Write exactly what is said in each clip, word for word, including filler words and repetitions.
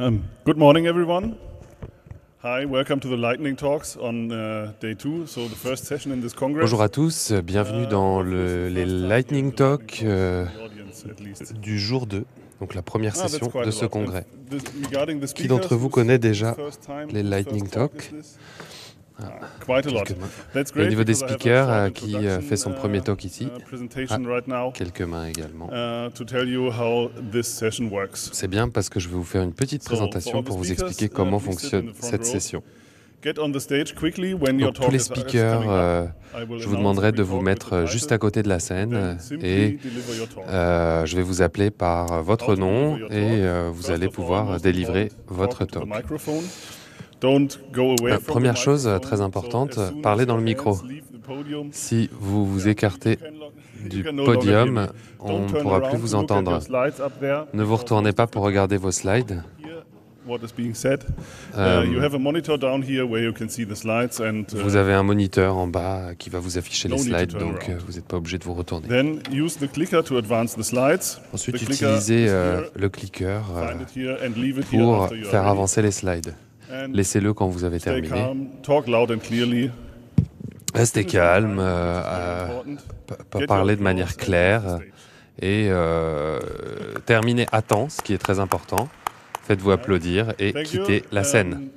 Um, good morning, everyone. Hi, welcome to the lightning talks on uh, day two, so the first session in this congress. Bonjour à tous, bienvenue dans le, les lightning talks euh, du jour deux, donc la première session de ce congrès. Qui d'entre vous connaît déjà les lightning talks? Ah, au niveau des speakers, uh, qui uh, fait son premier talk ici, ah, quelques mains également. C'est bien parce que je vais vous faire une petite présentation pour vous expliquer comment fonctionne cette session. Donc, tous les speakers, euh, je vous demanderai de vous mettre juste à côté de la scène et euh, je vais vous appeler par votre nom et euh, vous allez pouvoir délivrer votre talk. La première chose très importante, parlez dans le micro. Si vous vous écartez du podium, on ne pourra plus vous entendre. Ne vous retournez pas pour regarder vos slides. Euh, vous avez un moniteur en bas qui va vous afficher les slides, donc vous n'êtes pas obligé de vous retourner. Ensuite, utilisez euh, le clicker euh, pour faire avancer les slides. Laissez-le quand vous avez terminé. Restez calme, euh, euh, parlez de manière claire et euh, terminez à temps, ce qui est très important. Faites-vous applaudir et quittez la scène.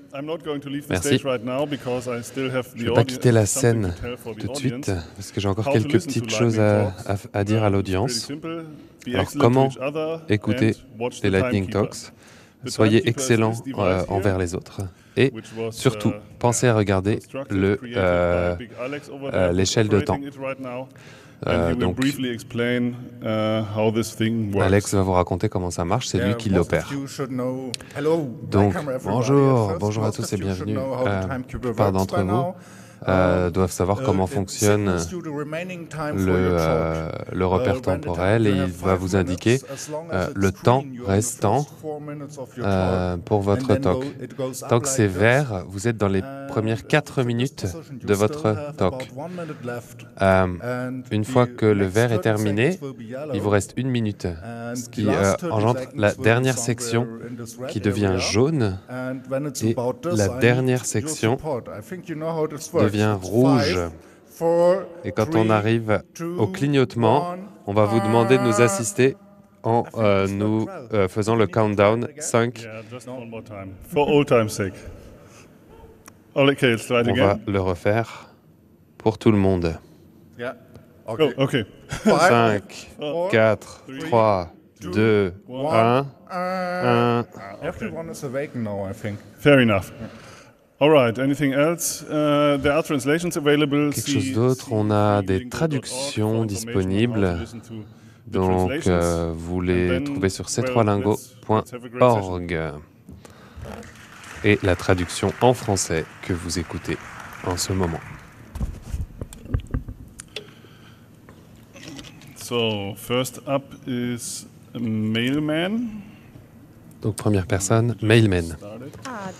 Merci. Je ne vais pas quitter la scène tout de suite parce que j'ai encore quelques petites choses à, à, à dire à l'audience. Alors, comment écouter les Lightning Talks? Soyez excellents euh, envers les autres. Et surtout, pensez à regarder le, euh, euh, l'échelle de temps. Euh, donc, Alex va vous raconter comment ça marche, c'est lui qui l'opère. Donc, bonjour, bonjour à tous et bienvenue. Euh, la plupart d'entre vous Euh, doivent savoir comment fonctionne le, euh, le repère temporel et il va vous indiquer euh, le temps restant euh, pour votre talk. Tant que c'est vert, vous êtes dans les premières quatre minutes de votre talk. Euh, une fois que le vert est terminé, il vous reste une minute, ce qui euh, engendre la dernière section qui devient jaune et la dernière section devient rouge. Et quand on arrive au clignotement, on va vous demander de nous assister en euh, nous euh, faisant le countdown cinq. On va le refaire pour tout le monde. cinq, quatre, trois, deux, un, un. Fair enough. Quelque chose d'autre, on a des traductions disponibles, donc euh, vous les trouvez sur c trois lingo point org. Et la traduction en français que vous écoutez en ce moment. So, first up is Mailman. Donc première personne, Mailman. Ah,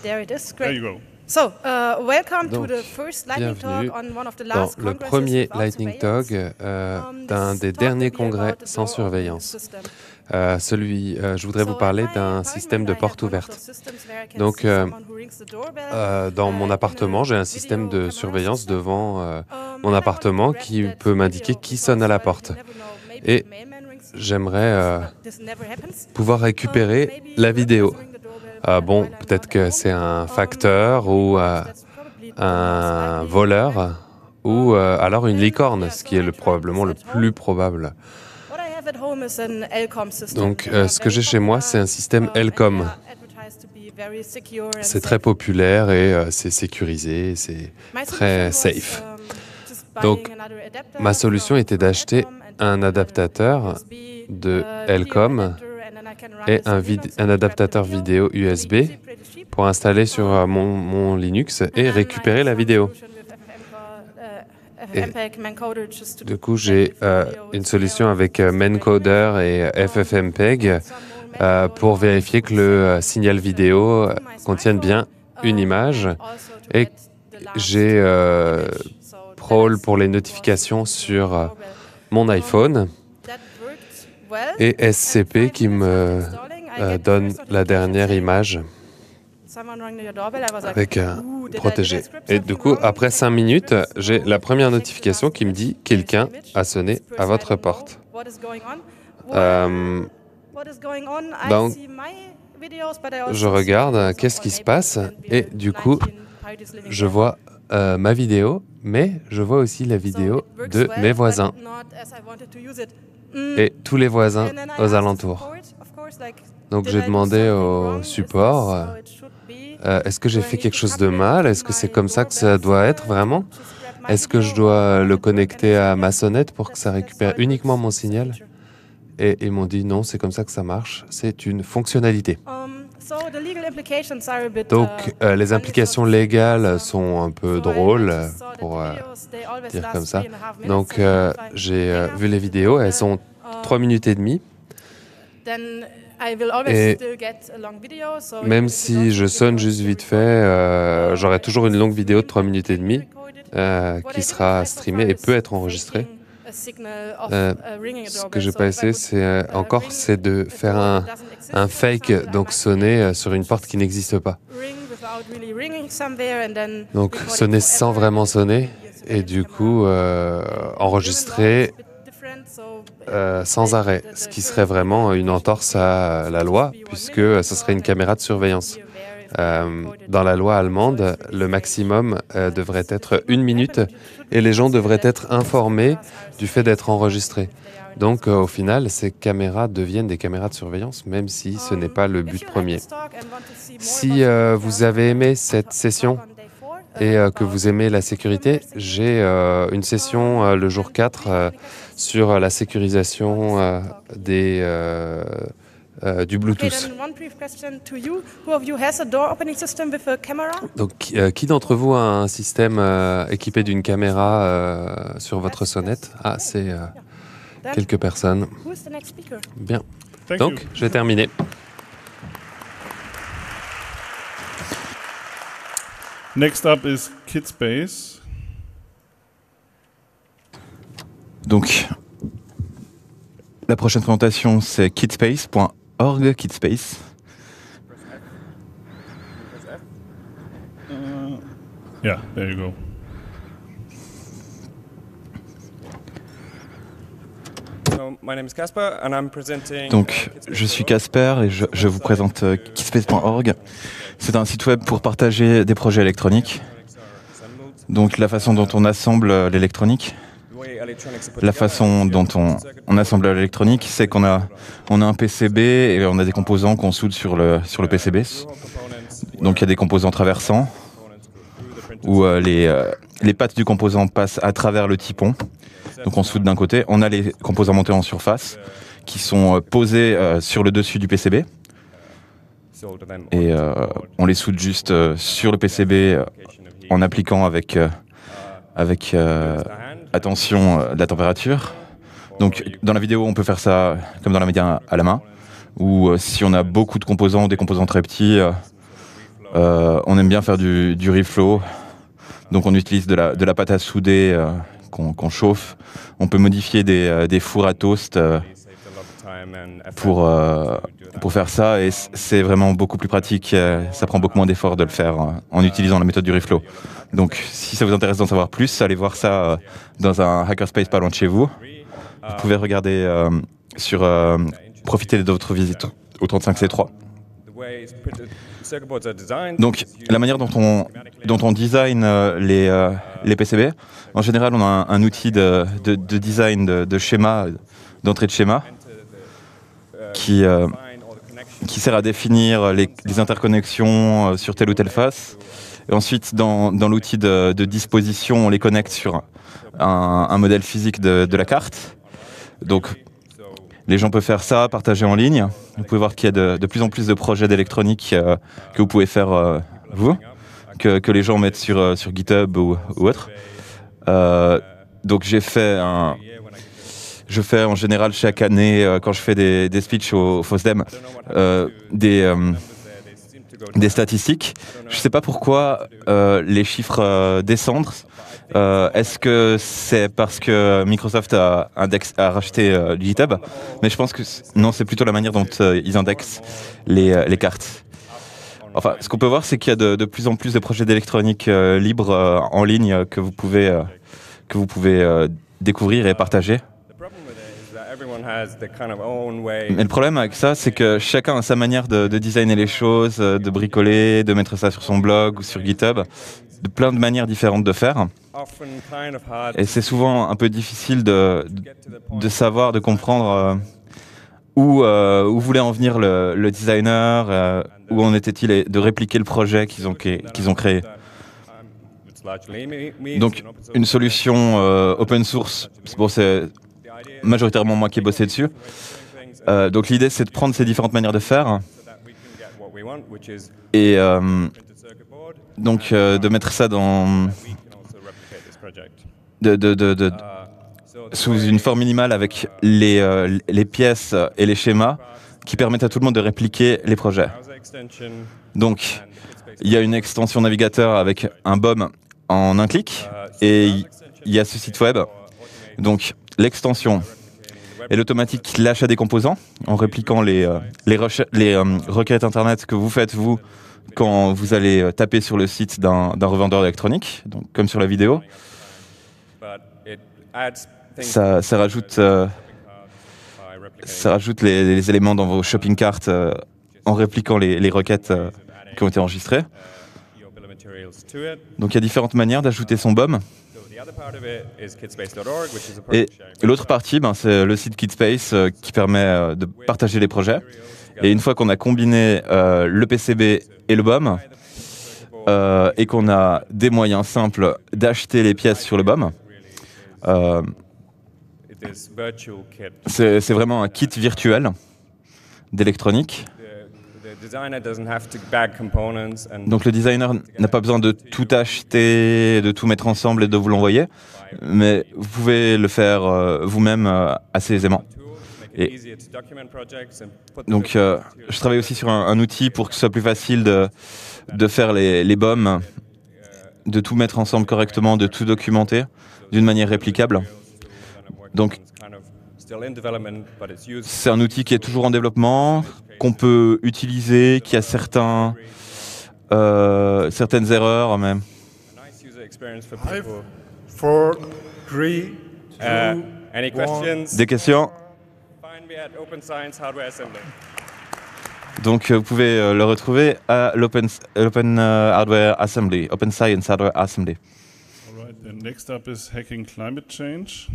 there it is, great. There you go. So, uh, welcome Donc, to the first lightning talk on one of the last dans le premier Lightning Talk euh, d'un des derniers congrès sans surveillance. Euh, celui, euh, je voudrais vous parler d'un système de porte ouverte. Donc, euh, euh, dans mon appartement, j'ai un système de surveillance devant euh, mon appartement qui peut m'indiquer qui sonne à la porte. Et j'aimerais euh, pouvoir récupérer la vidéo. Euh, bon, peut-être que c'est un facteur ou euh, un voleur ou euh, alors une licorne, ce qui est le, probablement le plus probable. Donc, euh, ce que j'ai chez moi, c'est un système Elcom. C'est très populaire et euh, c'est sécurisé, c'est très safe. Donc, ma solution était d'acheter un adaptateur de Elcom et un, vid- un adaptateur vidéo U S B pour installer sur euh, mon, mon Linux et récupérer la vidéo. Et du coup, j'ai euh, une solution avec euh, MEncoder et F F M P E G euh, pour vérifier que le euh, signal vidéo contienne bien une image. Et j'ai euh, Prowl pour les notifications sur euh, mon iPhone. Et S C P qui me euh, donne la dernière image avec un protégé. Et du coup, après cinq minutes, j'ai la première notification qui me dit « Quelqu'un a sonné à votre porte ». Euh, donc, je regarde qu'est-ce qui se passe et du coup, je vois euh, ma vidéo, mais je vois aussi la vidéo de mes voisins et tous les voisins aux alentours. Donc j'ai demandé au support, euh, est-ce que j'ai fait quelque chose de mal? Est-ce que c'est comme ça que ça doit être vraiment? Est-ce que je dois le connecter à ma sonnette pour que ça récupère uniquement mon signal? Et ils m'ont dit non, c'est comme ça que ça marche, c'est une fonctionnalité. Donc euh, les implications légales sont un peu drôles, pour euh, dire comme ça. Donc euh, j'ai euh, vu les vidéos, elles sont trois minutes et demie. Et même si je sonne juste vite fait, euh, j'aurai toujours une longue vidéo de trois minutes et demie euh, qui sera streamée et peut être enregistrée. Euh, ce que j'ai pas essayé, c'est euh, encore, c'est de faire un, un fake, donc sonner euh, sur une porte qui n'existe pas. Donc sonner sans vraiment sonner et du coup euh, enregistrer Euh, sans arrêt, ce qui serait vraiment une entorse à la loi, puisque ce serait une caméra de surveillance. Euh, dans la loi allemande, le maximum euh, devrait être une minute et les gens devraient être informés du fait d'être enregistrés. Donc euh, au final, ces caméras deviennent des caméras de surveillance, même si ce n'est pas le but premier. Si euh, vous avez aimé cette session et euh, que vous aimez la sécurité, j'ai euh, une session euh, le jour quatre euh, sur la sécurisation euh, des, euh, euh, du Bluetooth. Donc, euh, qui d'entre vous a un système euh, équipé d'une caméra euh, sur votre sonnette? Ah, c'est euh, quelques personnes. Bien. Donc, j'ai terminé. Next up is Kitspace. Donc, la prochaine présentation, c'est kitspace point org. Kitspace. Uh, yeah, there you go. So, my name is Casper and I'm presenting. Donc, je suis Casper et je, je vous présente uh, kitspace point org. C'est un site web pour partager des projets électroniques, donc la façon dont on assemble l'électronique. La façon dont on, on assemble l'électronique, c'est qu'on a, on a un P C B et on a des composants qu'on soude sur le, sur le P C B. Donc il y a des composants traversants, où euh, les, euh, les pattes du composant passent à travers le typon. Donc on soude d'un côté, on a les composants montés en surface, qui sont euh, posés euh, sur le dessus du P C B. Et euh, on les soude juste euh, sur le P C B euh, en appliquant avec, euh, avec euh, attention euh, de la température. Donc dans la vidéo, on peut faire ça comme dans la média à la main, ou euh, si on a beaucoup de composants, des composants très petits, euh, euh, on aime bien faire du, du reflow. Donc on utilise de la, de la pâte à souder euh, qu'on qu'on chauffe. On peut modifier des, des fours à toast euh, Pour, euh, pour faire ça, et c'est vraiment beaucoup plus pratique, ça prend beaucoup moins d'efforts de le faire euh, en utilisant la méthode du reflow. Donc si ça vous intéresse d'en savoir plus, allez voir ça euh, dans un hackerspace pas loin de chez vous. Vous pouvez regarder euh, sur euh, profiter de votre visite au trente-cinq C trois. Donc la manière dont on, dont on design euh, les, euh, les P C B, en général on a un, un outil de, de, de design de, de schéma, d'entrée de schéma, Qui, euh, qui sert à définir les, les interconnexions sur telle ou telle face. Et ensuite, dans, dans l'outil de, de disposition, on les connecte sur un, un modèle physique de, de la carte. Donc, les gens peuvent faire ça, partager en ligne. Vous pouvez voir qu'il y a de, de plus en plus de projets d'électronique euh, que vous pouvez faire, euh, vous, que, que les gens mettent sur, euh, sur GitHub ou, ou autre. Euh, donc, j'ai fait un... Je fais en général chaque année, euh, quand je fais des, des speeches au, au FOSDEM, euh, des, euh, des statistiques. Je ne sais pas pourquoi euh, les chiffres euh, descendent. Euh, Est-ce que c'est parce que Microsoft a, index, a racheté euh, GitHub? Mais je pense que non, c'est plutôt la manière dont euh, ils indexent les, euh, les cartes. Enfin, ce qu'on peut voir, c'est qu'il y a de, de plus en plus de projets d'électronique euh, libre euh, en ligne euh, que vous pouvez, euh, que vous pouvez euh, découvrir et partager. Mais le problème avec ça, c'est que chacun a sa manière de, de designer les choses, de bricoler, de mettre ça sur son blog ou sur GitHub, de plein de manières différentes de faire. Et c'est souvent un peu difficile de, de savoir, de comprendre euh, où, euh, où voulait en venir le, le designer, euh, où en était-il, et de répliquer le projet qu'ils ont, qu'ils ont créé. Donc une solution euh, open source, bon, c'est majoritairement moi qui ai bossé dessus. Euh, donc l'idée, c'est de prendre ces différentes manières de faire et euh, donc euh, de mettre ça dans de, de, de, de, sous une forme minimale avec les, euh, les pièces et les schémas qui permettent à tout le monde de répliquer les projets. Donc il y a une extension navigateur avec un B O M en un clic et il y a ce site web. Donc l'extension et l'automatique l'achat des composants en répliquant les, euh, les, les euh, requêtes internet que vous faites vous quand vous allez taper sur le site d'un revendeur électronique, donc comme sur la vidéo. Ça, ça rajoute, euh, ça rajoute les, les éléments dans vos shopping carts euh, en répliquant les, les requêtes euh, qui ont été enregistrées. Donc il y a différentes manières d'ajouter son B O M. Et l'autre partie, ben, c'est le site Kitspace euh, qui permet euh, de partager les projets. Et une fois qu'on a combiné euh, le P C B et le B O M, euh, et qu'on a des moyens simples d'acheter les pièces sur le B O M, euh, c'est vraiment un kit virtuel d'électronique. Donc le designer n'a pas besoin de tout acheter, de tout mettre ensemble et de vous l'envoyer, mais vous pouvez le faire euh, vous-même euh, assez aisément. Et donc euh, je travaille aussi sur un, un outil pour que ce soit plus facile de, de faire les, les B O M, de tout mettre ensemble correctement, de tout documenter d'une manière réplicable. Donc c'est un outil qui est toujours en développement, qu'on peut utiliser, qui a certains, euh, certaines erreurs, mais... Des questions? Donc vous pouvez le retrouver à l'Open Hardware Assembly, Open Science Hardware Assembly. Next up is Hacking Climate Change.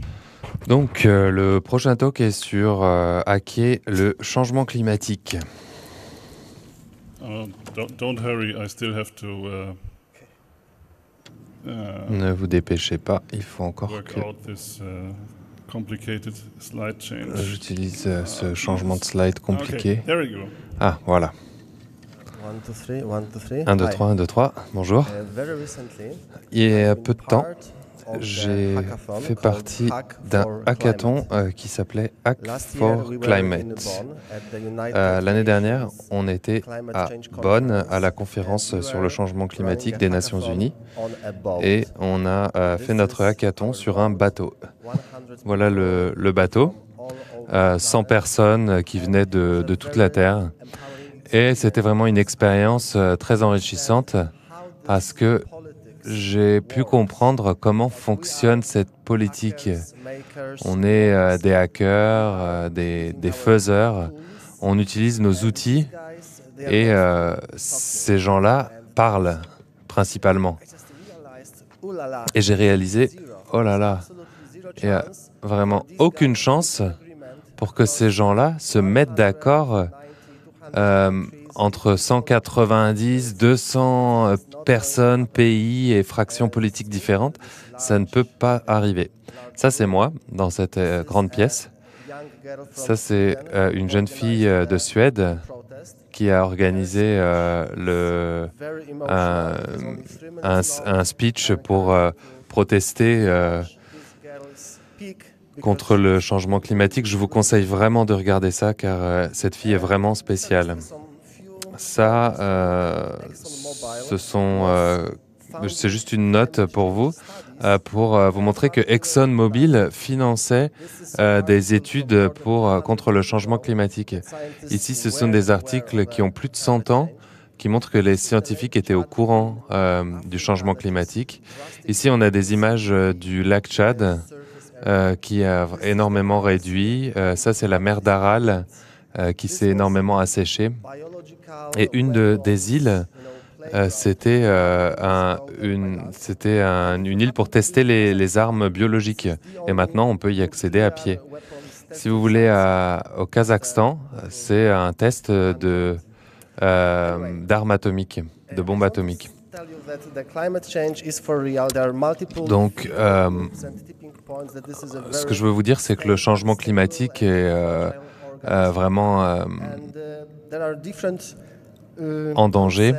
Donc euh, le prochain talk est sur euh, hacker le changement climatique. Uh, don't, don't hurry, I still have to, uh, uh, ne vous dépêchez pas, il faut encore que uh, j'utilise uh, ce changement de slide compliqué. Okay, there we go. Ah voilà. un, deux, trois, un, deux, trois, bonjour. Il y a peu de temps, j'ai fait partie d'un hackathon euh, qui s'appelait Hack for Climate. Euh, L'année dernière, on était à Bonn, à la conférence sur le changement climatique des Nations Unies, et on a euh, fait notre hackathon sur un bateau. Voilà le, le bateau, euh, cent personnes qui venaient de, de toute la Terre. Et c'était vraiment une expérience très enrichissante parce que j'ai pu comprendre comment fonctionne cette politique. On est euh, des hackers, euh, des, des faiseurs, on utilise nos outils et euh, ces gens-là parlent principalement. Et j'ai réalisé, oh là là, il n'y a vraiment aucune chance pour que ces gens-là se mettent d'accord. Euh, entre cent quatre-vingt-dix, deux cents personnes, pays et fractions politiques différentes, ça ne peut pas arriver. Ça, c'est moi, dans cette euh, grande pièce. Ça, c'est euh, une jeune fille euh, de Suède qui a organisé euh, le, un, un, un speech pour euh, protester euh, contre le changement climatique. Je vous conseille vraiment de regarder ça, car euh, cette fille est vraiment spéciale. ça, euh, ce sont, euh, c'est juste une note pour vous, euh, pour euh, vous montrer que ExxonMobil finançait euh, des études pour, euh, contre le changement climatique. Ici, ce sont des articles qui ont plus de cent ans, qui montrent que les scientifiques étaient au courant euh, du changement climatique. Ici, on a des images du lac Tchad, euh, qui a énormément réduit. Euh, ça, c'est la mer d'Aral, euh, qui s'est énormément asséchée. Et une de, des îles, euh, c'était euh, un, une, un, une île pour tester les, les armes biologiques. Et maintenant, on peut y accéder à pied. Si vous voulez, à, au Kazakhstan, c'est un test de... Euh, d'armes atomiques, de bombes atomiques. Donc, euh, ce que je veux vous dire, c'est que le changement climatique est euh, euh, vraiment euh, en danger.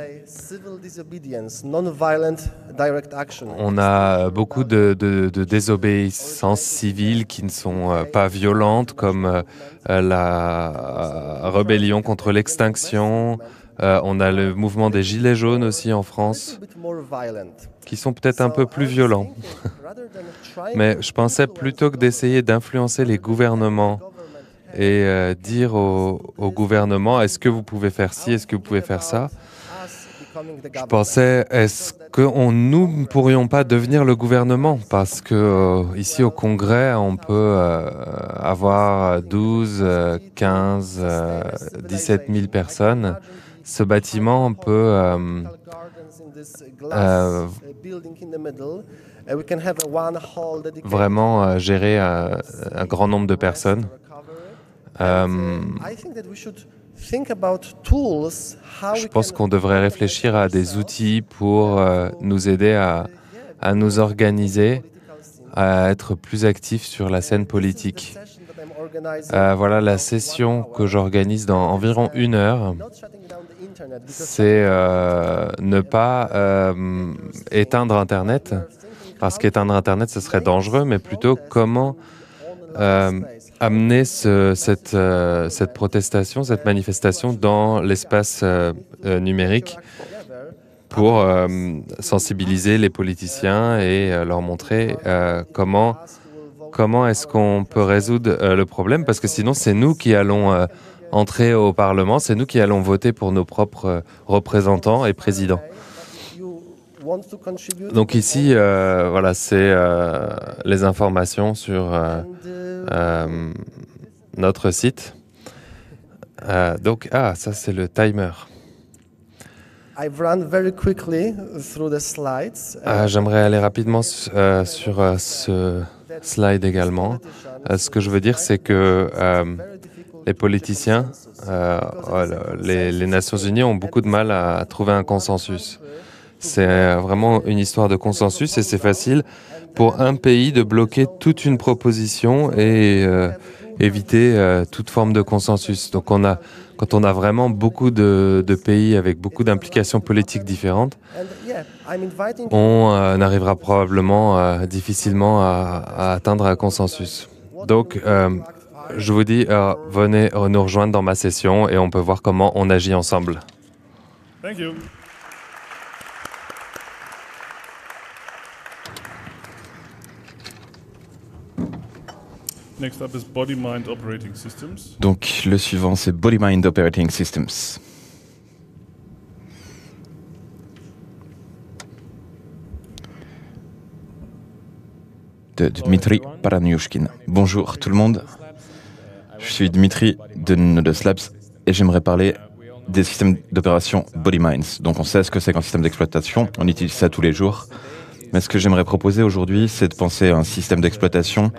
On a beaucoup de, de, de désobéissances civiles qui ne sont euh, pas violentes, comme euh, la euh, rébellion contre l'extinction. Euh, on a le mouvement des Gilets jaunes aussi en France, qui sont peut-être un peu plus violents. Mais je pensais plutôt que d'essayer d'influencer les gouvernements et euh, dire au, au gouvernement, est-ce que vous pouvez faire ci, est-ce que vous pouvez faire ça? Je pensais, est-ce que on, nous ne pourrions pas devenir le gouvernement? Parce que euh, ici au Congrès, on peut euh, avoir douze, quinze, dix-sept mille personnes. Ce bâtiment peut euh, euh, vraiment euh, gérer euh, un grand nombre de personnes. Euh, Je pense qu'on devrait réfléchir à des outils pour euh, nous aider à, à nous organiser, à être plus actifs sur la scène politique. Euh, voilà la session que j'organise dans environ une heure. C'est euh, ne pas euh, éteindre Internet, parce qu'éteindre Internet, ce serait dangereux, mais plutôt comment... Euh, amener ce, cette, euh, cette protestation, cette manifestation dans l'espace euh, euh, numérique pour euh, sensibiliser les politiciens et euh, leur montrer euh, comment, comment est-ce qu'on peut résoudre euh, le problème, parce que sinon c'est nous qui allons euh, entrer au Parlement, c'est nous qui allons voter pour nos propres euh, représentants et présidents. Donc ici, euh, voilà, c'est euh, les informations sur euh, euh, notre site. Euh, donc, ah, ça c'est le timer. Euh, J'aimerais aller rapidement euh, sur euh, ce slide également. Euh, ce que je veux dire, c'est que euh, les politiciens, euh, les, les Nations Unies ont beaucoup de mal à trouver un consensus. C'est vraiment une histoire de consensus et c'est facile pour un pays de bloquer toute une proposition et euh, éviter euh, toute forme de consensus. Donc on a, quand on a vraiment beaucoup de, de pays avec beaucoup d'implications politiques différentes, on euh, arrivera probablement euh, difficilement à, à atteindre un consensus. Donc euh, je vous dis, euh, venez nous rejoindre dans ma session et on peut voir comment on agit ensemble. Thank you. Next up is Body Mind Operating Systems. Donc le suivant c'est Body Mind Operating Systems. De Dmitry Paranyouchkine. Bonjour tout le monde. Je suis Dmitry de Nodoslabs et j'aimerais parler des systèmes d'opération Body Minds. Donc on sait ce que c'est qu'un système d'exploitation, on utilise ça tous les jours. Mais ce que j'aimerais proposer aujourd'hui, c'est de penser à un système d'exploitation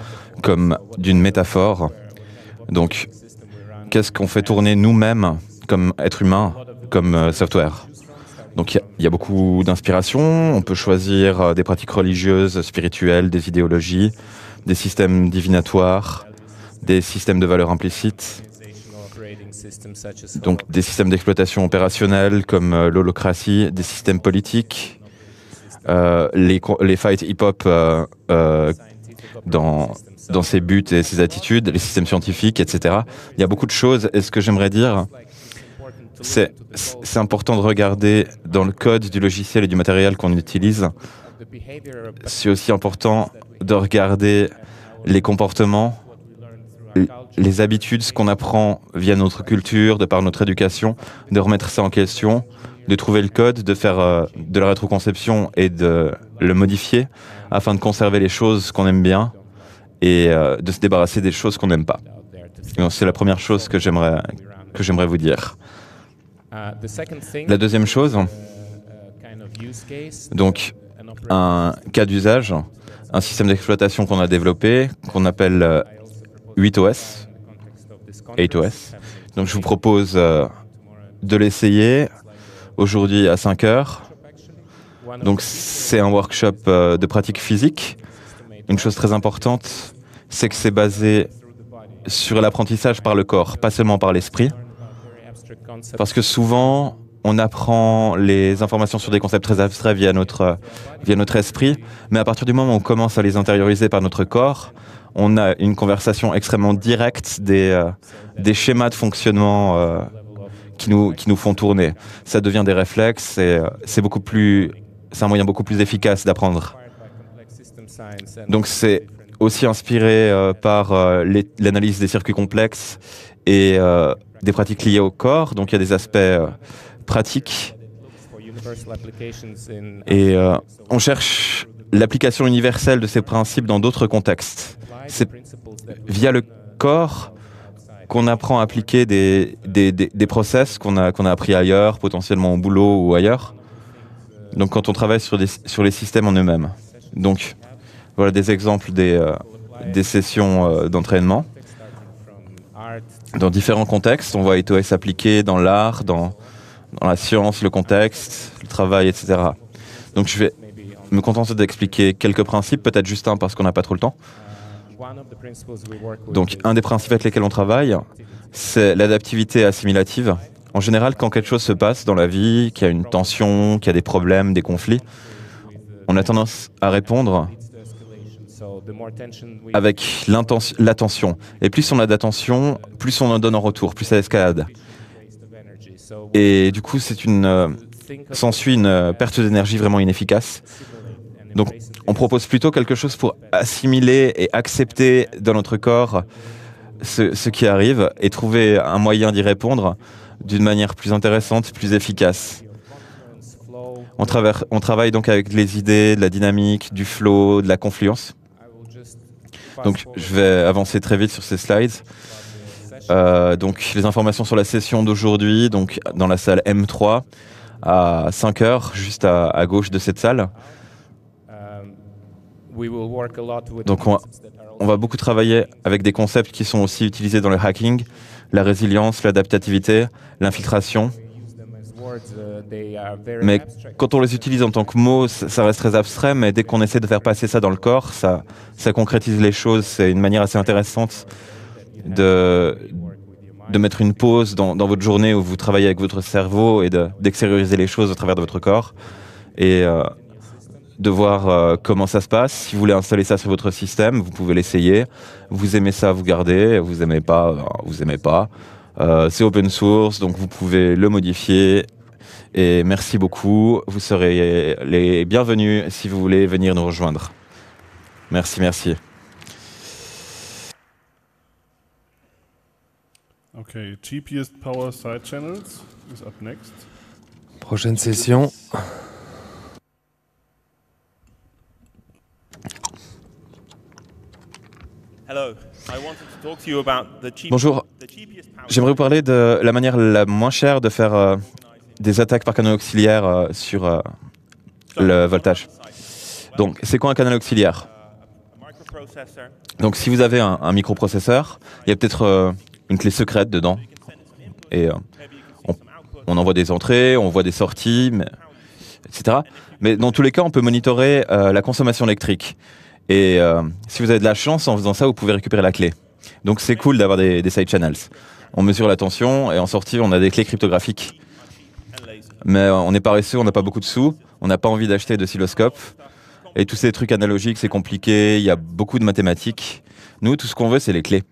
comme d'une métaphore. Donc, qu'est-ce qu'on fait tourner nous-mêmes comme êtres humains, comme euh, software? Donc, il y, y a beaucoup d'inspiration. On peut choisir euh, des pratiques religieuses, spirituelles, des idéologies, des systèmes divinatoires, des systèmes de valeurs implicites, donc des systèmes d'exploitation opérationnelle comme euh, l'holocratie, des systèmes politiques, Euh, les, les fights hip-hop euh, euh, dans, dans ses buts et ses attitudes, les systèmes scientifiques, et cetera. Il y a beaucoup de choses, et ce que j'aimerais dire, C'est important de regarder dans le code du logiciel et du matériel qu'on utilise. C'est aussi important de regarder les comportements, les habitudes, ce qu'on apprend via notre culture, de par notre éducation, de remettre ça en question, de trouver le code, de faire euh, de la rétroconception et de le modifier afin de conserver les choses qu'on aime bien et euh, de se débarrasser des choses qu'on n'aime pas. C'est la première chose que j'aimerais que j'aimerais vous dire. La deuxième chose, donc un cas d'usage, un système d'exploitation qu'on a développé, qu'on appelle euh, huit O S, eight O S. Donc je vous propose euh, de l'essayer aujourd'hui à cinq heures. Donc c'est un workshop euh, de pratique physique. Une chose très importante, c'est que c'est basé sur l'apprentissage par le corps, pas seulement par l'esprit. Parce que souvent, on apprend les informations sur des concepts très abstraits via notre, via notre esprit, mais à partir du moment où on commence à les intérioriser par notre corps, on a une conversation extrêmement directe des, euh, des schémas de fonctionnement euh, qui, nous, qui nous font tourner. Ça devient des réflexes et euh, c'est beaucoup plus, c'est un moyen beaucoup plus efficace d'apprendre. Donc c'est aussi inspiré euh, par euh, l'analyse des circuits complexes et euh, des pratiques liées au corps, donc il y a des aspects euh, pratiques. Et euh, on cherche l'application universelle de ces principes dans d'autres contextes. C'est via le corps qu'on apprend à appliquer des, des, des, des process qu'on a, qu'on a appris ailleurs, potentiellement au boulot ou ailleurs. Donc quand on travaille sur, des, sur les systèmes en eux-mêmes. Donc voilà des exemples des, euh, des sessions euh, d'entraînement. Dans différents contextes, on voit E T O S appliqué dans l'art, dans, dans la science, le contexte, le travail, et cetera. Donc je vais me contenter d'expliquer quelques principes, peut-être juste un parce qu'on n'a pas trop le temps. Donc un des principes avec lesquels on travaille, c'est l'adaptivité assimilative. En général, quand quelque chose se passe dans la vie, qu'il y a une tension, qu'il y a des problèmes, des conflits, on a tendance à répondre avec l'attention. Et plus on a d'attention, plus on en donne en retour, plus ça escalade. Et du coup, c'est une, euh, s'ensuit une perte d'énergie vraiment inefficace. Donc, on propose plutôt quelque chose pour assimiler et accepter dans notre corps ce, ce qui arrive et trouver un moyen d'y répondre d'une manière plus intéressante, plus efficace. On, travers, on travaille donc avec les idées, de la dynamique, du flow, de la confluence. Donc, je vais avancer très vite sur ces slides. Euh, donc, les informations sur la session d'aujourd'hui, donc dans la salle M trois, à cinq heures, juste à, à gauche de cette salle. Donc, on, on va beaucoup travailler avec des concepts qui sont aussi utilisés dans le hacking, la résilience, l'adaptativité, l'infiltration. Mais quand on les utilise en tant que mots, ça reste très abstrait, mais dès qu'on essaie de faire passer ça dans le corps, ça, ça concrétise les choses. C'est une manière assez intéressante de, de mettre une pause dans, dans votre journée où vous travaillez avec votre cerveau et d'extérioriser de, les choses au travers de votre corps et euh, de voir euh, comment ça se passe. Si vous voulez installer ça sur votre système, vous pouvez l'essayer. Vous aimez ça, vous gardez. Vous aimez pas, vous aimez pas. Euh, c'est open source, donc vous pouvez le modifier. Et merci beaucoup. Vous serez les bienvenus si vous voulez venir nous rejoindre. Merci, merci. Okay, G P S Power Side Channels is up next. Prochaine session. Hello. Bonjour, j'aimerais vous parler de la manière la moins chère de faire euh, des attaques par canal auxiliaire euh, sur euh, le voltage. Donc, c'est quoi un canal auxiliaire? Donc, si vous avez un, un microprocesseur, il y a peut-être euh, une clé secrète dedans. Et euh, on, on envoie des entrées, on voit des sorties, mais, et cetera. Mais dans tous les cas, on peut monitorer euh, la consommation électrique. Et euh, si vous avez de la chance, en faisant ça, vous pouvez récupérer la clé. Donc c'est cool d'avoir des, des side channels. On mesure la tension et en sortie, on a des clés cryptographiques. Mais euh, on est paresseux, on n'a pas beaucoup de sous, on n'a pas envie d'acheter d'oscilloscope. Et tous ces trucs analogiques, c'est compliqué, il y a beaucoup de mathématiques. Nous, tout ce qu'on veut, c'est les clés.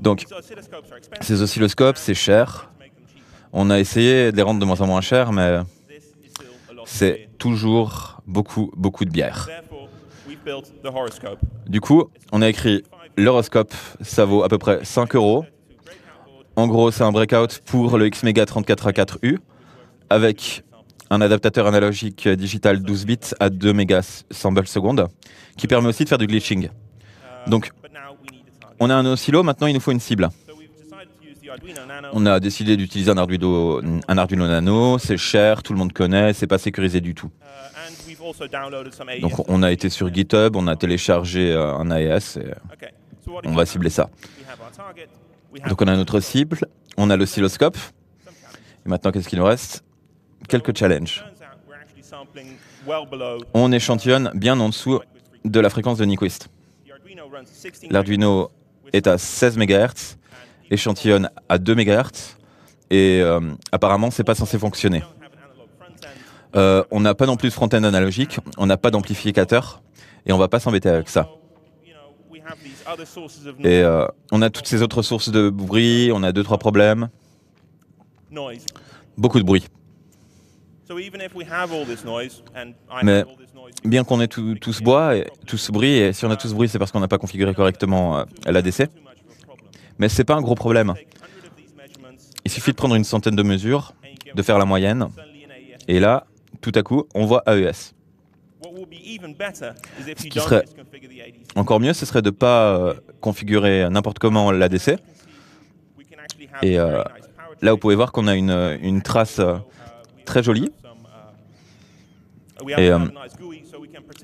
Donc, ces oscilloscopes, c'est cher. On a essayé de les rendre de moins en moins chers, mais c'est toujours beaucoup, beaucoup de bière. Du coup, on a écrit l'horoscope, ça vaut à peu près cinq euros. En gros, c'est un breakout pour le X-Mega trente-quatre A quatre U avec un adaptateur analogique digital douze bits à deux mégas cent balles secondes qui permet aussi de faire du glitching. Donc, on a un oscillo, maintenant il nous faut une cible. On a décidé d'utiliser un Arduino, un Arduino Nano, c'est cher, tout le monde connaît, c'est pas sécurisé du tout. Donc on a été sur GitHub, on a téléchargé un A E S et on va cibler ça. Donc on a notre cible, on a l'oscilloscope. Et maintenant qu'est-ce qu'il nous reste? Quelques challenges. On échantillonne bien en dessous de la fréquence de Nyquist. L'Arduino est à seize mégahertz, échantillonne à deux mégahertz et euh, apparemment c'est pas censé fonctionner. Euh, on n'a pas non plus de front-end analogique, on n'a pas d'amplificateur et on va pas s'embêter avec ça. Et euh, on a toutes ces autres sources de bruit, on a deux trois problèmes. Beaucoup de bruit. Mais bien qu'on ait tout, tout ce bois, et tout ce bruit, et si on a tout ce bruit, c'est parce qu'on n'a pas configuré correctement euh, l'A D C. Mais c'est pas un gros problème. Il suffit de prendre une centaine de mesures, de faire la moyenne, et là, tout à coup, on voit A E S. Ce qui serait encore mieux, ce serait de ne pas euh, configurer n'importe comment l'A D C. Et euh, là, vous pouvez voir qu'on a une, une trace euh, très jolie. Et euh,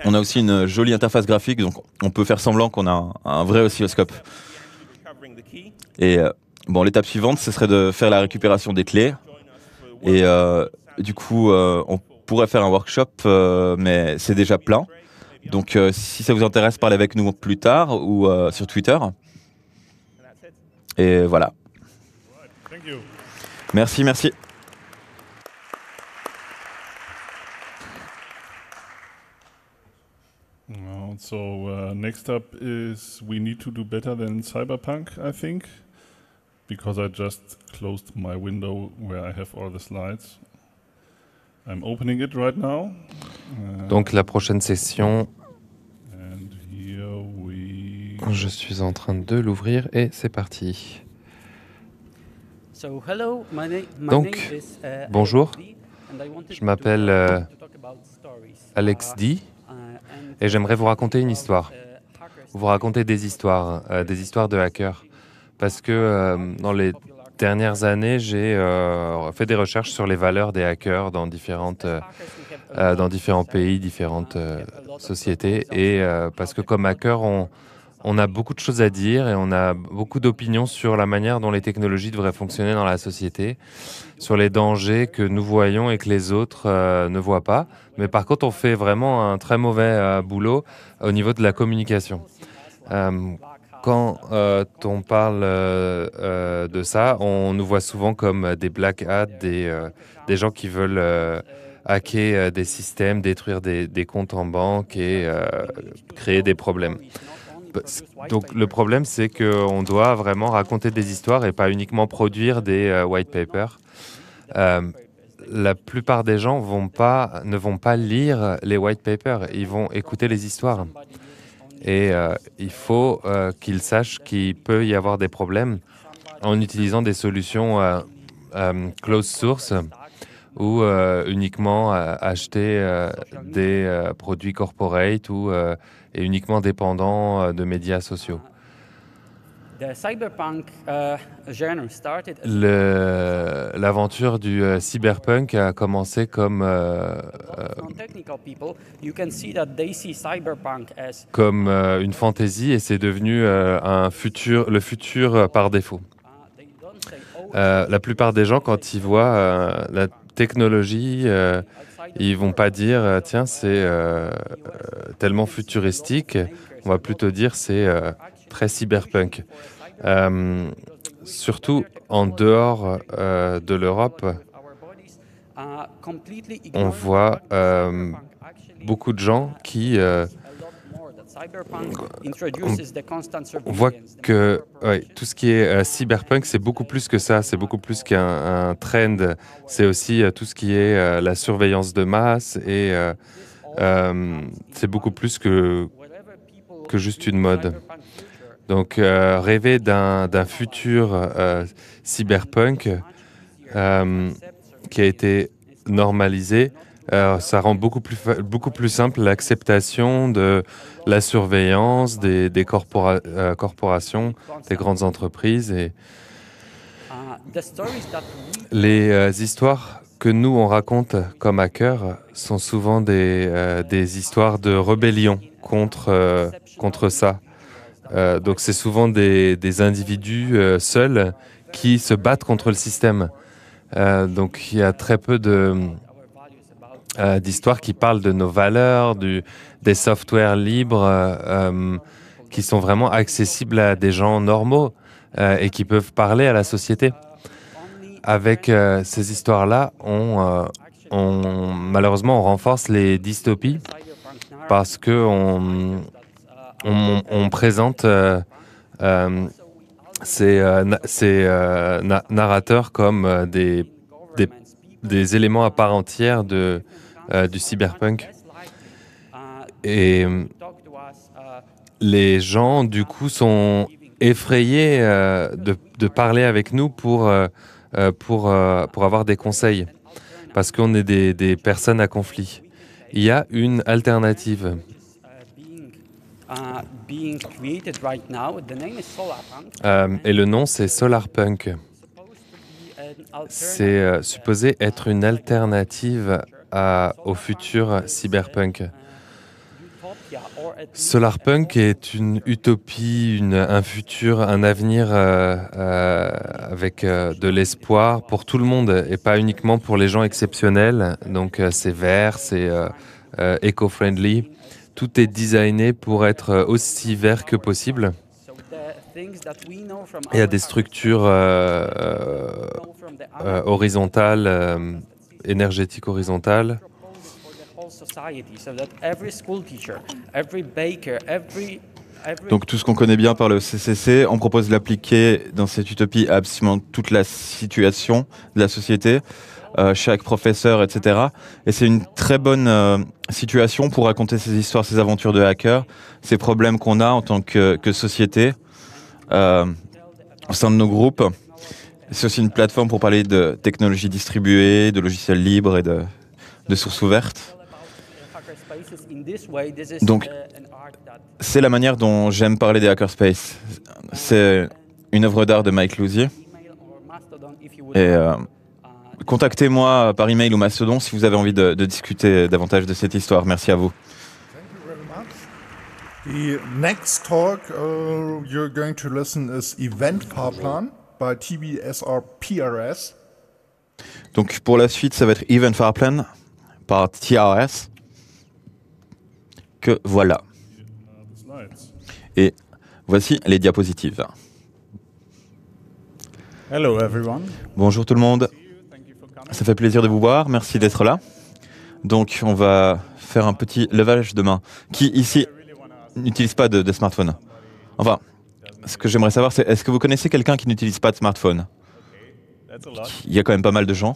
on a aussi une jolie interface graphique, donc on peut faire semblant qu'on a un, un vrai oscilloscope. Et euh, bon, l'étape suivante, ce serait de faire la récupération des clés. Et euh, du coup, euh, on pourrait faire un workshop, euh, mais c'est déjà plein. Donc euh, si ça vous intéresse, parlez avec nous plus tard ou euh, sur Twitter. Et voilà. Merci, merci. So uh, next up is we need to do better than Cyberpunk, I think, because I just closed my window where I have all the slides. I'm opening it right now. Uh, Donc la prochaine session, and here we... je suis en train de l'ouvrir et c'est parti. So, hello, my my Donc name is, uh, bonjour, je m'appelle euh, Alex D. Et j'aimerais vous raconter une histoire, vous raconter des histoires, euh, des histoires de hackers, parce que euh, dans les dernières années, j'ai euh, fait des recherches sur les valeurs des hackers dans, différentes, euh, dans différents pays, différentes euh, sociétés, et euh, parce que comme hackers, on, on a beaucoup de choses à dire et on a beaucoup d'opinions sur la manière dont les technologies devraient fonctionner dans la société, sur les dangers que nous voyons et que les autres euh, ne voient pas. Mais par contre, on fait vraiment un très mauvais euh, boulot au niveau de la communication. Euh, quand euh, on parle euh, euh, de ça, on nous voit souvent comme des black hats, des, euh, des gens qui veulent euh, hacker euh, des systèmes, détruire des, des comptes en banque et euh, créer des problèmes. Donc le problème, c'est qu'on doit vraiment raconter des histoires et pas uniquement produire des euh, white papers. Euh, la plupart des gens vont pas, ne vont pas lire les white papers, ils vont écouter les histoires. Et euh, il faut euh, qu'ils sachent qu'il peut y avoir des problèmes en utilisant des solutions euh, euh, closed source ou euh, uniquement euh, acheter euh, des euh, produits corporate ou euh, et uniquement dépendants euh, de médias sociaux. L'aventure du euh, cyberpunk a commencé comme, euh, euh, comme euh, une fantaisie et c'est devenu euh, un futur, le futur euh, par défaut. Euh, la plupart des gens, quand ils voient euh, la technologie, euh, ils ne vont pas dire « tiens, c'est euh, tellement futuristique », on va plutôt dire « c'est euh, très cyberpunk euh, ». Surtout en dehors euh, de l'Europe, on voit euh, beaucoup de gens qui euh, on voit que ouais, tout ce qui est euh, cyberpunk, c'est beaucoup plus que ça, c'est beaucoup plus qu'un trend, c'est aussi euh, tout ce qui est euh, la surveillance de masse, et euh, euh, c'est beaucoup plus que, que juste une mode. Donc euh, rêver d'un d'un futur euh, cyberpunk euh, qui a été normalisé, Euh, ça rend beaucoup plus, beaucoup plus simple l'acceptation de la surveillance des, des corpora euh, corporations, des grandes entreprises. Et les euh, histoires que nous, on raconte comme hackers sont souvent des, euh, des histoires de rébellion contre, euh, contre ça. Euh, donc c'est souvent des, des individus euh, seuls qui se battent contre le système. Euh, donc il y a très peu de... Euh, d'histoires qui parlent de nos valeurs, du, des softwares libres euh, euh, qui sont vraiment accessibles à des gens normaux euh, et qui peuvent parler à la société. Avec euh, ces histoires-là, on, euh, on, malheureusement, on renforce les dystopies parce qu'on on, on présente euh, euh, ces, euh, ces euh, na narrateurs comme euh, des, des, des éléments à part entière de... Euh, du cyberpunk. Et les gens, du coup, sont effrayés euh, de, de parler avec nous pour, euh, pour, euh, pour avoir des conseils, parce qu'on est des, des personnes à conflit. Il y a une alternative euh, et le nom, c'est Solarpunk. C'est euh, supposé être une alternative À, au futur cyberpunk. Solarpunk est une utopie, une, un futur, un avenir euh, euh, avec euh, de l'espoir pour tout le monde et pas uniquement pour les gens exceptionnels. Donc euh, c'est vert, c'est euh, euh, éco-friendly. Tout est designé pour être aussi vert que possible. Il y a des structures euh, euh, horizontales euh, énergétique horizontale. Donc tout ce qu'on connaît bien par le C C C, on propose d'appliquer dans cette utopie à absolument toute la situation de la société, euh, chaque professeur, et cetera. Et c'est une très bonne euh, situation pour raconter ces histoires, ces aventures de hackers, ces problèmes qu'on a en tant que, que société euh, au sein de nos groupes. C'est aussi une plateforme pour parler de technologies distribuées, de logiciels libres et de, de sources ouvertes. Donc, c'est la manière dont j'aime parler des hackerspaces. C'est une œuvre d'art de Mike Luzier. Et euh, contactez-moi par email ou Mastodon si vous avez envie de, de discuter davantage de cette histoire. Merci à vous. The next talk uh, you're going to listen is Event Powerplan. By T B S R P R S. Donc pour la suite, ça va être Event Powerplan par T R S. Que voilà. Et voici les diapositives. Hello everyone. Bonjour tout le monde. Ça fait plaisir de vous voir. Merci d'être là. Donc on va faire un petit levage de main. Qui ici n'utilise pas de, de smartphone? Enfin. Ce que j'aimerais savoir, c'est est-ce que vous connaissez quelqu'un qui n'utilise pas de smartphone? Il y a quand même pas mal de gens.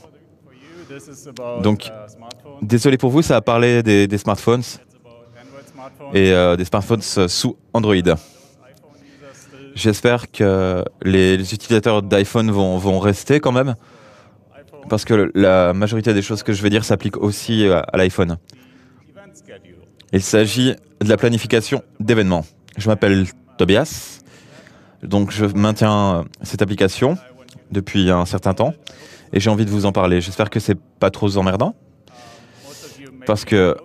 Donc, désolé pour vous, ça a parlé des, des smartphones et euh, des smartphones sous Android. J'espère que les, les utilisateurs d'iPhone vont, vont rester quand même, parce que la majorité des choses que je vais dire s'appliquent aussi à, à l'iPhone. Il s'agit de la planification d'événements. Je m'appelle Tobias. Donc je maintiens cette application depuis un certain temps et j'ai envie de vous en parler. J'espère que c'est pas trop emmerdant parce que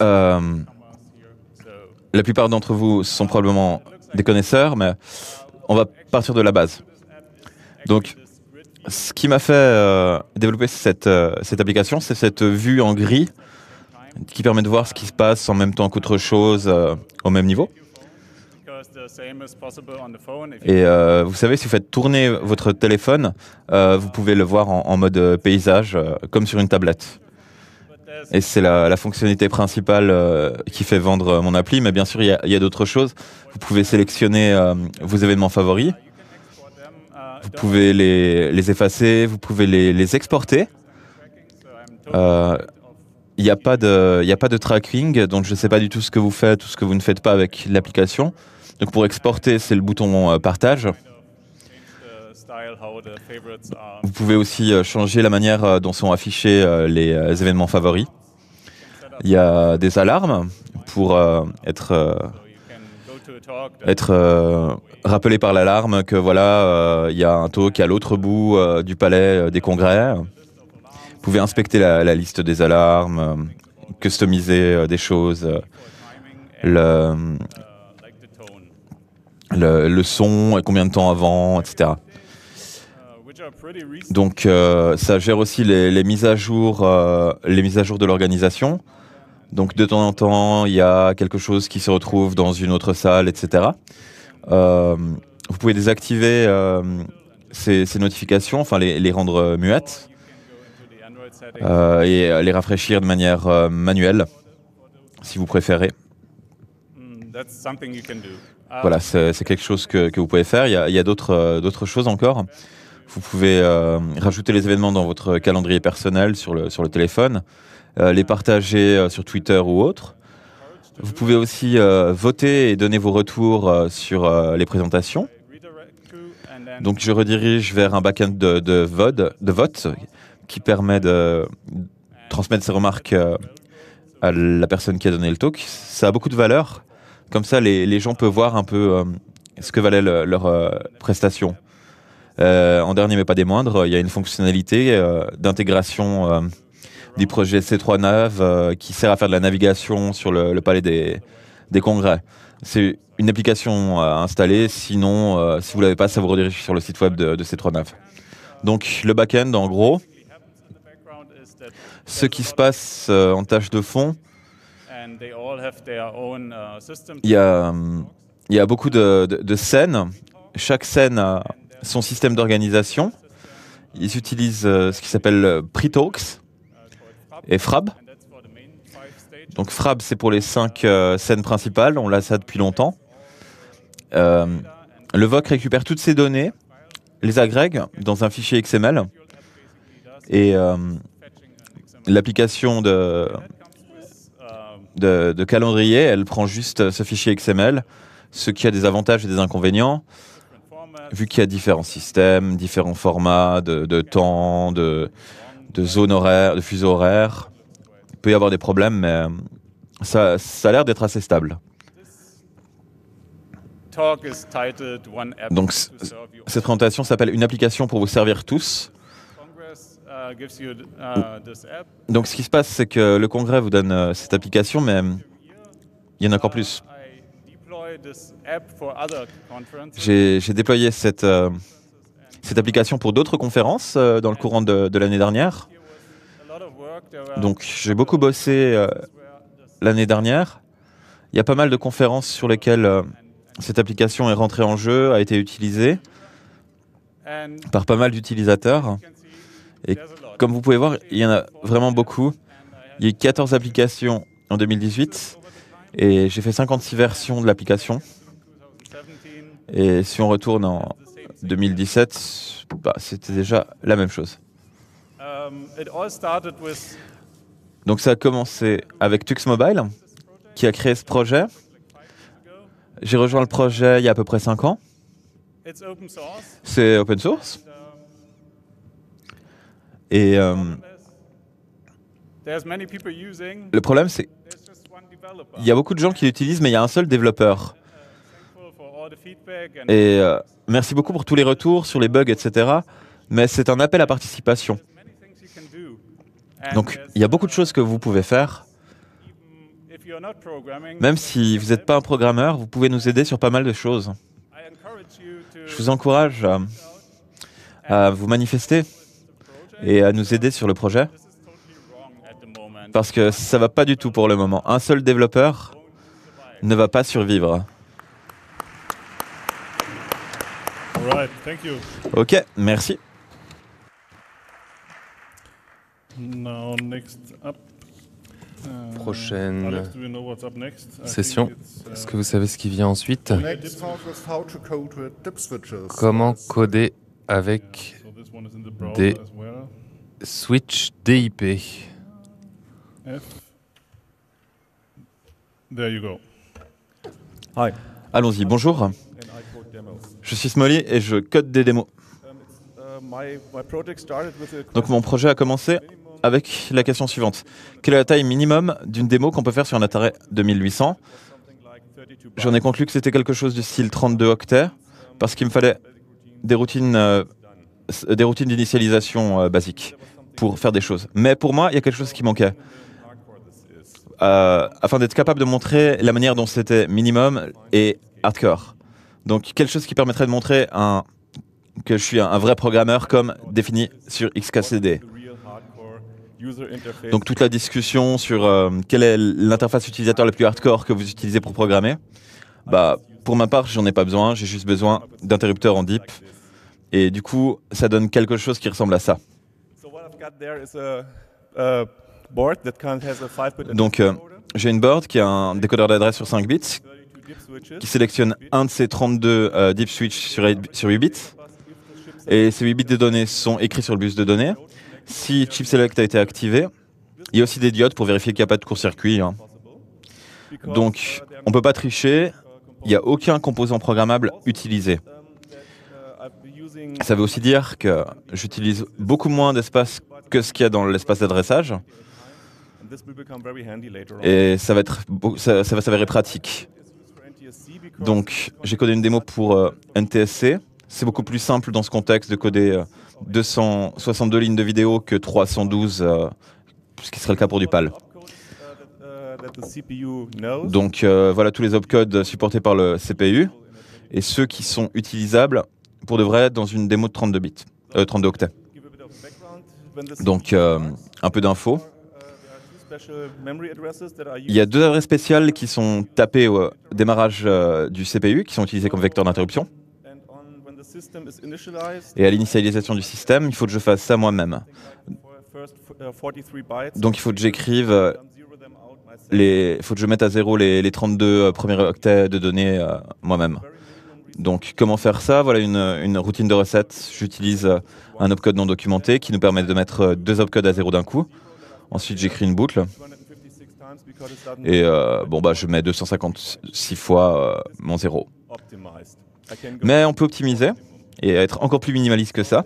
euh, la plupart d'entre vous sont probablement des connaisseurs, mais on va partir de la base. Donc ce qui m'a fait euh, développer cette, euh, cette application, c'est cette vue en gris qui permet de voir ce qui se passe en même temps qu'autre chose euh, au même niveau. Et euh, vous savez, si vous faites tourner votre téléphone, euh, vous pouvez le voir en, en mode paysage, euh, comme sur une tablette. et c'est la, la fonctionnalité principale euh, qui fait vendre euh, mon appli, mais bien sûr il y a, y a d'autres choses. Vous pouvez sélectionner euh, vos événements favoris, vous pouvez les, les effacer, vous pouvez les, les exporter. Euh, Il n'y a pas de, y a pas de tracking, donc je ne sais pas du tout ce que vous faites ou ce que vous ne faites pas avec l'application. Donc pour exporter, c'est le bouton partage. Vous pouvez aussi changer la manière dont sont affichés les événements favoris. Il y a des alarmes pour être, être rappelé par l'alarme que voilà, il y a un talk à l'autre bout du palais des congrès. Vous pouvez inspecter la, la liste des alarmes, euh, customiser euh, des choses, euh, le, le, le son, et combien de temps avant, et cetera. Donc euh, ça gère aussi les, les mises à jour, euh, les mises à jour de l'organisation. Donc de temps en temps, il y a quelque chose qui se retrouve dans une autre salle, et cetera. Euh, vous pouvez désactiver euh, ces, ces notifications, enfin les, les rendre muettes. Euh, et les rafraîchir de manière euh, manuelle, si vous préférez. Voilà, c'est quelque chose que, que vous pouvez faire. Il y a, a d'autres euh, choses encore. Vous pouvez euh, rajouter les événements dans votre calendrier personnel sur le, sur le téléphone, euh, les partager euh, sur Twitter ou autre. Vous pouvez aussi euh, voter et donner vos retours euh, sur euh, les présentations. Donc je redirige vers un back-end de, de, de vote qui permet de transmettre ses remarques à la personne qui a donné le talk. Ça a beaucoup de valeur. Comme ça, les, les gens peuvent voir un peu ce que valait le, leur prestation. Euh, en dernier, mais pas des moindres, il y a une fonctionnalité euh, d'intégration euh, du projet C trois Nav euh, qui sert à faire de la navigation sur le, le palais des, des congrès. C'est une application à installer. Sinon, euh, si vous ne l'avez pas, ça vous redirige sur le site web de, de C trois Nav. Donc, le back-end, en gros... Ce qui se passe euh, en tâche de fond, il y a, il y a beaucoup de, de, de scènes. Chaque scène a son système d'organisation. Ils utilisent euh, ce qui s'appelle pretalx et FRAB. Donc FRAB, c'est pour les cinq euh, scènes principales. On l'a ça depuis longtemps. Euh, le V O C récupère toutes ces données, les agrègue dans un fichier X M L et... Euh, l'application de, de, de calendrier, elle prend juste ce fichier X M L, ce qui a des avantages et des inconvénients, vu qu'il y a différents systèmes, différents formats de, de temps, de, de zone horaire, de fuseau horaire. Il peut y avoir des problèmes, mais ça, ça a l'air d'être assez stable. Donc, cette présentation s'appelle « Une application pour vous servir tous ». Donc ce qui se passe, c'est que le congrès vous donne euh, cette application, mais il y en a encore plus. J'ai déployé cette, euh, cette application pour d'autres conférences euh, dans le courant de, de l'année dernière. Donc j'ai beaucoup bossé euh, l'année dernière. Il y a pas mal de conférences sur lesquelles euh, cette application est rentrée en jeu, a été utilisée par pas mal d'utilisateurs. Et comme vous pouvez voir, il y en a vraiment beaucoup. Il y a eu quatorze applications en deux mille dix-huit et j'ai fait cinquante-six versions de l'application. Et si on retourne en deux mille dix-sept, bah, c'était déjà la même chose. Donc ça a commencé avec Tux Mobile qui a créé ce projet. J'ai rejoint le projet il y a à peu près cinq ans. C'est open source. Et euh, le problème, c'est qu'il y a beaucoup de gens qui l'utilisent, mais il y a un seul développeur. Et euh, merci beaucoup pour tous les retours sur les bugs, et cetera. Mais c'est un appel à participation. Donc, il y a beaucoup de choses que vous pouvez faire. Même si vous n'êtes pas un programmeur, vous pouvez nous aider sur pas mal de choses. Je vous encourage à, à vous manifester et à nous aider sur le projet, parce que ça va pas du tout pour le moment. Un seul développeur ne va pas survivre. Ok, merci. prochaine session. Est-ce que vous savez ce qui vient ensuite? Comment coder avec des switches D I P. Allons-y, bonjour. Je suis Smolly et je code des démos. Donc mon projet a commencé avec la question suivante. Quelle est la taille minimum d'une démo qu'on peut faire sur un Atari deux mille huit cents? J'en ai conclu que c'était quelque chose du style trente-deux octets, parce qu'il me fallait des routines euh, des routines d'initialisation euh, basiques pour faire des choses. Mais pour moi, il y a quelque chose qui manquait. Euh, afin d'être capable de montrer la manière dont c'était minimum et hardcore. Donc quelque chose qui permettrait de montrer un, que je suis un, un vrai programmeur comme défini sur X K C D. Donc toute la discussion sur euh, quelle est l'interface utilisateur la plus hardcore que vous utilisez pour programmer, bah, pour ma part, j'en ai pas besoin, j'ai juste besoin d'interrupteurs en D I P. Et du coup, ça donne quelque chose qui ressemble à ça. Donc euh, j'ai une board qui a un décodeur d'adresse sur cinq bits, qui sélectionne un de ces trente-deux euh, deep switch sur, huit bits, et ces huit bits de données sont écrits sur le bus de données. Si chip select a été activé, il y a aussi des diodes pour vérifier qu'il n'y a pas de court-circuit. Hein. Donc on ne peut pas tricher, il n'y a aucun composant programmable utilisé. Ça veut aussi dire que j'utilise beaucoup moins d'espace que ce qu'il y a dans l'espace d'adressage, et ça va être, ça, ça va s'avérer pratique. Donc j'ai codé une démo pour euh, N T S C. C'est beaucoup plus simple dans ce contexte de coder euh, deux cent soixante-deux lignes de vidéo que trois cent douze, euh, ce qui serait le cas pour du P A L. Donc euh, voilà tous les opcodes supportés par le C P U et ceux qui sont utilisables pour de vrai dans une démo de trente-deux bits, euh, trente-deux octets. Donc euh, un peu d'infos. Il y a deux adresses spéciales qui sont tapées au démarrage euh, du C P U, qui sont utilisées comme vecteur d'interruption. Et à l'initialisation du système, il faut que je fasse ça moi-même. Donc il faut que j'écrive, euh, les, faut que je mette à zéro les, les trente-deux euh, premiers octets de données euh, moi-même. Donc comment faire ça? Voilà une, une routine de recette. J'utilise euh, un opcode non documenté qui nous permet de mettre euh, deux opcodes à zéro d'un coup. Ensuite, j'écris une boucle et euh, bon, bah, je mets deux cent cinquante-six fois euh, mon zéro. Mais on peut optimiser et être encore plus minimaliste que ça.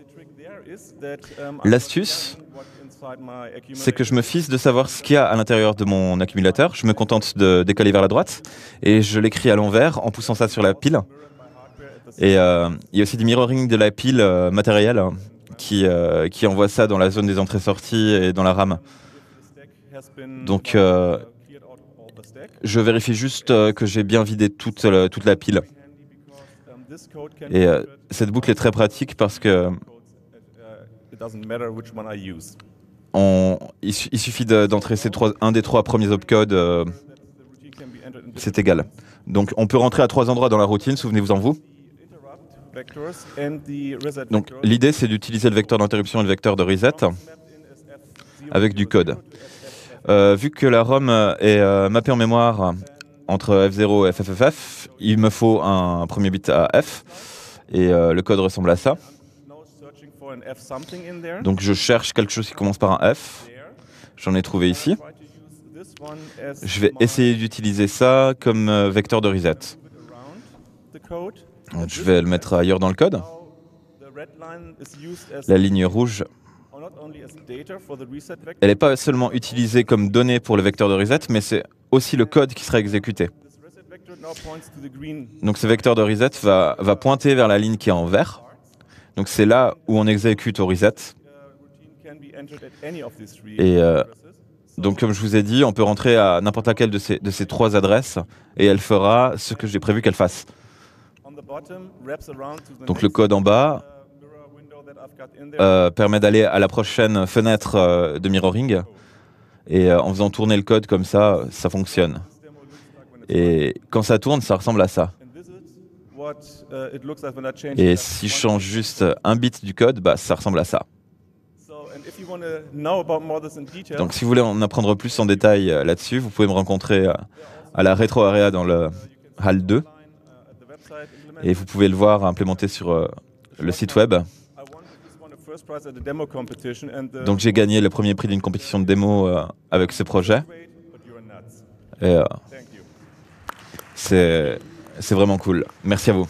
L'astuce, c'est que je me fiche de savoir ce qu'il y a à l'intérieur de mon accumulateur. Je me contente de décoller vers la droite et je l'écris à l'envers en poussant ça sur la pile. Et euh, il y a aussi du mirroring de la pile euh, matérielle qui, euh, qui envoie ça dans la zone des entrées-sorties et dans la RAM. Donc, euh, je vérifie juste euh, que j'ai bien vidé toute, le, toute la pile. Et euh, cette boucle est très pratique parce que on, il, su il suffit d'entrer ces trois, un des trois premiers opcodes, euh, c'est égal. Donc, on peut rentrer à trois endroits dans la routine, souvenez-vous-en vous. Donc, l'idée, c'est d'utiliser le vecteur d'interruption et le vecteur de reset avec du code. Euh, vu que la ROM est euh, mappée en mémoire entre F zéro et F F F F, il me faut un premier bit à F, et euh, le code ressemble à ça. Donc je cherche quelque chose qui commence par un F, j'en ai trouvé ici. Je vais essayer d'utiliser ça comme euh, vecteur de reset. Donc, je vais le mettre ailleurs dans le code. La ligne rouge, elle n'est pas seulement utilisée comme donnée pour le vecteur de reset, mais c'est aussi le code qui sera exécuté. Donc ce vecteur de reset va, va pointer vers la ligne qui est en vert. Donc c'est là où on exécute au reset. Et euh, donc comme je vous ai dit, on peut rentrer à n'importe laquelle de ces, de ces trois adresses et elle fera ce que j'ai prévu qu'elle fasse. Donc le code en bas euh, permet d'aller à la prochaine fenêtre euh, de mirroring et euh, en faisant tourner le code comme ça, ça fonctionne. Et quand ça tourne, ça ressemble à ça. Et si je change juste un bit du code, bah, ça ressemble à ça. Donc si vous voulez en apprendre plus en détail là-dessus, vous pouvez me rencontrer à la Retro Area dans le hall deux. Et vous pouvez le voir implémenté sur le site web. Donc j'ai gagné le premier prix d'une compétition de démo euh, avec ce projet. Euh, c'est vraiment cool. Merci à vous.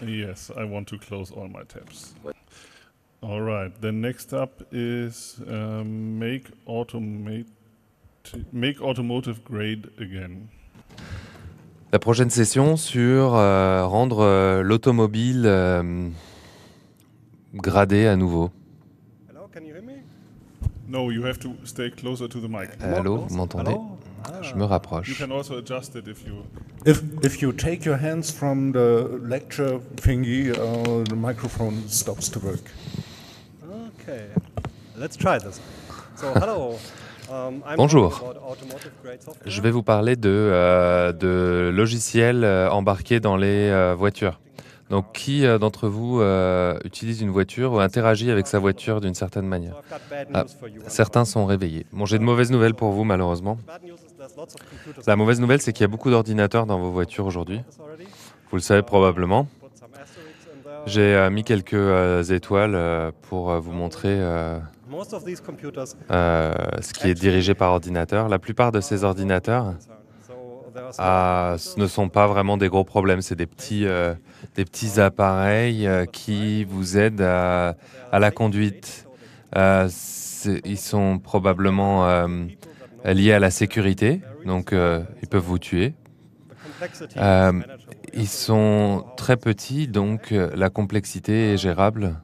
Yes, I want to close all my tabs. All right, the next up is uh, make automate make automotive grade again. La prochaine session sur euh, rendre euh, l'automobile euh, gradée à nouveau. No, you have to stay closer to the mic. Allô, vous m'entendez? Ah. Je me rapproche. You can also adjust it if you if if you take your hands from the lecture thingy, uh, the microphone stops to work. Okay, let's try this. So hello. Bonjour, je vais vous parler de, euh, de logiciels embarqués dans les euh, voitures. Donc qui euh, d'entre vous euh, utilise une voiture ou interagit avec sa voiture d'une certaine manière? Ah, certains sont réveillés. Bon, j'ai de mauvaises nouvelles pour vous malheureusement. La mauvaise nouvelle, c'est qu'il y a beaucoup d'ordinateurs dans vos voitures aujourd'hui. Vous le savez probablement. J'ai euh, mis quelques euh, étoiles euh, pour euh, vous montrer euh, euh, ce qui est dirigé par ordinateur. La plupart de ces ordinateurs euh, ne sont pas vraiment des gros problèmes, c'est des petits, euh, des petits appareils euh, qui vous aident à, à la conduite. Euh, ils sont probablement euh, liés à la sécurité, donc euh, ils peuvent vous tuer. Euh, ils sont très petits, donc la complexité est gérable.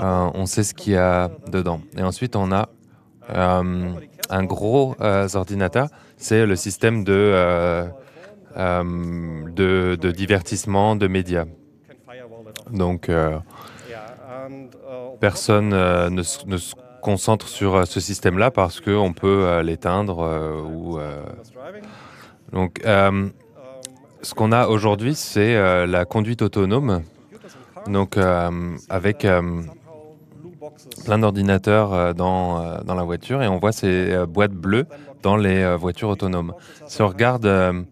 Euh, on sait ce qu'il y a dedans. Et ensuite, on a euh, un gros euh, ordinateur. C'est le système de, euh, euh, de, de divertissement, de médias. Donc, euh, personne euh, ne, ne se concentre sur ce système-là parce qu'on peut euh, l'éteindre euh, ou... Euh, donc, euh, ce qu'on a aujourd'hui, c'est euh, la conduite autonome, donc euh, avec euh, plein d'ordinateurs euh, dans, euh, dans la voiture, et on voit ces euh, boîtes bleues dans les euh, voitures autonomes. Si on regarde euh,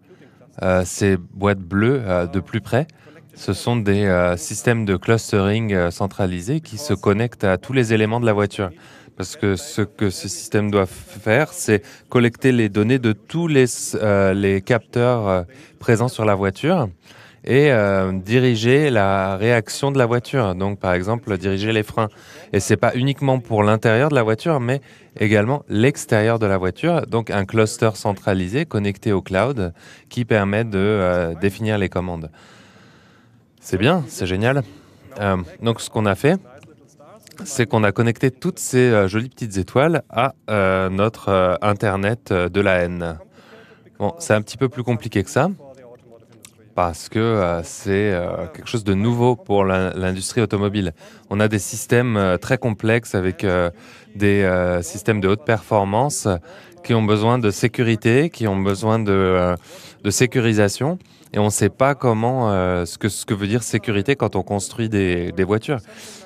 euh, ces boîtes bleues euh, de plus près, ce sont des euh, systèmes de clustering euh, centralisés qui se connectent à tous les éléments de la voiture. Parce que ce que ce système doit faire, c'est collecter les données de tous les, euh, les capteurs euh, présents sur la voiture et euh, diriger la réaction de la voiture. Donc, par exemple, diriger les freins. Et ce n'est pas uniquement pour l'intérieur de la voiture, mais également l'extérieur de la voiture. Donc, un cluster centralisé connecté au cloud qui permet de euh, définir les commandes. C'est bien, c'est génial. Euh, donc, ce qu'on a fait... c'est qu'on a connecté toutes ces euh, jolies petites étoiles à euh, notre euh, Internet euh, de la haine. Bon, c'est un petit peu plus compliqué que ça, parce que euh, c'est euh, quelque chose de nouveau pour l'industrie automobile. On a des systèmes euh, très complexes avec euh, des euh, systèmes de haute performance qui ont besoin de sécurité, qui ont besoin de, euh, de sécurisation. Et on ne sait pas comment, euh, ce, que, ce que veut dire sécurité quand on construit des, des voitures.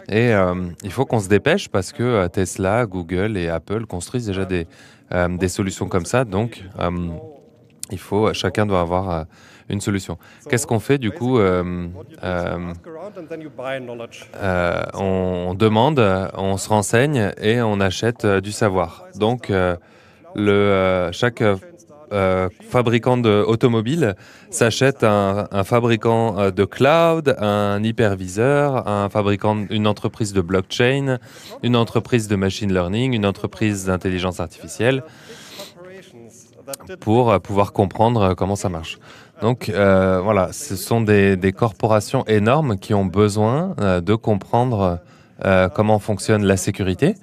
Et euh, il faut qu'on se dépêche parce que euh, Tesla, Google et Apple construisent déjà des, euh, des solutions comme ça. Donc, euh, il faut, chacun doit avoir euh, une solution. Qu'est-ce qu'on fait du coup euh, euh, euh, on, on demande, on se renseigne et on achète euh, du savoir. Donc, euh, le, euh, chaque... Euh, Euh, fabricant d'automobiles s'achète un, un fabricant de cloud, un hyperviseur, un fabricant, une entreprise de blockchain, une entreprise de machine learning, une entreprise d'intelligence artificielle pour pouvoir comprendre comment ça marche. Donc euh, voilà, ce sont des, des corporations énormes qui ont besoin euh, de comprendre euh, comment fonctionne la sécurité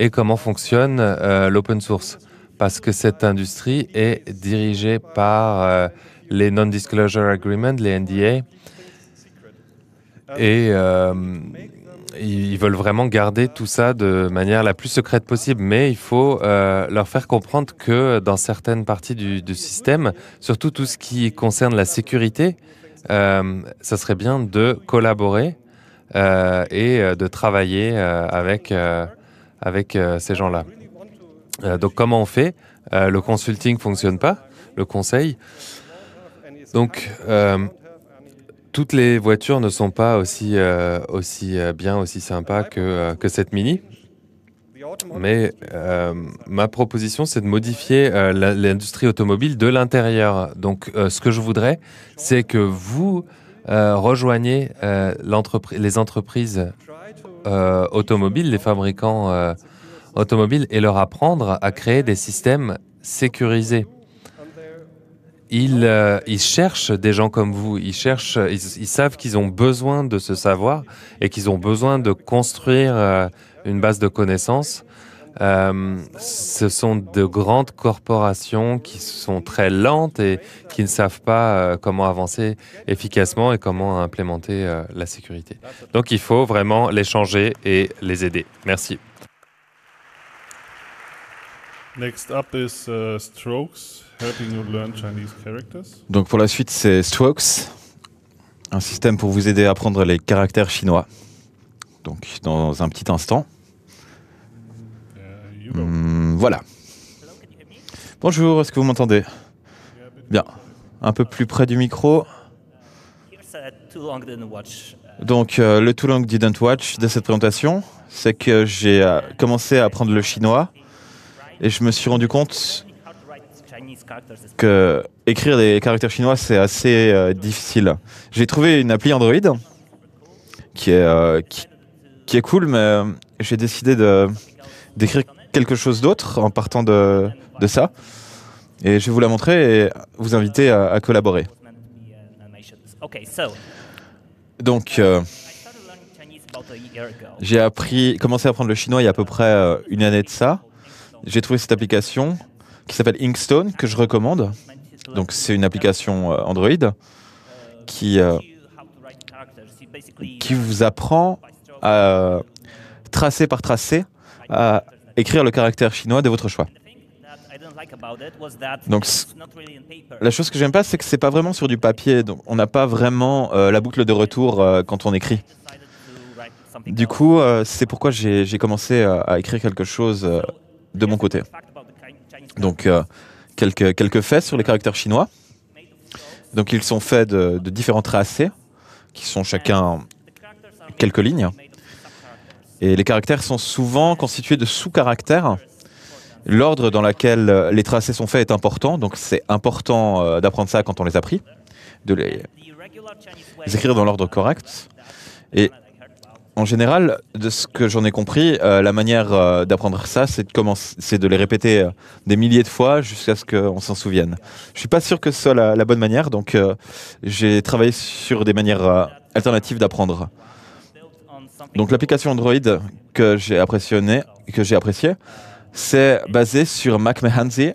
et comment fonctionne euh, l'open source. Parce que cette industrie est dirigée par euh, les Non-Disclosure Agreements, les N D A, et euh, ils veulent vraiment garder tout ça de manière la plus secrète possible, mais il faut euh, leur faire comprendre que dans certaines parties du, du système, surtout tout ce qui concerne la sécurité, euh, ça serait bien de collaborer euh, et de travailler euh, avec, euh, avec euh, ces gens-là. Euh, donc comment on fait? euh, Le consulting ne fonctionne pas, le conseil. Donc euh, toutes les voitures ne sont pas aussi, euh, aussi bien, aussi sympas que, euh, que cette Mini. Mais euh, ma proposition, c'est de modifier euh, l'industrie automobile de l'intérieur. Donc, euh, ce que je voudrais, c'est que vous euh, rejoigniez euh, l'entrepri- les entreprises euh, automobiles, les fabricants euh, automobiles, et leur apprendre à créer des systèmes sécurisés. Ils, euh, ils cherchent des gens comme vous, ils, cherchent, ils, ils savent qu'ils ont besoin de ce savoir et qu'ils ont besoin de construire euh, une base de connaissances. Euh, ce sont de grandes corporations qui sont très lentes et qui ne savent pas euh, comment avancer efficacement et comment implémenter euh, la sécurité. Donc il faut vraiment les changer et les aider. Merci. Next up is uh, Strokes, helping you learn Chinese characters. Donc pour la suite, c'est Strokes, un système pour vous aider à apprendre les caractères chinois. Donc dans un petit instant. Uh, mmh, voilà. Bonjour, est-ce que vous m'entendez? Bien, un peu plus près du micro. Donc euh, le Too Long Didn't Watch de cette présentation, c'est que j'ai euh, commencé à apprendre le chinois. Et je me suis rendu compte que écrire des caractères chinois, c'est assez euh, difficile. J'ai trouvé une appli Android qui est, euh, qui, qui est cool, mais euh, j'ai décidé d'écrire quelque chose d'autre en partant de, de ça. Et je vais vous la montrer et vous inviter à, à collaborer. Donc, euh, j'ai appris, commencé à apprendre le chinois il y a à peu près euh, une année de ça. J'ai trouvé cette application qui s'appelle Inkstone, que je recommande. Donc c'est une application Android qui, euh, qui vous apprend à tracer par tracé, à écrire le caractère chinois de votre choix. Donc la chose que j'aime pas, c'est que c'est pas vraiment sur du papier. Donc on n'a pas vraiment euh, la boucle de retour euh, quand on écrit. Du coup, euh, c'est pourquoi j'ai commencé euh, à écrire quelque chose euh, de mon côté. Donc, euh, quelques, quelques faits sur les caractères chinois. Donc, ils sont faits de, de différents tracés, qui sont chacun quelques lignes. Et les caractères sont souvent constitués de sous-caractères. L'ordre dans lequel les tracés sont faits est important, donc c'est important euh, d'apprendre ça quand on les a pris, de les, les écrire dans l'ordre correct. Et en général, de ce que j'en ai compris, euh, la manière euh, d'apprendre ça, c'est de, de les répéter euh, des milliers de fois jusqu'à ce qu'on s'en souvienne. Je ne suis pas sûr que ce soit la, la bonne manière, donc euh, j'ai travaillé sur des manières euh, alternatives d'apprendre. Donc l'application Android que j'ai appréciée, c'est basée sur MacMahanzi,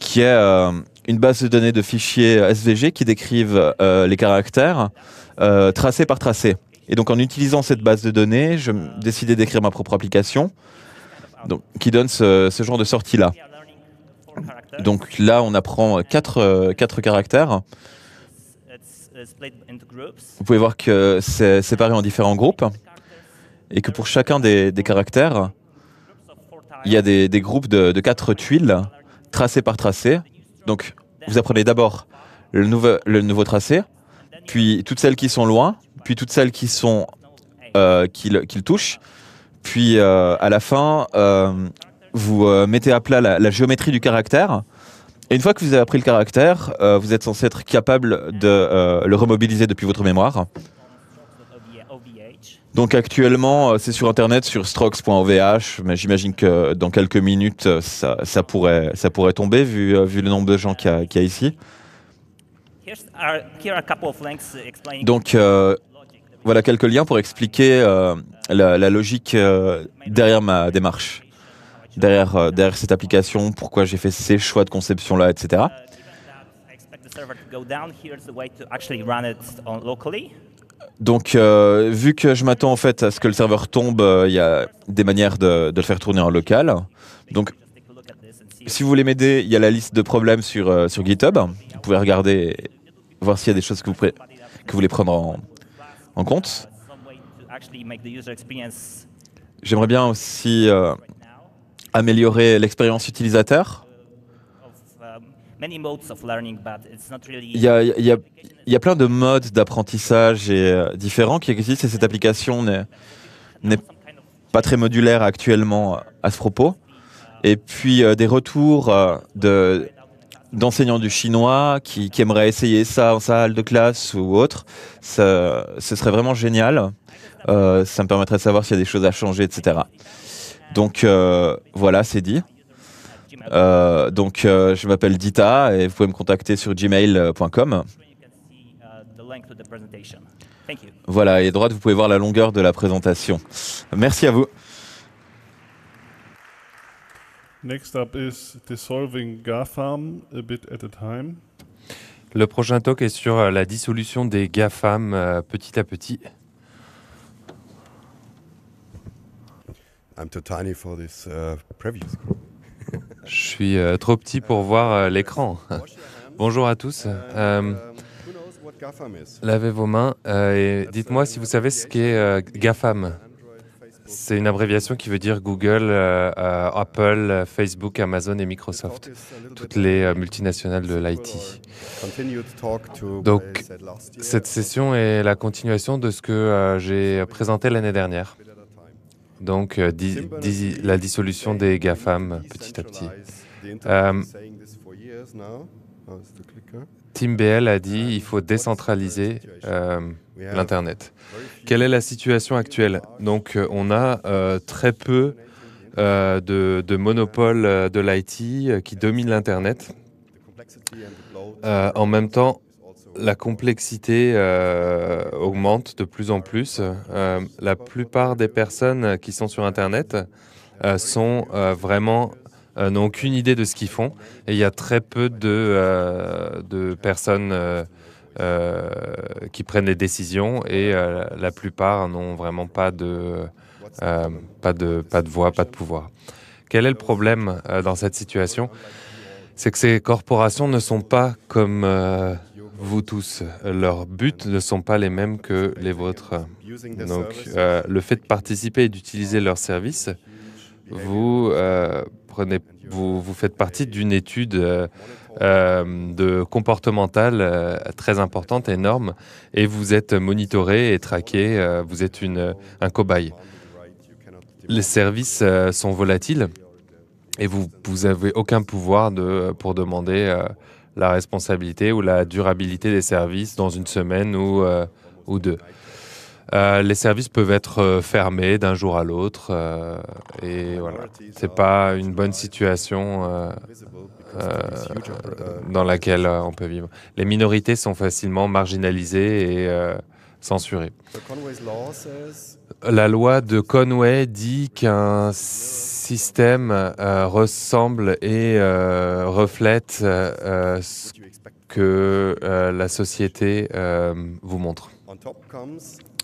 qui est euh, une base de données de fichiers S V G qui décrivent euh, les caractères euh, tracés par tracé. Et donc en utilisant cette base de données, je décidais d'écrire ma propre application donc, qui donne ce, ce genre de sortie-là. Donc là, on apprend quatre, quatre caractères. Vous pouvez voir que c'est séparé en différents groupes et que pour chacun des, des caractères, il y a des, des groupes de, de quatre tuiles tracées par tracé. Donc vous apprenez d'abord le nouveau, le nouveau tracé, puis toutes celles qui sont loin, puis toutes celles qui, sont, euh, qui, le, qui le touchent. Puis euh, à la fin, euh, vous euh, mettez à plat la, la géométrie du caractère. Et une fois que vous avez appris le caractère, euh, vous êtes censé être capable de euh, le remobiliser depuis votre mémoire. Donc actuellement, c'est sur Internet, sur strokes point O V H, mais j'imagine que dans quelques minutes, ça, ça, pourrait, ça pourrait tomber, vu, vu le nombre de gens qu'il y a, qu'il y a ici. Donc, euh, voilà quelques liens pour expliquer euh, la, la logique euh, derrière ma démarche, derrière, euh, derrière cette application, pourquoi j'ai fait ces choix de conception-là, et cetera. Donc, euh, vu que je m'attends en fait à ce que le serveur tombe, il euh, y a des manières de, de le faire tourner en local. Donc, si vous voulez m'aider, il y a la liste de problèmes sur, euh, sur GitHub. Vous pouvez regarder et voir s'il y a des choses que vous, que vous voulez prendre en, en compte. J'aimerais bien aussi euh, améliorer l'expérience utilisateur. Il y a, il y a, il y a plein de modes d'apprentissage euh, différents qui existent et cette application n'est pas très modulaire actuellement à ce propos. Et puis euh, des retours euh, de, d'enseignants du chinois qui, qui aimeraient essayer ça en salle de classe ou autre, ça, ce serait vraiment génial. Euh, ça me permettrait de savoir s'il y a des choses à changer, et cetera. Donc euh, voilà, c'est dit. Euh, donc euh, je m'appelle Dita et vous pouvez me contacter sur gmail point com. Voilà, et à droite, vous pouvez voir la longueur de la présentation. Merci à vous. Next up is dissolving GAFAM a bit at a time. Le prochain talk est sur la dissolution des GAFAM euh, petit à petit. I'm too tiny for this uh, preview. Je suis euh, trop petit pour voir euh, l'écran. Bonjour à tous. Euh, lavez vos mains euh, et dites-moi si vous savez ce qu'est euh, GAFAM. C'est une abréviation qui veut dire Google, euh, euh, Apple, euh, Facebook, Amazon et Microsoft, toutes les euh, multinationales de l'I T. Donc, cette session est la continuation de ce que euh, j'ai présenté l'année dernière. Donc, euh, di di la dissolution des GAFAM petit à petit. Euh, Tim B L a dit il faut décentraliser euh, l'Internet. Quelle est la situation actuelle? Donc, on a euh, très peu euh, de, de monopoles de l'I T qui dominent l'Internet. Euh, en même temps, la complexité euh, augmente de plus en plus. Euh, la plupart des personnes qui sont sur Internet euh, sont euh, vraiment... Euh, n'ont aucune idée de ce qu'ils font et il y a très peu de, euh, de personnes euh, euh, qui prennent des décisions et euh, la plupart n'ont vraiment pas de, euh, pas, de, pas de voix, pas de pouvoir. Quel est le problème euh, dans cette situation? C'est que ces corporations ne sont pas comme euh, vous tous. Leurs buts ne sont pas les mêmes que les vôtres. Donc euh, le fait de participer et d'utiliser leurs services, vous... Euh, Vous, vous faites partie d'une étude euh, euh, de comportementale euh, très importante, énorme, et vous êtes monitoré et traqué, euh, vous êtes une, un cobaye. Les services euh, sont volatiles et vous n'avez aucun pouvoir de, pour demander euh, la responsabilité ou la durabilité des services dans une semaine ou, euh, ou deux. Euh, les services peuvent être fermés d'un jour à l'autre euh, et voilà. C'est pas une bonne situation euh, euh, dans laquelle euh, on peut vivre. Les minorités sont facilement marginalisées et euh, censurées. La loi de Conway dit qu'un système euh, ressemble et euh, reflète euh, ce que euh, la société euh, vous montre.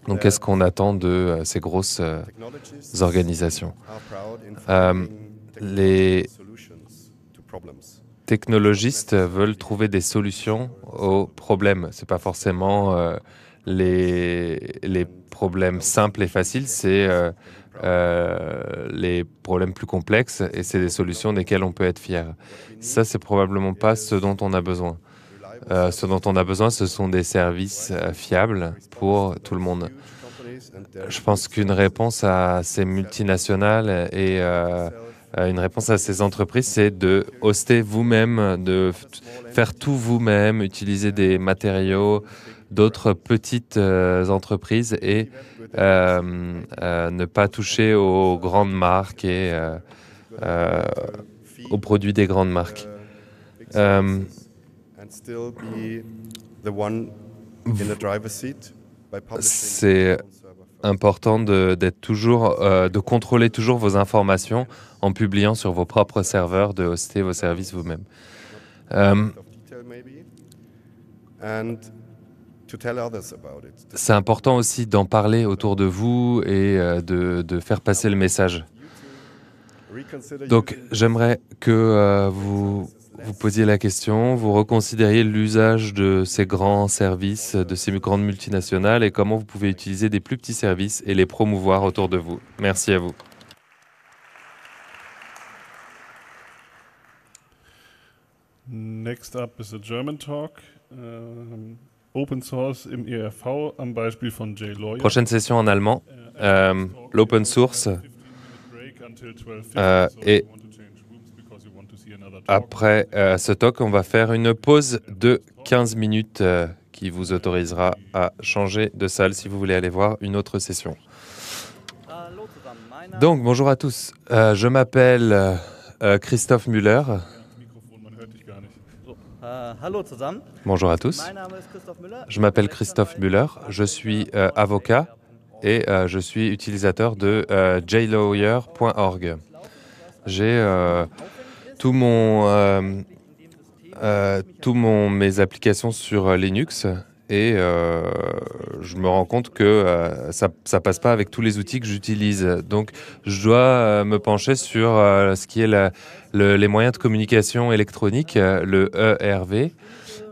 Donc, qu'est-ce qu'on attend de euh, ces grosses euh, organisations? euh, Les technologistes veulent trouver des solutions aux problèmes. Ce n'est pas forcément euh, les, les problèmes simples et faciles, c'est euh, euh, les problèmes plus complexes et c'est des solutions desquelles on peut être fier. Ça, c'est probablement pas ce dont on a besoin. Euh, ce dont on a besoin, ce sont des services euh, fiables pour tout le monde. Je pense qu'une réponse à ces multinationales et euh, une réponse à ces entreprises, c'est de hoster vous-même, de faire tout vous-même, utiliser des matériaux d'autres petites euh, entreprises et euh, euh, ne pas toucher aux grandes marques et euh, euh, aux produits des grandes marques. Euh, C'est important d'être toujours, euh, de contrôler toujours vos informations en publiant sur vos propres serveurs, de hoster vos services vous-même. Euh, C'est important aussi d'en parler autour de vous et euh, de, de faire passer le message. Donc, j'aimerais que euh, vous vous posiez la question, vous reconsidériez l'usage de ces grands services, de ces grandes multinationales et comment vous pouvez utiliser des plus petits services et les promouvoir autour de vous. Merci à vous. Next up is a German talk. Uh, open source im E R V am Beispiel von Jay Lawyer. Prochaine session en allemand. Euh, L'open source. Euh, et après euh, ce talk, on va faire une pause de quinze minutes euh, qui vous autorisera à changer de salle si vous voulez aller voir une autre session. Donc, bonjour à tous. Euh, je m'appelle euh, Christophe Müller. Bonjour à tous. Je m'appelle Christophe Müller. Je suis euh, avocat et euh, je suis utilisateur de euh, j lawyer point org. J'ai euh, tout mon, euh, euh, tout mon, mes applications sur Linux et euh, je me rends compte que euh, ça ne passe pas avec tous les outils que j'utilise. Donc, je dois euh, me pencher sur euh, ce qui est la, le, les moyens de communication électronique, euh, le E R V.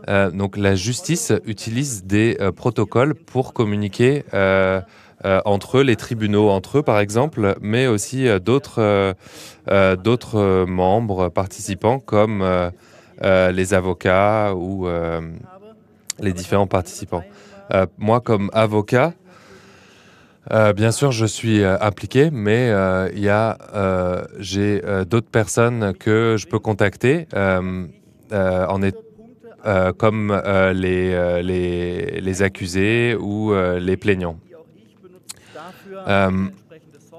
Euh, donc, la justice utilise des euh, protocoles pour communiquer euh, Euh, entre eux, les tribunaux entre eux, par exemple, mais aussi euh, d'autres euh, euh, d'autres euh, membres participants comme euh, euh, les avocats ou euh, les différents participants. Euh, moi, comme avocat, euh, bien sûr, je suis euh, impliqué, mais euh, y a, euh, j'ai euh, d'autres personnes que je peux contacter euh, euh, en étant euh, comme euh, les, euh, les, les accusés ou euh, les plaignants. Euh,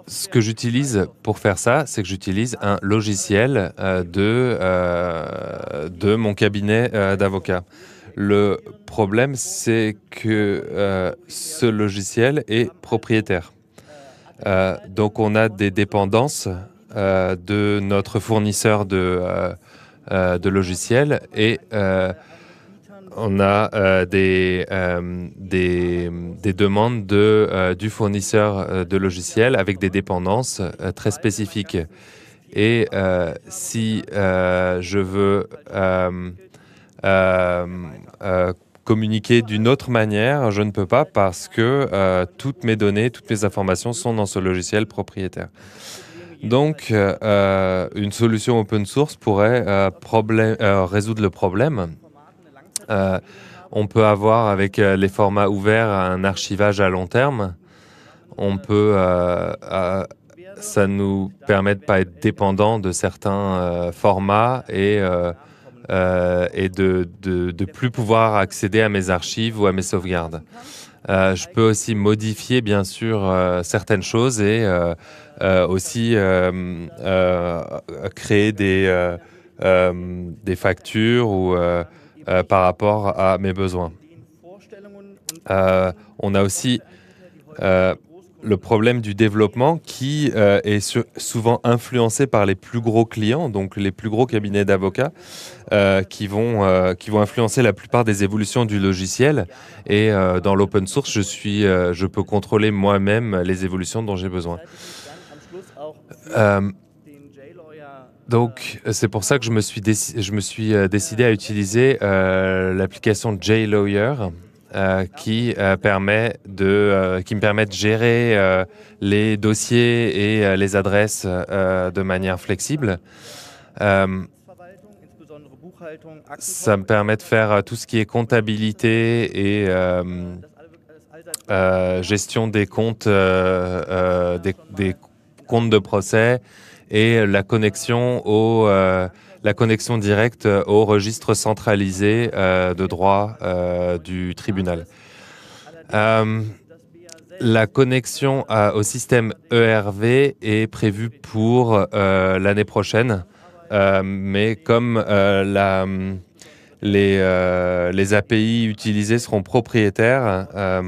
ce que j'utilise pour faire ça, c'est que j'utilise un logiciel euh, de, euh, de mon cabinet euh, d'avocat. Le problème, c'est que euh, ce logiciel est propriétaire. Euh, donc, on a des dépendances euh, de notre fournisseur de, euh, euh, de logiciels et euh, on a euh, des, euh, des, des demandes de, euh, du fournisseur de logiciels avec des dépendances euh, très spécifiques. Et euh, si euh, je veux euh, euh, euh, communiquer d'une autre manière, je ne peux pas parce que euh, toutes mes données, toutes mes informations sont dans ce logiciel propriétaire. Donc, euh, une solution open source pourrait euh, problème, euh, résoudre le problème. Euh, on peut avoir avec euh, les formats ouverts un archivage à long terme. On peut, euh, euh, ça nous permet de ne pas être dépendant de certains euh, formats et, euh, euh, et de ne plus pouvoir accéder à mes archives ou à mes sauvegardes. Euh, je peux aussi modifier, bien sûr, euh, certaines choses et euh, euh, aussi euh, euh, créer des, euh, euh, des factures ou... Euh, Euh, par rapport à mes besoins. Euh, on a aussi euh, le problème du développement qui euh, est sur, souvent influencé par les plus gros clients, donc les plus gros cabinets d'avocats, euh, qui vont, euh, qui vont influencer la plupart des évolutions du logiciel. Et euh, dans l'open source, je, suis, euh, je peux contrôler moi-même les évolutions dont j'ai besoin. Euh, Donc, c'est pour ça que je me suis, déci je me suis euh, décidé à utiliser euh, l'application j lawyer euh, qui, euh, permet de, euh, qui me permet de gérer euh, les dossiers et euh, les adresses euh, de manière flexible. Euh, ça me permet de faire euh, tout ce qui est comptabilité et euh, euh, gestion des comptes, euh, euh, des, des comptes de procès, et la connexion, au, euh, la connexion directe au registre centralisé euh, de droit euh, du tribunal. Euh, la connexion à, au système E R V est prévue pour euh, l'année prochaine, euh, mais comme euh, la, les, euh, les A P I utilisées seront propriétaires, euh,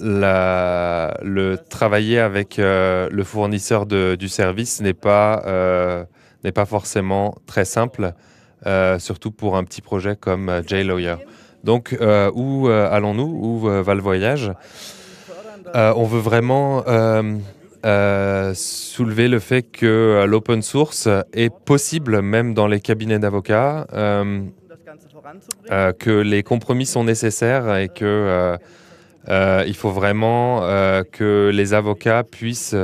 La, le travailler avec euh, le fournisseur de, du service n'est pas, euh, n'est pas forcément très simple, euh, surtout pour un petit projet comme euh, j lawyer. Donc, euh, où euh, allons-nous? Où euh, va le voyage? euh, On veut vraiment euh, euh, soulever le fait que l'open source est possible même dans les cabinets d'avocats, euh, euh, que les compromis sont nécessaires et que euh, euh, il faut vraiment euh, que les avocats puissent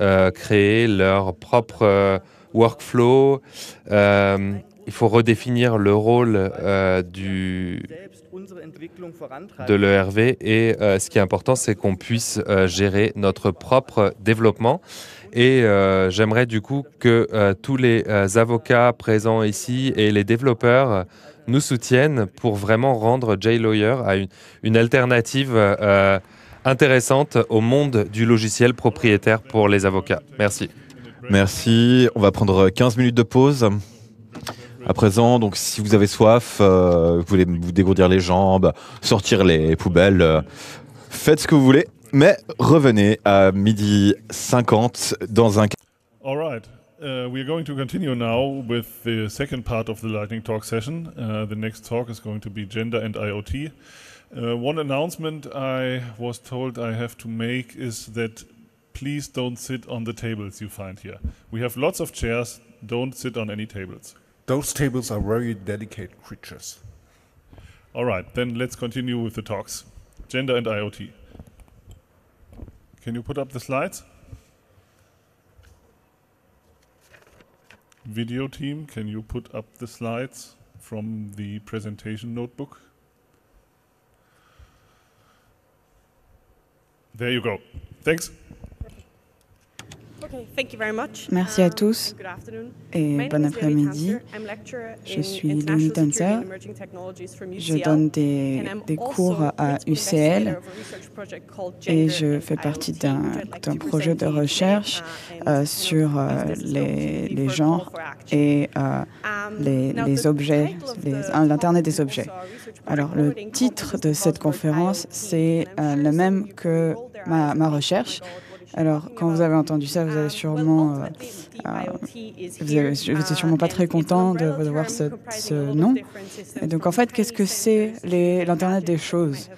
euh, créer leur propre euh, workflow. Euh, il faut redéfinir le rôle euh, du... de l'E R V et euh, ce qui est important, c'est qu'on puisse euh, gérer notre propre développement. Et euh, j'aimerais du coup que euh, tous les euh, avocats présents ici et les développeurs nous soutiennent pour vraiment rendre JLawyer à une, une alternative euh, intéressante au monde du logiciel propriétaire pour les avocats. Merci. Merci. On va prendre quinze minutes de pause. À présent, donc, si vous avez soif, euh, vous voulez vous dégourdir les jambes, sortir les poubelles, euh, faites ce que vous voulez, mais revenez à midi cinquante dans un... All right. Uh, we are going to continue now with the second part of the lightning talk session. Uh, the next talk is going to be gender and IoT. Uh, one announcement I was told I have to make is that please don't sit on the tables you find here. We have lots of chairs. Don't sit on any tables. Those tables are very delicate creatures. All right, then let's continue with the talks. Gender and IoT. Can you put up the slides? Video team, can you put up the slides from the presentation notebook? There you go. Thanks. Merci à tous et bon après-midi. Je suis Lumi Danzer. Je donne des, des cours à U C L et je fais partie d'un projet de recherche euh, sur euh, les, les genres et euh, les, les objets, l'Internet des objets. Alors, le titre de cette conférence, c'est euh, le même que ma, ma recherche. Alors, quand vous avez entendu ça, vous avez sûrement, euh, euh, vous avez, vous n'êtes sûrement pas très content de, de voir ce, ce nom. Et donc, en fait, qu'est-ce que c'est l'Internet des choses?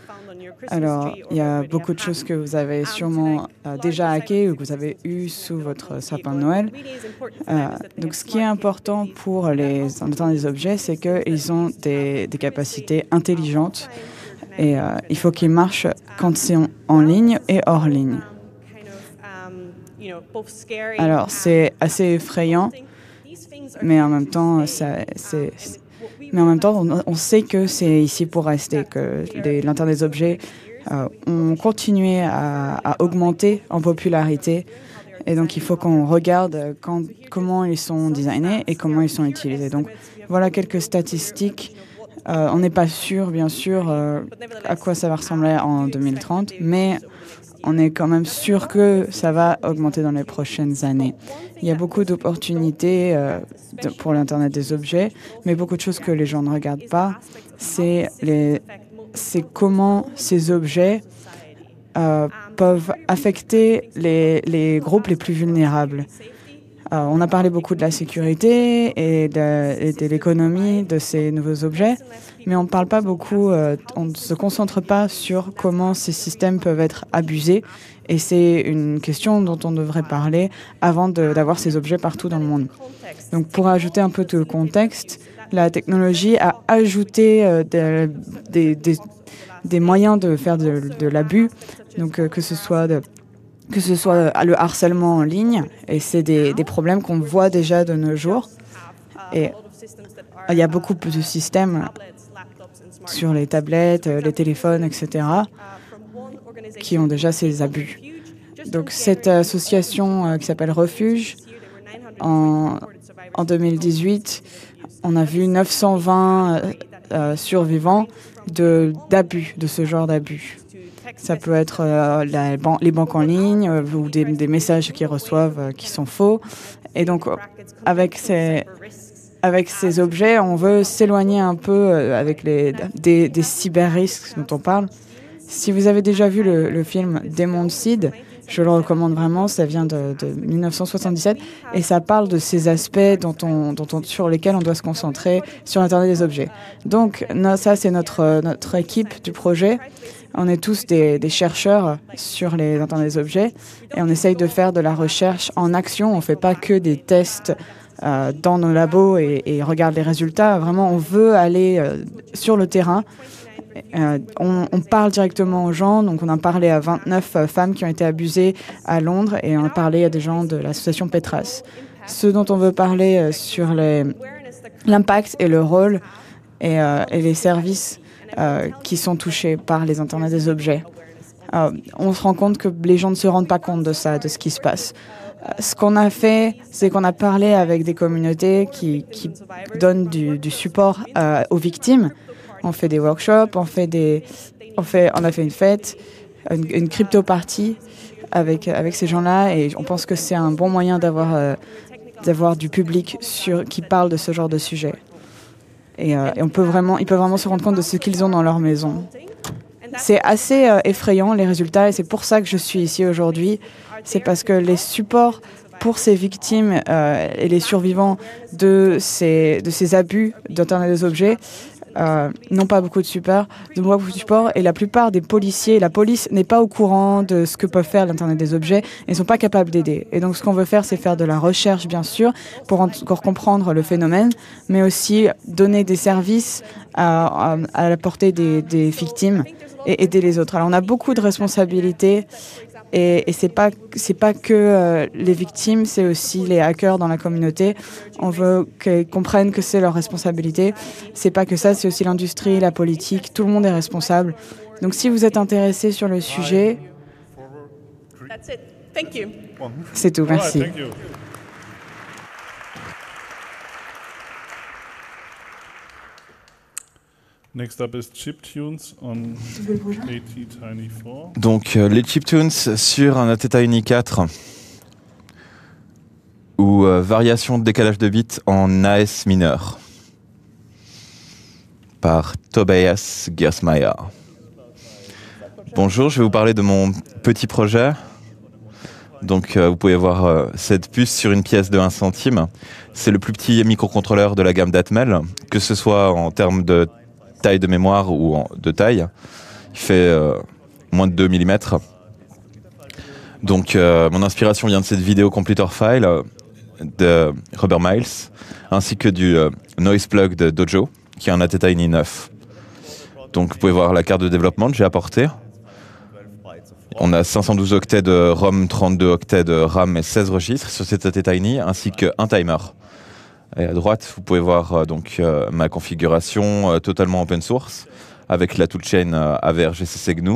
Alors, il y a beaucoup de choses que vous avez sûrement euh, déjà hackées ou que vous avez eues sous votre sapin de Noël. Euh, donc, ce qui est important pour les Internet des objets, c'est qu'ils ont des, des capacités intelligentes et euh, il faut qu'ils marchent quand c'est en, en ligne et hors ligne. Alors, c'est assez effrayant, mais en même temps, ça, c'est, mais en même temps on, on sait que c'est ici pour rester, que l'Internet des objets euh, ont continué à, à augmenter en popularité. Et donc, il faut qu'on regarde quand, comment ils sont designés et comment ils sont utilisés. Donc, voilà quelques statistiques. Euh, on n'est pas sûr, bien sûr, euh, à quoi ça va ressembler en deux mille trente, mais on est quand même sûr que ça va augmenter dans les prochaines années. Il y a beaucoup d'opportunités euh, pour l'Internet des objets, mais beaucoup de choses que les gens ne regardent pas, c'est comment ces objets euh, peuvent affecter les, les groupes les plus vulnérables. Euh, on a parlé beaucoup de la sécurité et de, de l'économie de ces nouveaux objets, mais on ne parle pas beaucoup, euh, on ne se concentre pas sur comment ces systèmes peuvent être abusés. Et c'est une question dont on devrait parler avant d'avoir ces objets partout dans le monde. Donc, pour ajouter un peu de contexte, la technologie a ajouté euh, des, des, des, des moyens de faire de, de l'abus, donc euh, que ce soit de... que ce soit le harcèlement en ligne, et c'est des, des problèmes qu'on voit déjà de nos jours. Et il y a beaucoup de systèmes sur les tablettes, les téléphones, et cetera, qui ont déjà ces abus. Donc cette association qui s'appelle Refuge, en, en deux mille dix-huit, on a vu neuf cent vingt euh, survivants d'abus, de, de ce genre d'abus. Ça peut être euh, la ban les banques en ligne euh, ou des, des messages qu'ils reçoivent euh, qui sont faux. Et donc, euh, avec, ces, avec ces objets, on veut s'éloigner un peu euh, avec les, des, des cyber-risques dont on parle. Si vous avez déjà vu le, le film Démoncide, je le recommande vraiment, ça vient de, de mille neuf cent soixante-dix-sept, et ça parle de ces aspects dont on, dont on, sur lesquels on doit se concentrer sur l'Internet des objets. Donc, no, ça, c'est notre, notre équipe du projet. On est tous des, des chercheurs sur les Internet des objets et on essaye de faire de la recherche en action. On ne fait pas que des tests euh, dans nos labos et, et regarde les résultats. Vraiment, on veut aller euh, sur le terrain. Euh, on, on parle directement aux gens. Donc, on a parlé à vingt-neuf euh, femmes qui ont été abusées à Londres et on a parlé à des gens de l'association Petras. Ce dont on veut parler euh, sur l'impact et le rôle et, euh, et les services Euh, qui sont touchés par les Internet des objets. Euh, on se rend compte que les gens ne se rendent pas compte de ça, de ce qui se passe. Euh, ce qu'on a fait, c'est qu'on a parlé avec des communautés qui, qui donnent du, du support euh, aux victimes. On fait des workshops, on, fait des, on, fait, on a fait une fête, une, une crypto-party avec, avec ces gens-là et on pense que c'est un bon moyen d'avoir euh, d'avoir du public sur, qui parle de ce genre de sujet. Et, euh, et on peut vraiment, ils peuvent vraiment se rendre compte de ce qu'ils ont dans leur maison. C'est assez euh, effrayant, les résultats, et c'est pour ça que je suis ici aujourd'hui. C'est parce que les supports pour ces victimes euh, et les survivants de ces, de ces abus d'Internet des objets euh, n'ont pas beaucoup de support, de beaucoup de support. Et la plupart des policiers, la police n'est pas au courant de ce que peuvent faire l'Internet des objets et ne sont pas capables d'aider. Et donc ce qu'on veut faire, c'est faire de la recherche, bien sûr, pour encore comprendre le phénomène, mais aussi donner des services à, à, à la portée des, des victimes et aider les autres. Alors on a beaucoup de responsabilités. Et, et ce n'est pas, pas que euh, les victimes, c'est aussi les hackers dans la communauté. On veut qu'ils comprennent que c'est leur responsabilité. Ce n'est pas que ça, c'est aussi l'industrie, la politique. Tout le monde est responsable. Donc si vous êtes intéressé sur le sujet... C'est tout, merci. Donc euh, les chiptunes sur un ATtiny quatre ou euh, variation de décalage de bits en A S mineur par Tobias Gersmeyer. Bonjour, je vais vous parler de mon petit projet. Donc euh, vous pouvez voir euh, cette puce sur une pièce de un centime. C'est le plus petit microcontrôleur de la gamme d'Atmel, que ce soit en termes de taille de mémoire ou de taille, il fait euh, moins de deux millimètres. Donc euh, mon inspiration vient de cette vidéo Computer File euh, de Robert Miles, ainsi que du euh, Noise Plug de Dojo, qui est un ATtiny neuf. Donc vous pouvez voir la carte de développement que j'ai apportée. On a cinq cent douze octets de ROM, trente-deux octets de RAM et seize registres sur cette ATtiny, ainsi qu'un timer. Et à droite, vous pouvez voir euh, donc, euh, ma configuration euh, totalement open source avec la toolchain euh, A V R G C C G N U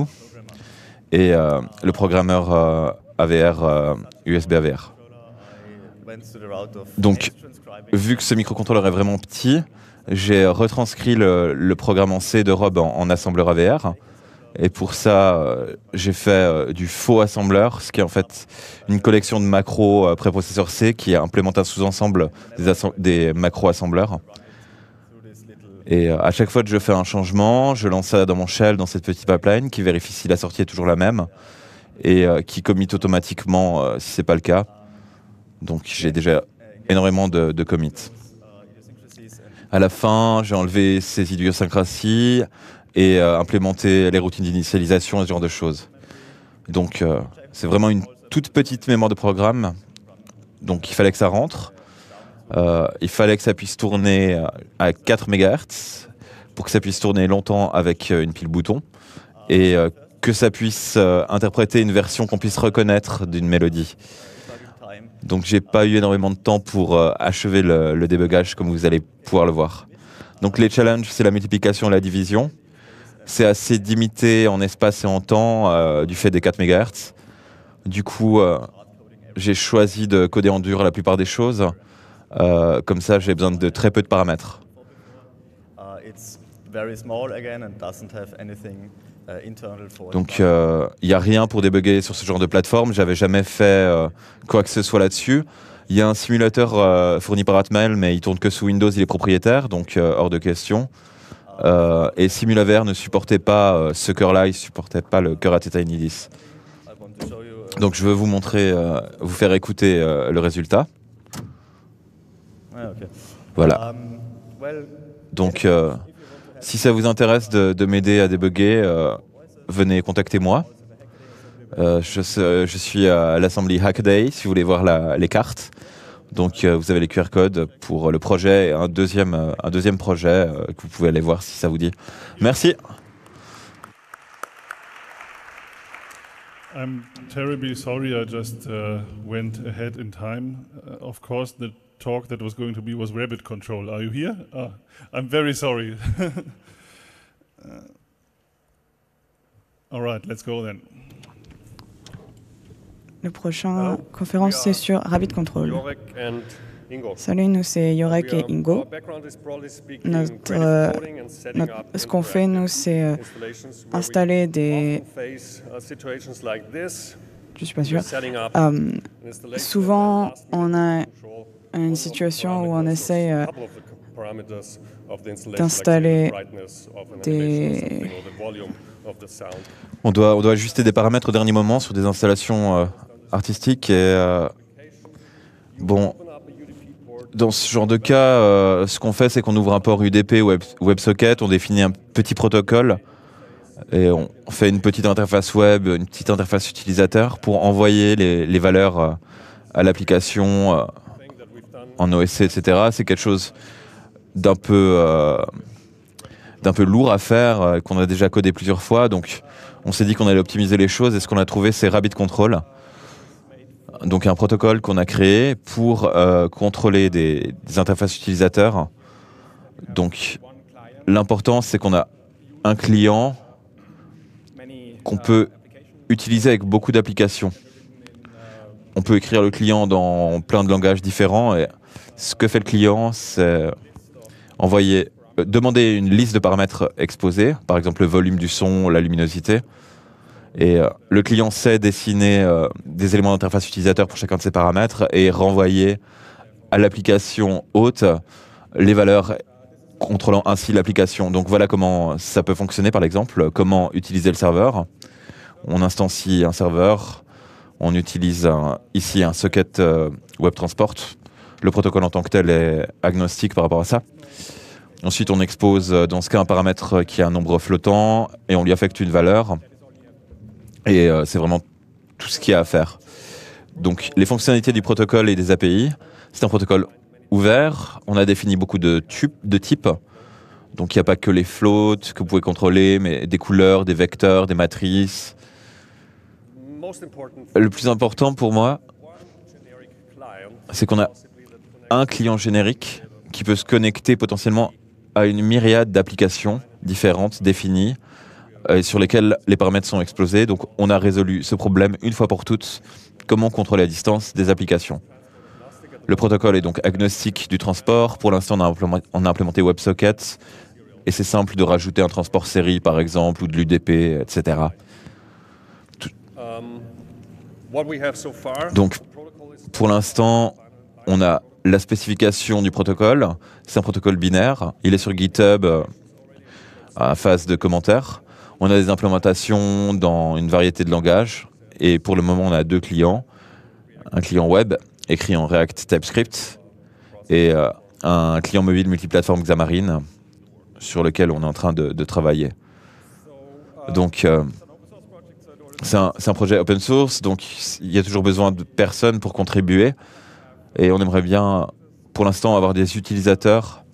et euh, le programmeur euh, A V R euh, U S B A V R. Donc, vu que ce microcontrôleur est vraiment petit, j'ai retranscrit le, le programme en C de Rob en, en assembleur A V R. Et pour ça, euh, j'ai fait euh, du faux assembleur, ce qui est en fait une collection de macros euh, préprocesseurs C qui implémente un sous-ensemble des, des macro-assembleurs. Et euh, à chaque fois que je fais un changement, je lance ça dans mon shell, dans cette petite pipeline, qui vérifie si la sortie est toujours la même et euh, qui commit automatiquement euh, si ce n'est pas le cas. Donc j'ai déjà énormément de, de commits. À la fin, j'ai enlevé ces idiosyncrasies et euh, implémenter les routines d'initialisation et ce genre de choses. Donc euh, c'est vraiment une toute petite mémoire de programme, donc il fallait que ça rentre, euh, il fallait que ça puisse tourner à quatre mégahertz, pour que ça puisse tourner longtemps avec euh, une pile bouton, et euh, que ça puisse euh, interpréter une version qu'on puisse reconnaître d'une mélodie. Donc j'ai pas eu énormément de temps pour euh, achever le, le débugage comme vous allez pouvoir le voir. Donc les challenges, c'est la multiplication et la division. C'est assez limité en espace et en temps euh, du fait des quatre mégahertz. Du coup, euh, j'ai choisi de coder en dur la plupart des choses. Euh, comme ça, j'ai besoin de très peu de paramètres. Donc, il euh, n'y a rien pour débugger sur ce genre de plateforme. J'avais jamais fait euh, quoi que ce soit là-dessus. Il y a un simulateur euh, fourni par Atmel, mais il tourne que sous Windows, il est propriétaire, donc euh, hors de question. Euh, et SimulaVR ne supportait pas euh, ce cœur-là, il ne supportait pas le cœur ATtiny dix. Donc je veux vous montrer, euh, vous faire écouter euh, le résultat. Ah, okay. Voilà. Donc euh, si ça vous intéresse de, de m'aider à débugger, euh, venez contactez-moi. Euh, je, je suis à l'Assemblée Hack Day, si vous voulez voir la, les cartes. Donc euh, vous avez les Q R codes pour le projet et un deuxième, euh, un deuxième projet euh, que vous pouvez aller voir si ça vous dit. Merci. I'm terribly sorry I just uh, went ahead in time. Uh, of course the talk that was going to be was Rabbit Control. Are you here? Oh, I'm very sorry. uh, all right, let's go then. Le prochain Hello. conférence, c'est sur Rabbit Control. Salut, nous c'est Yorek et Ingo. Notre, euh, notre, ce qu'on fait, nous, c'est euh, installer des... Je ne suis pas sûr. Euh, souvent, on a une situation où on essaye euh, d'installer des... On doit, on doit ajuster des paramètres au dernier moment sur des installations euh, artistiques. Et, euh, bon, dans ce genre de cas, euh, ce qu'on fait, c'est qu'on ouvre un port U D P web, WebSocket, on définit un petit protocole et on fait une petite interface web, une petite interface utilisateur pour envoyer les, les valeurs euh, à l'application euh, en O S C, et cetera. C'est quelque chose d'un peu... Euh, d'un peu lourd à faire, euh, qu'on a déjà codé plusieurs fois, donc on s'est dit qu'on allait optimiser les choses, et ce qu'on a trouvé, c'est Rabbit Control, donc un protocole qu'on a créé pour euh, contrôler des, des interfaces utilisateurs. Donc l'important, c'est qu'on a un client qu'on peut utiliser avec beaucoup d'applications. On peut écrire le client dans plein de langages différents, et ce que fait le client, c'est envoyer... demander une liste de paramètres exposés, par exemple le volume du son, la luminosité, et euh, le client sait dessiner euh, des éléments d'interface utilisateur pour chacun de ces paramètres et renvoyer à l'application hôte les valeurs contrôlant ainsi l'application. Donc voilà comment ça peut fonctionner, par exemple, comment utiliser le serveur. On instancie un serveur, on utilise un, ici un socket euh, web transport. Le protocole en tant que tel est agnostique par rapport à ça. Ensuite, on expose dans ce cas un paramètre qui a un nombre flottant et on lui affecte une valeur. Et euh, c'est vraiment tout ce qu'il y a à faire. Donc, les fonctionnalités du protocole et des A P I, c'est un protocole ouvert. On a défini beaucoup de, de types. Donc, il n'y a pas que les floats que vous pouvez contrôler, mais des couleurs, des vecteurs, des matrices. Le plus important pour moi, c'est qu'on a un client générique qui peut se connecter potentiellement à une myriade d'applications différentes, définies, euh, sur lesquelles les paramètres sont explosés. Donc on a résolu ce problème une fois pour toutes, comment contrôler à distance des applications. Le protocole est donc agnostique du transport. Pour l'instant, on, on a implémenté WebSocket, et c'est simple de rajouter un transport série, par exemple, ou de l'U D P, et cetera. Tout... Donc, pour l'instant, on a la spécification du protocole. C'est un protocole binaire. Il est sur GitHub euh, à phase de commentaires. On a des implémentations dans une variété de langages. Et pour le moment, on a deux clients. Un client web écrit en React TypeScript et euh, un client mobile multiplateforme Xamarin sur lequel on est en train de, de travailler. Donc, euh, c'est un, c'est un projet open source. Donc, il y a toujours besoin de personnes pour contribuer. Et on aimerait bien, pour l'instant, avoir des utilisateurs,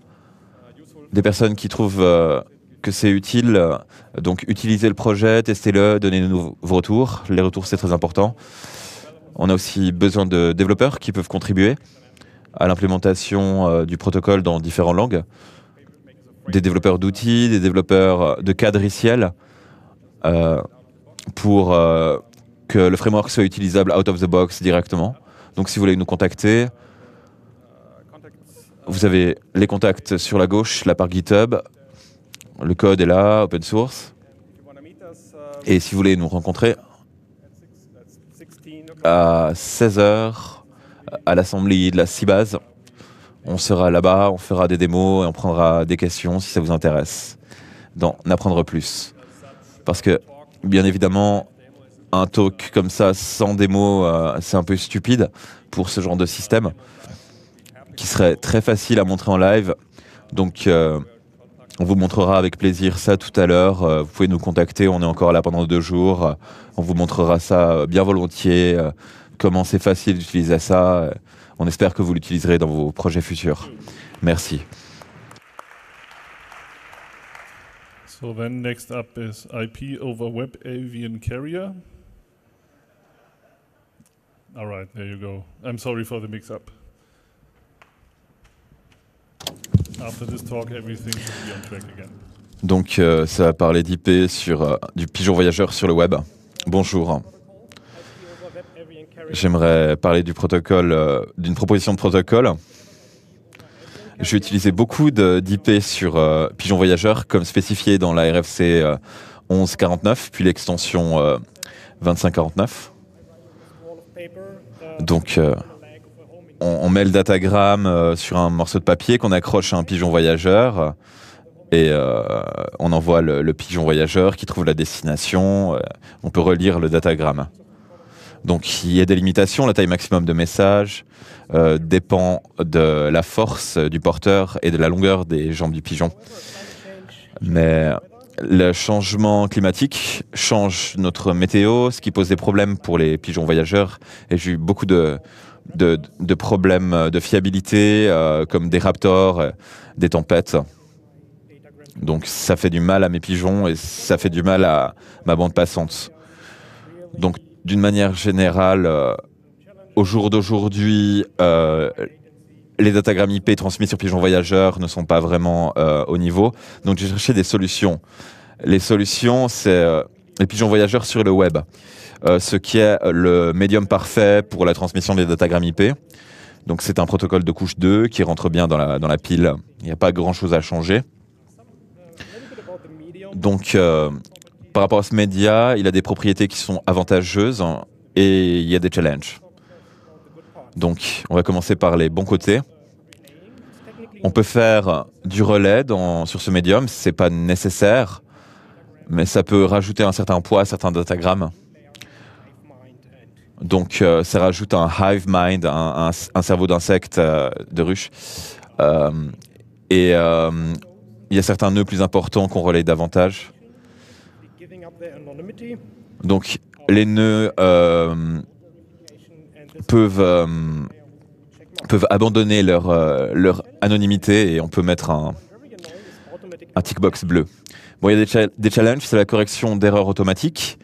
des personnes qui trouvent euh, que c'est utile. Euh, donc, utilisez le projet, testez-le, donnez-nous vos retours. Les retours, c'est très important. On a aussi besoin de développeurs qui peuvent contribuer à l'implémentation euh, du protocole dans différentes langues. Des développeurs d'outils, des développeurs de cadriciel euh, pour euh, que le framework soit utilisable out of the box directement. Donc si vous voulez nous contacter, vous avez les contacts sur la gauche, là par GitHub. Le code est là, open source. Et si vous voulez nous rencontrer, à seize heures, à l'assemblée de la C base, on sera là-bas, on fera des démos et on prendra des questions si ça vous intéresse, d'en apprendre plus. Parce que, bien évidemment, un talk comme ça, sans démo, euh, c'est un peu stupide pour ce genre de système qui serait très facile à montrer en live. Donc, euh, On vous montrera avec plaisir ça tout à l'heure. Vous pouvez nous contacter, on est encore là pendant deux jours. On vous montrera ça bien volontiers, comment c'est facile d'utiliser ça. On espère que vous l'utiliserez dans vos projets futurs. Merci. So then next up is I P over web avian carrier. All right, there you go. I'm sorry for the mix-up. After this talk, everything should be on track again. Donc, euh, ça va parler d'I P sur euh, du pigeon voyageur sur le web. Bonjour. J'aimerais parler du protocole, euh, d'une proposition de protocole. J'ai utilisé beaucoup d'I P sur euh, pigeon voyageur, comme spécifié dans la R F C euh, onze quarante-neuf, puis l'extension euh, vingt-cinq quarante-neuf. Donc, euh, on, on met le datagramme euh, sur un morceau de papier qu'on accroche à un pigeon voyageur euh, et euh, on envoie le, le pigeon voyageur qui trouve la destination. Euh, on peut relire le datagramme. Donc, il y a des limitations. La taille maximum de message euh, dépend de la force du porteur et de la longueur des jambes du pigeon. Mais le changement climatique change notre météo, ce qui pose des problèmes pour les pigeons voyageurs. Et j'ai eu beaucoup de, de, de problèmes de fiabilité, euh, comme des raptors, euh, des tempêtes. Donc ça fait du mal à mes pigeons et ça fait du mal à ma bande passante. Donc d'une manière générale, euh, au jour d'aujourd'hui, euh, les datagrammes I P transmis sur pigeon voyageur ne sont pas vraiment euh, au niveau. Donc j'ai cherché des solutions. Les solutions, c'est euh, les pigeons voyageurs sur le web, euh, ce qui est le médium parfait pour la transmission des datagrammes I P. Donc c'est un protocole de couche deux qui rentre bien dans la, dans la pile. Il n'y a pas grand-chose à changer. Donc euh, par rapport à ce média, il a des propriétés qui sont avantageuses et il y a des challenges. Donc, on va commencer par les bons côtés. On peut faire du relais dans, sur ce médium, c'est pas nécessaire, mais ça peut rajouter un certain poids à certains datagrammes. Donc, euh, ça rajoute un hive mind, un, un, un cerveau d'insecte euh, de ruche. Euh, et il euh, y a certains nœuds plus importants qu'on relaie davantage. Donc, les nœuds... Euh, peuvent, euh, peuvent abandonner leur, euh, leur anonymité et on peut mettre un, un tickbox bleu. Bon, il y a des, cha des challenges, c'est la correction d'erreurs automatique.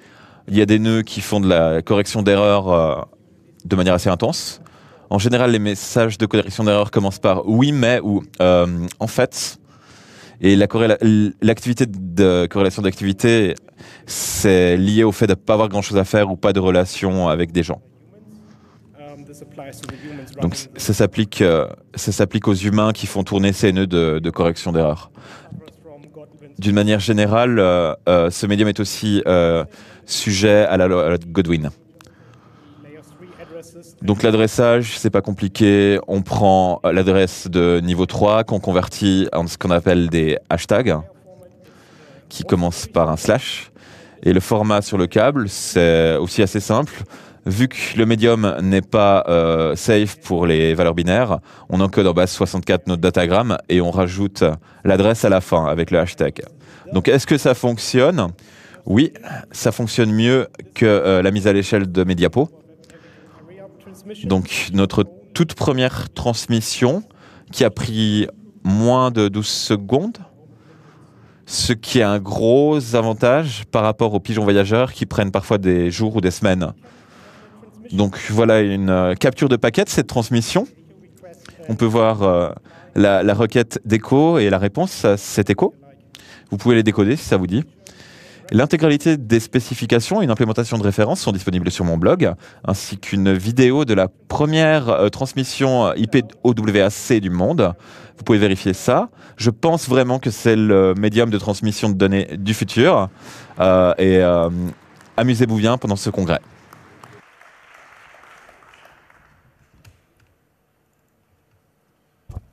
Il y a des nœuds qui font de la correction d'erreurs euh, de manière assez intense. En général, les messages de correction d'erreurs commencent par « oui, mais » ou euh, « en fait ». Et l'activité de corrélation d'activité, c'est lié au fait de ne pas avoir grand-chose à faire ou pas de relation avec des gens. Donc ça s'applique euh, aux humains qui font tourner ces nœuds de, de correction d'erreur. D'une manière générale, euh, euh, ce médium est aussi euh, sujet à la loi Godwin. Donc l'adressage, c'est pas compliqué. On prend l'adresse de niveau trois qu'on convertit en ce qu'on appelle des hashtags, qui commencent par un slash. Et le format sur le câble, c'est aussi assez simple. Vu que le médium n'est pas euh, safe pour les valeurs binaires, on encode en base soixante-quatre notre datagramme et on rajoute l'adresse à la fin avec le hashtag. Donc est-ce que ça fonctionne? Oui, ça fonctionne mieux que euh, la mise à l'échelle de mes diapos. Donc notre toute première transmission qui a pris moins de douze secondes, ce qui est un gros avantage par rapport aux pigeons voyageurs qui prennent parfois des jours ou des semaines. Donc voilà une capture de paquet de cette transmission. On peut voir euh, la, la requête d'écho et la réponse à cet écho. Vous pouvez les décoder si ça vous dit. L'intégralité des spécifications et une implémentation de référence sont disponibles sur mon blog, ainsi qu'une vidéo de la première euh, transmission I P O W A C du monde. Vous pouvez vérifier ça. Je pense vraiment que c'est le médium de transmission de données du futur. Euh, et euh, amusez-vous bien pendant ce congrès.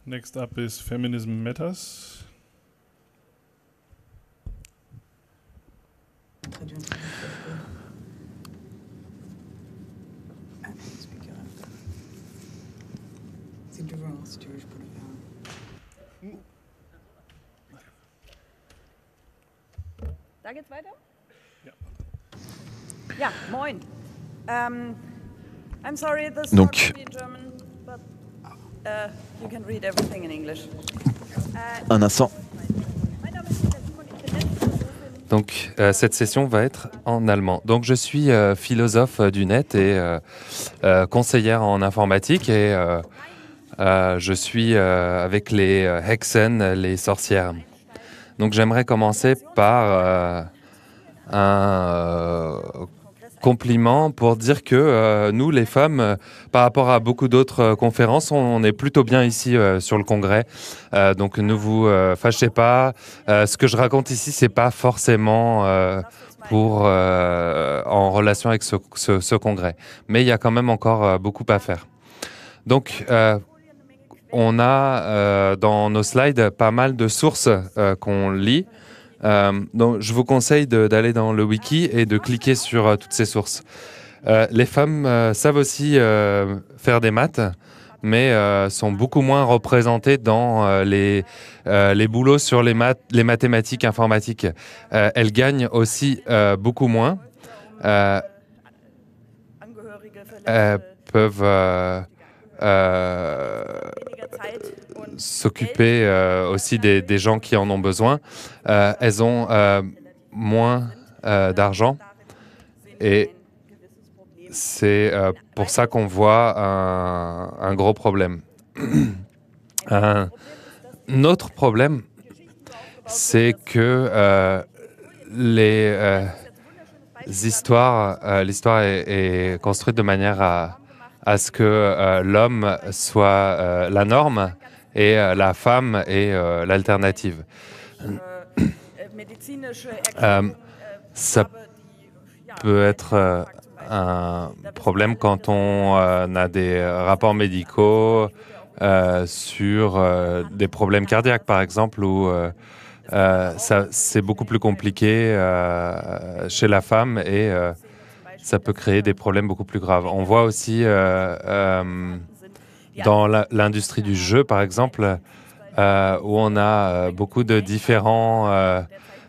Next up is Feminism Matters. Da geht's weiter? Ja. Ja, moin. Um, I'm sorry, this is in German, but uh, you can read everything in English. Uh, Un instant. Donc, euh, cette session va être en allemand. Donc, je suis euh, philosophe euh, du net et euh, euh, conseillère en informatique et euh, euh, je suis euh, avec les euh, Hexen, les sorcières. Donc, j'aimerais commencer par euh, un euh, compliment pour dire que euh, nous, les femmes, euh, par rapport à beaucoup d'autres euh, conférences, on, on est plutôt bien ici euh, sur le congrès. Euh, donc, ne vous euh, fâchez pas. Euh, ce que je raconte ici, c'est pas forcément euh, pour euh, en relation avec ce, ce, ce congrès. Mais il y a quand même encore euh, beaucoup à faire. Donc, euh, on a euh, dans nos slides pas mal de sources euh, qu'on lit. Euh, donc, je vous conseille d'aller dans le wiki et de cliquer sur euh, toutes ces sources. Euh, les femmes euh, savent aussi euh, faire des maths, mais euh, sont beaucoup moins représentées dans euh, les, euh, les boulots sur les, math les mathématiques informatiques. Euh, elles gagnent aussi euh, beaucoup moins. Euh, elles peuvent euh, euh, s'occuper euh, aussi des, des gens qui en ont besoin. Euh, elles ont euh, moins euh, d'argent et c'est euh, pour ça qu'on voit un, un gros problème. Un autre problème, c'est que euh, les euh, histoires, euh, l'histoire est, est construite de manière à, à ce que euh, l'homme soit euh, la norme et euh, la femme est euh, l'alternative. Euh, ça peut être euh, un problème quand on euh, a des rapports médicaux euh, sur euh, des problèmes cardiaques, par exemple, où euh, euh, c'est beaucoup plus compliqué euh, chez la femme et euh, ça peut créer des problèmes beaucoup plus graves. On voit aussi euh, euh, dans l'industrie du jeu, par exemple, euh, où on a euh, beaucoup de différents euh,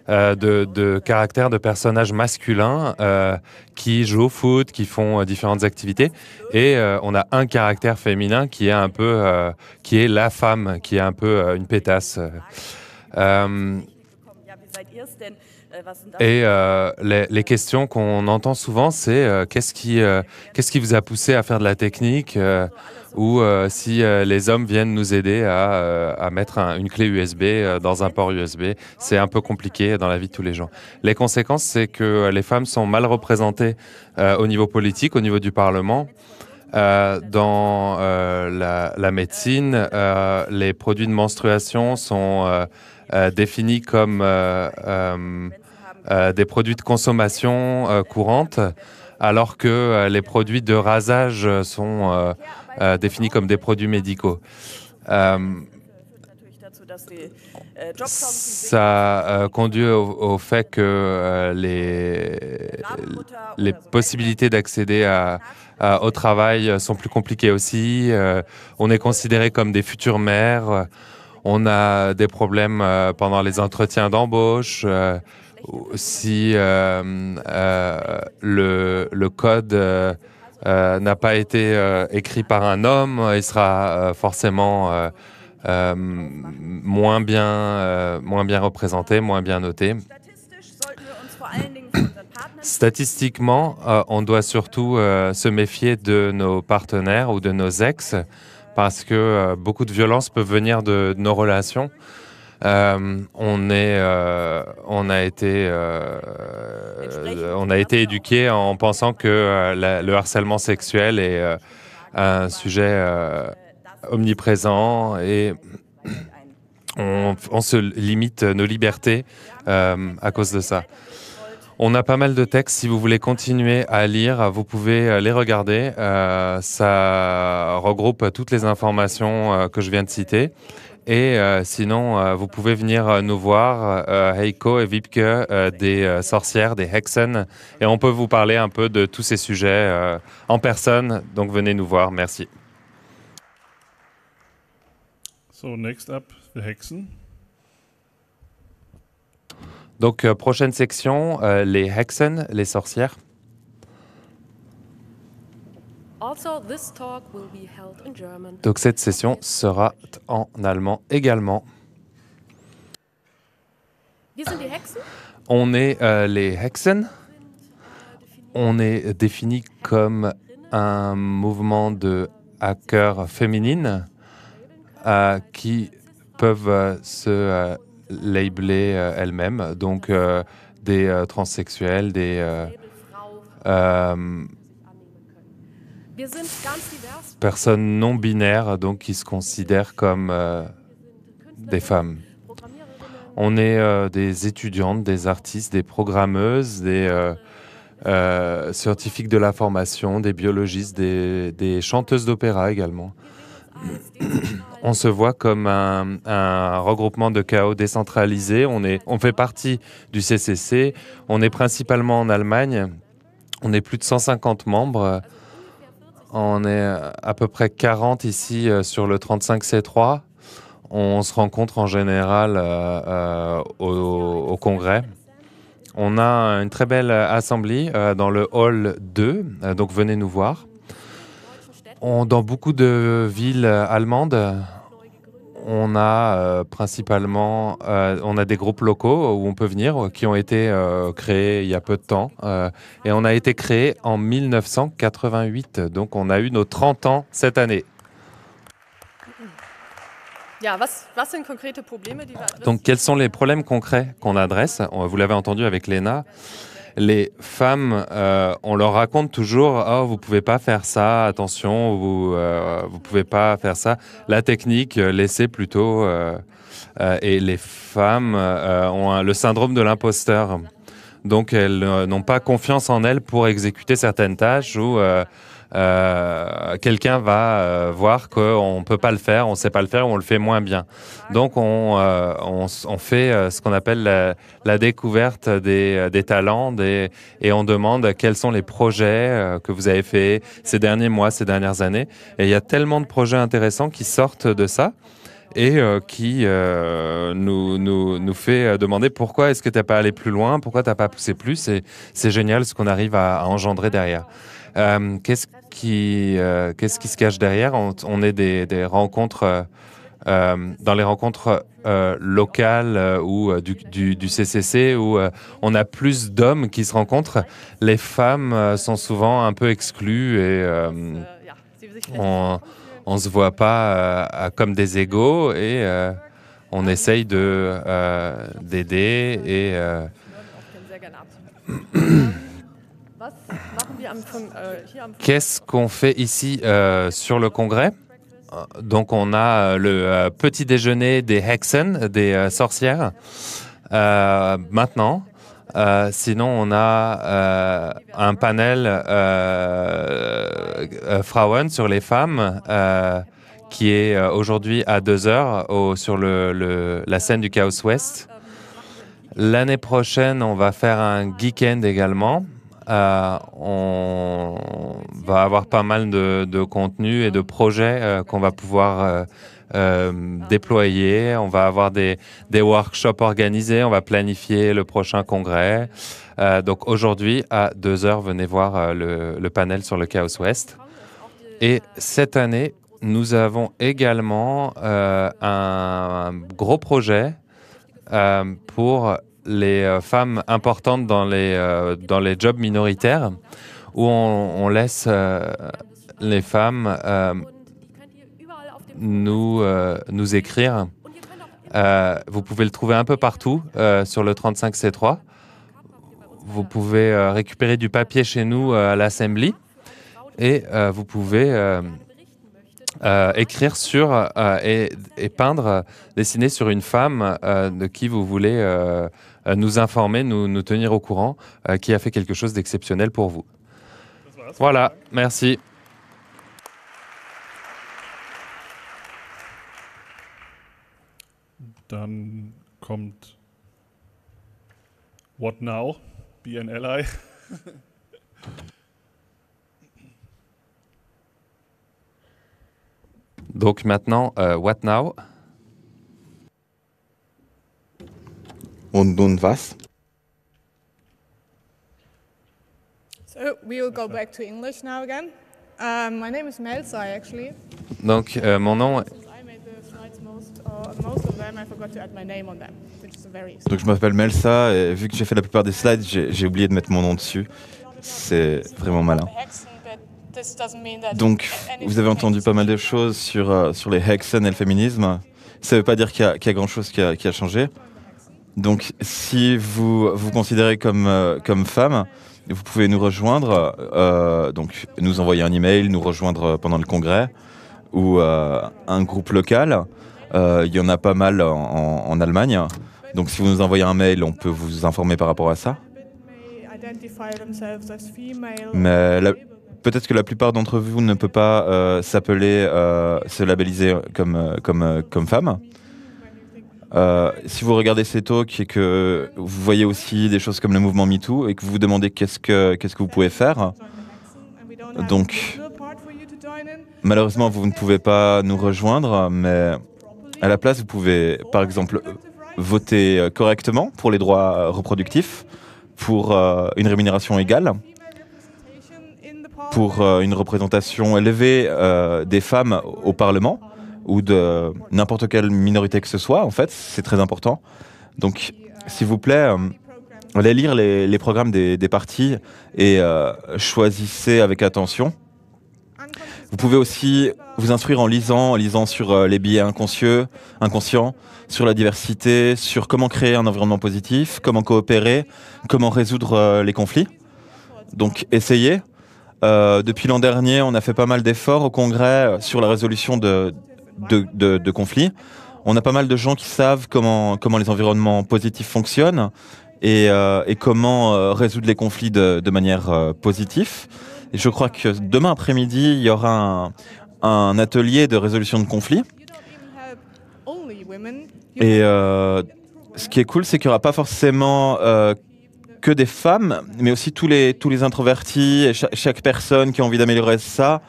euh, de, de caractères de personnages masculins euh, qui jouent au foot, qui font euh, différentes activités, et euh, on a un caractère féminin qui est un peu euh, qui est la femme, qui est un peu euh, une pétasse. Euh, Et euh, les, les questions qu'on entend souvent, c'est euh, qu'est-ce qui, euh, qu'est-ce qui vous a poussé à faire de la technique euh, ou euh, si euh, les hommes viennent nous aider à, euh, à mettre un, une clé U S B euh, dans un port U S B. C'est un peu compliqué dans la vie de tous les gens. Les conséquences, c'est que les femmes sont mal représentées euh, au niveau politique, au niveau du Parlement, euh, dans euh, la, la médecine. Euh, les produits de menstruation sont... Euh, Euh, définis comme euh, euh, euh, des produits de consommation euh, courante, alors que euh, les produits de rasage sont euh, euh, définis comme des produits médicaux. Euh, ça euh, conduit au, au fait que euh, les, les possibilités d'accéder à Euh, au travail sont plus compliquées aussi. Euh, on est considéré comme des futures mères. On a des problèmes euh, pendant les entretiens d'embauche. Euh, si euh, euh, le, le code euh, euh, n'a pas été euh, écrit par un homme, il sera euh, forcément euh, euh, moins bien, euh, moins bien représenté, moins bien noté. Statistiquement, euh, on doit surtout euh, se méfier de nos partenaires ou de nos ex, parce que euh, beaucoup de violences peuvent venir de, de nos relations. Euh, on, est, euh, on a été, euh, on a été éduqués en pensant que euh, la, le harcèlement sexuel est euh, un sujet euh, omniprésent et on, on se limite nos libertés euh, à cause de ça. On a pas mal de textes, si vous voulez continuer à lire, vous pouvez les regarder. Euh, ça regroupe toutes les informations euh, que je viens de citer. Et euh, sinon, euh, vous pouvez venir nous voir, euh, Heiko et Vipke, euh, des euh, sorcières, des Hexen. Et on peut vous parler un peu de tous ces sujets euh, en personne. Donc venez nous voir, merci. So next up, the Hexen. Donc, euh, prochaine section, euh, les Hexen, les sorcières. Donc, cette session sera en allemand également. On est euh, les Hexen. On est défini comme un mouvement de hackers féminines euh, qui peuvent euh, se euh, labeler euh, elles-mêmes, donc euh, des euh, transsexuels, des euh, euh, personnes non binaires, donc qui se considèrent comme euh, des femmes. On est euh, des étudiantes, des artistes, des programmeuses, des euh, euh, scientifiques de la formation, des biologistes, des, des chanteuses d'opéra également. On se voit comme un, un regroupement de chaos décentralisé. On, est, on fait partie du C C C. On est principalement en Allemagne. On est plus de cent cinquante membres. On est à peu près quarante ici euh, sur le trente-cinq C trois. On se rencontre en général euh, euh, au, au congrès. On a une très belle assemblée euh, dans le hall deux, euh, donc venez nous voir. On, dans beaucoup de villes euh, allemandes, on a euh, principalement euh, on a des groupes locaux où on peut venir, qui ont été euh, créés il y a peu de temps. Euh, et on a été créé en mille neuf cent quatre-vingt-huit, donc on a eu nos trente ans cette année. Donc, quels sont les problèmes concrets qu'on adresse? Vous l'avez entendu avec Lena. Les femmes, euh, on leur raconte toujours « Oh, vous ne pouvez pas faire ça, attention, vous ne euh, pouvez pas faire ça. » La technique, laissez plutôt. Euh, euh, et les femmes euh, ont un, le syndrome de l'imposteur. Donc, elles euh, n'ont pas confiance en elles pour exécuter certaines tâches ou... Euh, quelqu'un va euh, voir qu'on ne peut pas le faire, on ne sait pas le faire ou on le fait moins bien. Donc on, euh, on, on fait euh, ce qu'on appelle la, la découverte des, des talents des, et on demande quels sont les projets euh, que vous avez faits ces derniers mois, ces dernières années. Et il y a tellement de projets intéressants qui sortent de ça et euh, qui euh, nous, nous, nous fait demander pourquoi est-ce que tu n'as pas allé plus loin, pourquoi tu n'as pas poussé plus. C'est génial ce qu'on arrive à, à engendrer derrière. Euh, qu'est-ce qui, euh, qu'est-ce qui se cache derrière? On, on est des, des rencontres, euh, dans les rencontres euh, locales euh, ou euh, du, du, du C C C, où euh, on a plus d'hommes qui se rencontrent. Les femmes euh, sont souvent un peu exclues et euh, on ne se voit pas euh, comme des égaux et euh, on essaye de, euh, d'aider et... Euh, Qu'est-ce qu'on fait ici euh, sur le congrès? Donc on a le euh, petit déjeuner des Hexen, des euh, sorcières, euh, maintenant. Euh, sinon on a euh, un panel euh, euh, Frauen sur les femmes euh, qui est euh, aujourd'hui à deux heures au, sur le, le, la scène du Chaos West. L'année prochaine on va faire un geek-end également. Euh, on va avoir pas mal de, de contenu et de projets euh, qu'on va pouvoir euh, euh, déployer. On va avoir des, des workshops organisés. On va planifier le prochain congrès. Euh, donc aujourd'hui, à deux heures, venez voir euh, le, le panel sur le Chaos West. Et cette année, nous avons également euh, un, un gros projet euh, pour... les euh, femmes importantes dans les, euh, dans les jobs minoritaires, où on, on laisse euh, les femmes euh, nous, euh, nous écrire. Euh, vous pouvez le trouver un peu partout euh, sur le trente-cinq C trois. Vous pouvez euh, récupérer du papier chez nous euh, à l'Assembly et euh, vous pouvez euh, Euh, écrire sur euh, et, et peindre, euh, dessiner sur une femme euh, de qui vous voulez euh, nous informer, nous, nous tenir au courant, euh, qui a fait quelque chose d'exceptionnel pour vous. Voilà, merci. Dann kommt What Now? Be an Ally. Donc maintenant, euh, What Now? Und nun was? So we will go back to English now again. Um, my name is Melzai, actually. Donc euh, mon nom. Donc je m'appelle Melsa et vu que j'ai fait la plupart des slides, j'ai oublié de mettre mon nom dessus. C'est vraiment malin. Donc vous avez entendu pas mal de choses sur euh, sur les hexen et le féminisme. Ça ne veut pas dire qu'il y a, qu'il y a grand chose qui a, qui a changé. Donc si vous vous considérez comme euh, comme femme, vous pouvez nous rejoindre, euh, donc nous envoyer un email, nous rejoindre pendant le congrès ou euh, un groupe local. Euh, il y en a pas mal en, en Allemagne. Donc si vous nous envoyez un mail, on peut vous informer par rapport à ça. Mais peut-être que la plupart d'entre vous ne peut pas euh, s'appeler, euh, se labelliser comme, comme, comme femme. Euh, si vous regardez ces talks et que vous voyez aussi des choses comme le mouvement MeToo et que vous vous demandez qu'est-ce que, qu'est-ce que vous pouvez faire, donc malheureusement vous ne pouvez pas nous rejoindre, mais à la place vous pouvez par exemple voter correctement pour les droits reproductifs, pour euh, une rémunération égale, pour euh, une représentation élevée euh, des femmes au Parlement, ou de n'importe quelle minorité que ce soit, en fait, c'est très important. Donc, s'il vous plaît, euh, allez lire les, les programmes des, des partis et euh, choisissez avec attention. Vous pouvez aussi vous instruire en lisant, en lisant sur euh, les biais inconscieux, inconscients, sur la diversité, sur comment créer un environnement positif, comment coopérer, comment résoudre euh, les conflits. Donc, essayez. Euh, depuis l'an dernier, on a fait pas mal d'efforts au Congrès sur la résolution de... De, de, de conflits. On a pas mal de gens qui savent comment, comment les environnements positifs fonctionnent et, euh, et comment euh, résoudre les conflits de, de manière euh, positive. Et je crois que demain après-midi, il y aura un, un atelier de résolution de conflits. Et euh, ce qui est cool, c'est qu'il n'y aura pas forcément euh, que des femmes, mais aussi tous les, tous les introvertis et chaque, chaque personne qui a envie d'améliorer ça.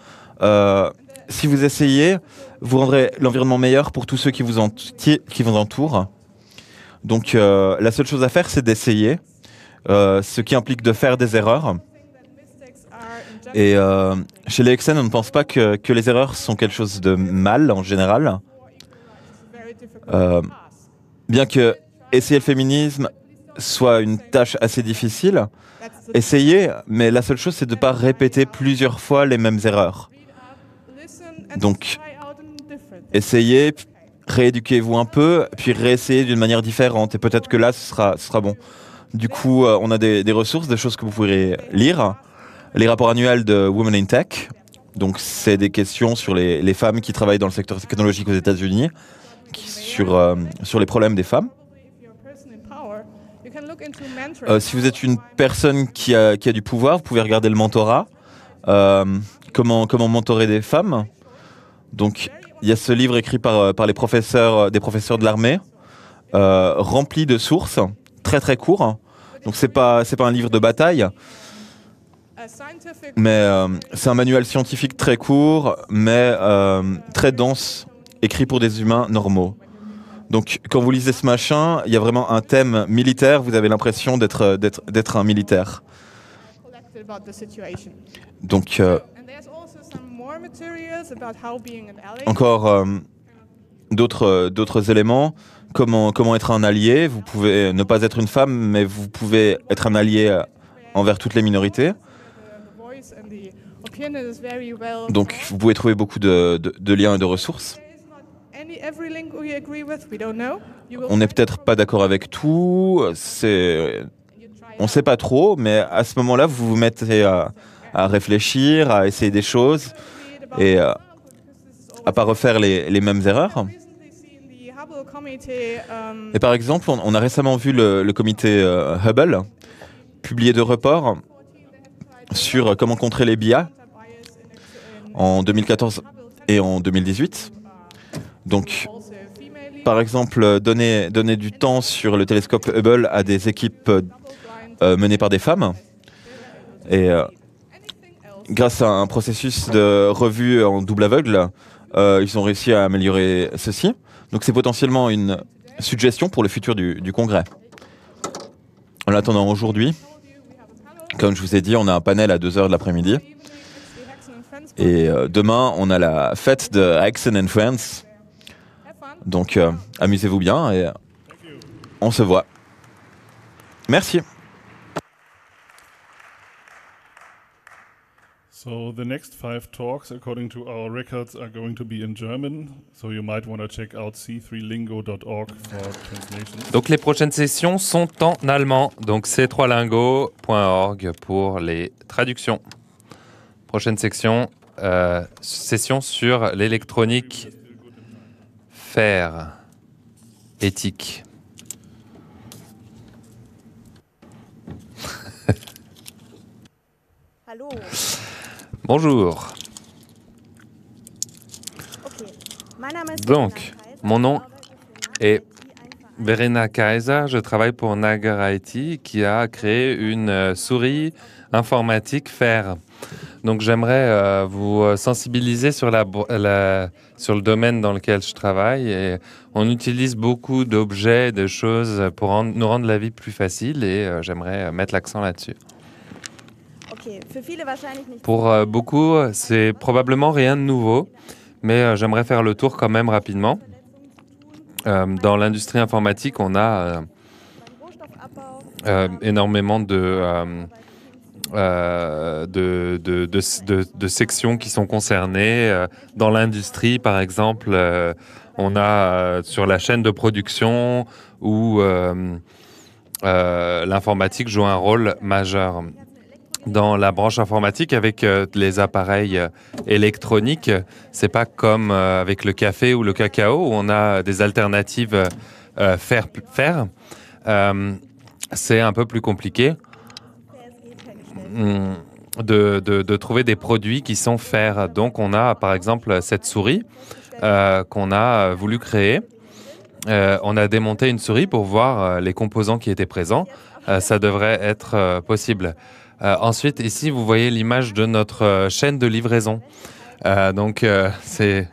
Euh, Si vous essayez, vous rendrez l'environnement meilleur pour tous ceux qui vous, ent qui vous entourent. Donc euh, la seule chose à faire, c'est d'essayer, euh, ce qui implique de faire des erreurs. Et euh, chez les hexen, on ne pense pas que, que les erreurs sont quelque chose de mal en général. Euh, bien que essayer le féminisme soit une tâche assez difficile, essayez, mais la seule chose, c'est de ne pas répéter plusieurs fois les mêmes erreurs. Donc, essayez, rééduquez-vous un peu, puis réessayez d'une manière différente. Et peut-être que là, ce sera, ce sera bon. Du coup, euh, on a des, des ressources, des choses que vous pourrez lire. Les rapports annuels de Women in Tech. Donc, c'est des questions sur les, les femmes qui travaillent dans le secteur technologique aux États-Unis, sur, euh, sur les problèmes des femmes. Euh, si vous êtes une personne qui a, qui a du pouvoir, vous pouvez regarder le mentorat. Euh, comment, comment mentorer des femmes. Donc, il y a ce livre écrit par, par les professeurs, des professeurs de l'armée, euh, rempli de sources, très très court. Donc, c'est pas, c'est pas un livre de bataille, mais euh, c'est un manuel scientifique très court, mais euh, très dense, écrit pour des humains normaux. Donc, quand vous lisez ce machin, il y a vraiment un thème militaire, vous avez l'impression d'être, d'être, d'être un militaire. Donc, euh, encore euh, d'autres d'autres éléments, comment, comment être un allié. Vous pouvez ne pas être une femme, mais vous pouvez être un allié envers toutes les minorités. Donc vous pouvez trouver beaucoup de, de, de liens et de ressources. On n'est peut-être pas d'accord avec tout, c'est... on ne sait pas trop, mais à ce moment-là, vous vous mettez à, à réfléchir, à essayer des choses et à ne pas refaire les, les mêmes erreurs. Et par exemple, on, on a récemment vu le, le comité euh, Hubble publier deux reports sur comment contrer les biais en deux mille quatorze et en deux mille dix-huit. Donc, par exemple, donner, donner du temps sur le télescope Hubble à des équipes euh, Euh, menée par des femmes et euh, grâce à un processus de revue en double aveugle, euh, ils ont réussi à améliorer ceci. Donc c'est potentiellement une suggestion pour le futur du, du congrès. En attendant aujourd'hui, Comme je vous ai dit, on a un panel à deux heures de l'après-midi. Et euh, demain, on a la fête de Axon and Friends. Donc, euh, amusez-vous bien et on se voit. Merci. So the next five talks, according to our records, are going to be in German. So you might want to check out c three lingo dot org for translations. Donc les prochaines sessions sont en allemand. Donc c trois lingo point org pour les traductions. Prochaine section, euh, session sur l'électronique faire éthique. Allô. Bonjour. Donc, mon nom est Verena Kaiser. Je travaille pour Nagar I T qui a créé une souris informatique F R. Donc, j'aimerais euh, vous sensibiliser sur, la, la, sur le domaine dans lequel je travaille. Et on utilise beaucoup d'objets, de choses pour en, nous rendre la vie plus facile et euh, j'aimerais mettre l'accent là-dessus. Pour euh, beaucoup, c'est probablement rien de nouveau, mais euh, j'aimerais faire le tour quand même rapidement. Euh, dans l'industrie informatique, on a euh, euh, énormément de, euh, euh, de, de, de, de, de sections qui sont concernées. Dans l'industrie, par exemple, euh, on a euh, sur la chaîne de production où euh, euh, l'informatique joue un rôle majeur. Dans la branche informatique, avec euh, les appareils électroniques, c'est pas comme euh, avec le café ou le cacao, où on a des alternatives euh, faire. faire. Euh, c'est un peu plus compliqué de, de, de trouver des produits qui sont faire. Donc, on a par exemple cette souris euh, qu'on a voulu créer. Euh, on a démonté une souris pour voir euh, les composants qui étaient présents. Euh, ça devrait être euh, possible. Euh, ensuite, ici, vous voyez l'image de notre euh, chaîne de livraison. Euh, donc, euh, c'est,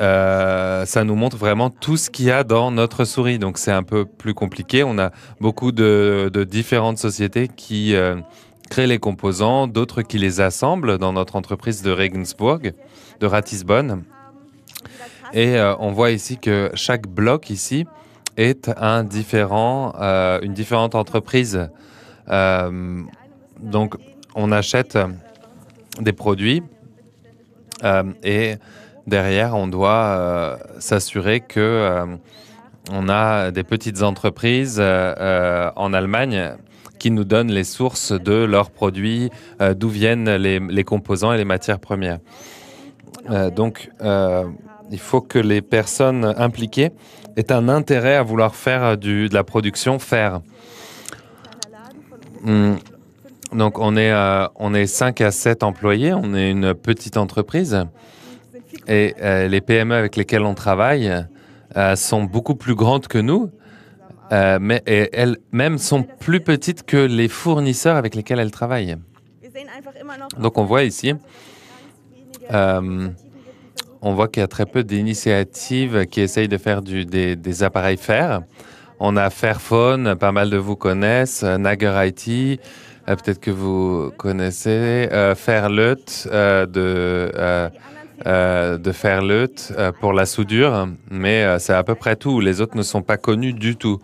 euh, ça nous montre vraiment tout ce qu'il y a dans notre souris. Donc, c'est un peu plus compliqué. On a beaucoup de, de différentes sociétés qui euh, créent les composants, d'autres qui les assemblent dans notre entreprise de Regensburg, de Ratisbonne. Et euh, on voit ici que chaque bloc ici est un différent, euh, une différente entreprise. Euh, Donc, on achète des produits euh, et derrière, on doit euh, s'assurer que euh, on a des petites entreprises euh, en Allemagne qui nous donnent les sources de leurs produits, euh, d'où viennent les, les composants et les matières premières. Euh, donc, euh, il faut que les personnes impliquées aient un intérêt à vouloir faire du, de la production faire. Mmh. Donc, on est, euh, on est cinq à sept employés, on est une petite entreprise et euh, les P M E avec lesquelles on travaille euh, sont beaucoup plus grandes que nous, euh, mais elles-mêmes sont plus petites que les fournisseurs avec lesquels elles travaillent. Donc, on voit ici, euh, on voit qu'il y a très peu d'initiatives qui essayent de faire du, des, des appareils fer. On a Fairphone, pas mal de vous connaissent, Nagar I T, Euh, peut-être que vous connaissez euh, Fairlut euh, de, euh, euh, de Fairlut euh, pour la soudure, mais euh, c'est à peu près tout. Les autres ne sont pas connus du tout.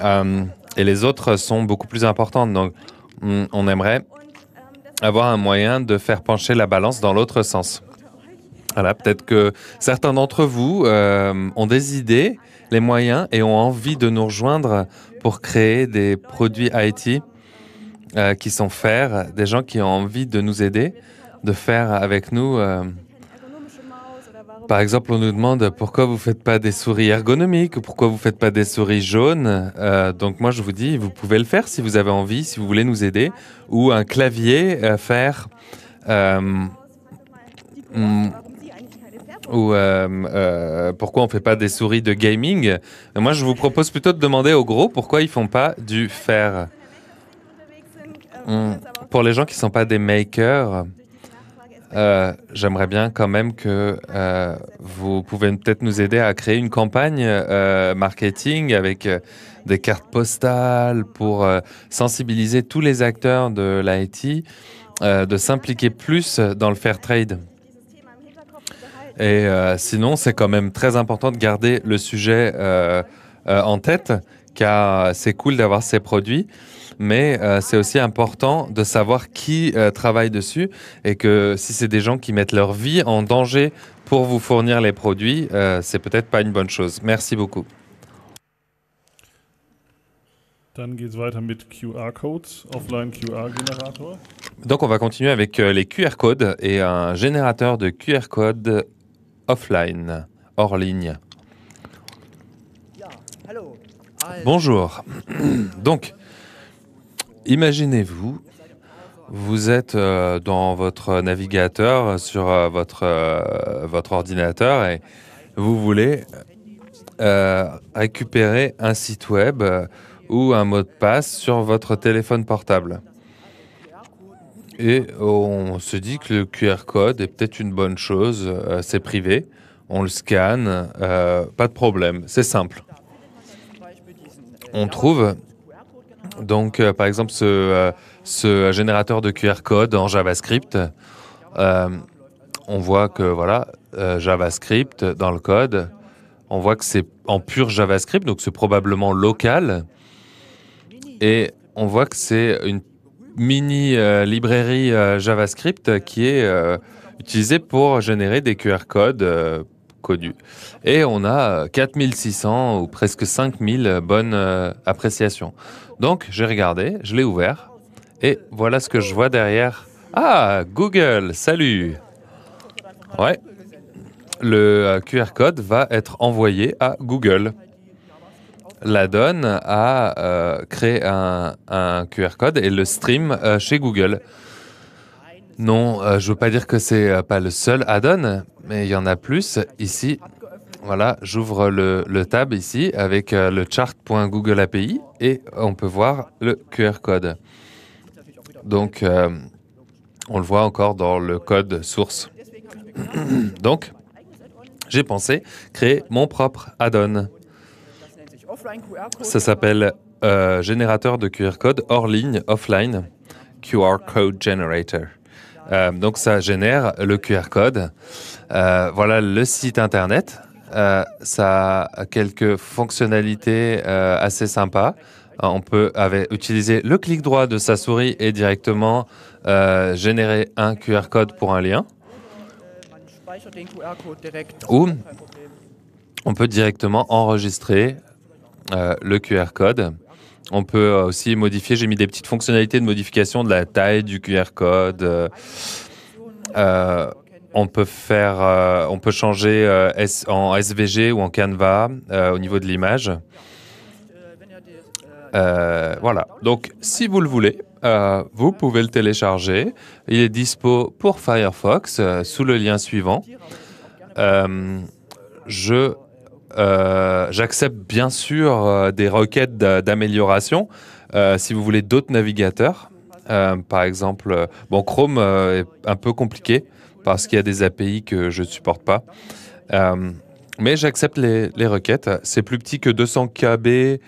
Euh, et les autres sont beaucoup plus importantes. Donc, on aimerait avoir un moyen de faire pencher la balance dans l'autre sens. Voilà, peut-être que certains d'entre vous euh, ont des idées, les moyens et ont envie de nous rejoindre pour créer des produits I T. Euh, qui sont faire, des gens qui ont envie de nous aider, de faire avec nous. Euh, par exemple, on nous demande pourquoi vous ne faites pas des souris ergonomiques, pourquoi vous ne faites pas des souris jaunes. Euh, donc moi, je vous dis, vous pouvez le faire si vous avez envie, si vous voulez nous aider, ou un clavier à faire, euh, mm, ou euh, euh, pourquoi on ne fait pas des souris de gaming. Et moi, je vous propose plutôt de demander au gros pourquoi ils ne font pas du faire. Pour les gens qui ne sont pas des makers, euh, j'aimerais bien quand même que euh, vous pouvez peut-être nous aider à créer une campagne euh, marketing avec euh, des cartes postales pour euh, sensibiliser tous les acteurs de l'I T, euh, de s'impliquer plus dans le fair trade. Et euh, sinon, c'est quand même très important de garder le sujet euh, euh, en tête, car c'est cool d'avoir ces produits, mais euh, c'est aussi important de savoir qui euh, travaille dessus et que si c'est des gens qui mettent leur vie en danger pour vous fournir les produits, euh, c'est peut-être pas une bonne chose. Merci beaucoup. Dann geht's weiter mit Q R-Codes, Offline-Q R-Generator. Donc on va continuer avec euh, les Q R codes et un générateur de Q R codes offline, hors ligne. Bonjour. Donc, imaginez-vous, vous êtes euh, dans votre navigateur sur euh, votre, euh, votre ordinateur et vous voulez euh, récupérer un site web euh, ou un mot de passe sur votre téléphone portable. Et on se dit que le Q R code est peut-être une bonne chose, euh, c'est privé, on le scanne, euh, pas de problème, c'est simple. On trouve donc euh, par exemple ce, euh, ce générateur de Q R code en JavaScript. Euh, on voit que voilà, euh, JavaScript dans le code, on voit que c'est en pur JavaScript, donc c'est probablement local. Et on voit que c'est une mini euh, librairie euh, JavaScript qui est euh, utilisée pour générer des Q R codes euh, connus. Et on a quatre mille six cents ou presque cinq mille bonnes euh, appréciations. Donc j'ai regardé, je l'ai ouvert et voilà ce que je vois derrière. Ah, Google, salut. Ouais, le euh, Q R code va être envoyé à Google. La donne à euh, créer un, un Q R code et le stream euh, chez Google. Non, euh, je ne veux pas dire que ce n'est euh, pas le seul add-on, mais il y en a plus. Ici, voilà, j'ouvre le, le tab ici avec euh, le chart.google A P I et on peut voir le Q R code. Donc, euh, on le voit encore dans le code source. Donc, j'ai pensé créer mon propre add-on. Ça s'appelle euh, générateur de Q R code hors ligne, offline, Q R code generator. Euh, donc ça génère le Q R code. Euh, voilà le site internet. Euh, ça a quelques fonctionnalités euh, assez sympas. On peut avec, utiliser le clic droit de sa souris et directement euh, générer un Q R code pour un lien. Ou on peut directement enregistrer Euh, le Q R code. On peut euh, aussi modifier, j'ai mis des petites fonctionnalités de modification de la taille du Q R code. Euh, euh, on peut faire, euh, on peut changer euh, S, en S V G ou en Canva euh, au niveau de l'image. Euh, voilà, donc si vous le voulez, euh, vous pouvez le télécharger. Il est dispo pour Firefox euh, sous le lien suivant. Euh, je... Euh, j'accepte bien sûr euh, des requêtes d'amélioration euh, si vous voulez d'autres navigateurs. Euh, par exemple, euh, bon, Chrome euh, est un peu compliqué parce qu'il y a des A P I que je ne supporte pas. Euh, mais j'accepte les, les requêtes. C'est plus petit que deux cents kilobits,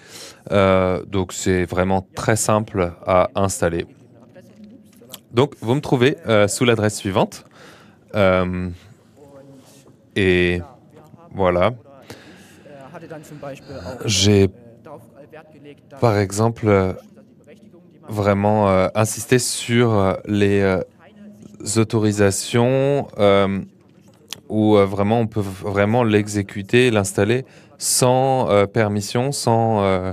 euh, donc c'est vraiment très simple à installer. Donc, vous me trouvez euh, sous l'adresse suivante. Euh, et voilà. J'ai, par exemple, euh, vraiment euh, insisté sur euh, les euh, autorisations euh, où euh, vraiment on peut vraiment l'exécuter, l'installer sans euh, permission, sans, euh,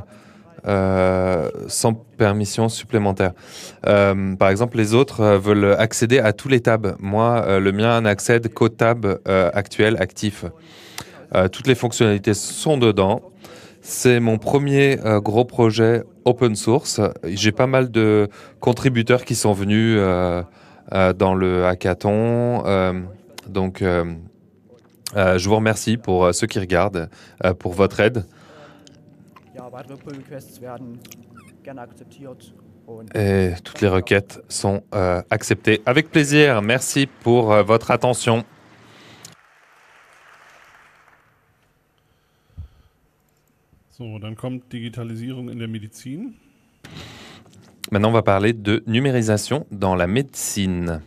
euh, sans permission supplémentaire. Euh, par exemple, les autres euh, veulent accéder à tous les tabs. Moi, euh, le mien n'accède qu'aux tabs euh, actuels actifs. Euh, toutes les fonctionnalités sont dedans. C'est mon premier euh, gros projet open source. J'ai pas mal de contributeurs qui sont venus euh, euh, dans le hackathon. Euh, donc, euh, euh, je vous remercie pour euh, ceux qui regardent, euh, pour votre aide. et toutes les requêtes sont euh, acceptées. Avec plaisir, merci pour euh, votre attention. So, dann kommt Digitalisierung in der Medizin. Maintenant, on va parler de numérisation dans la médecine.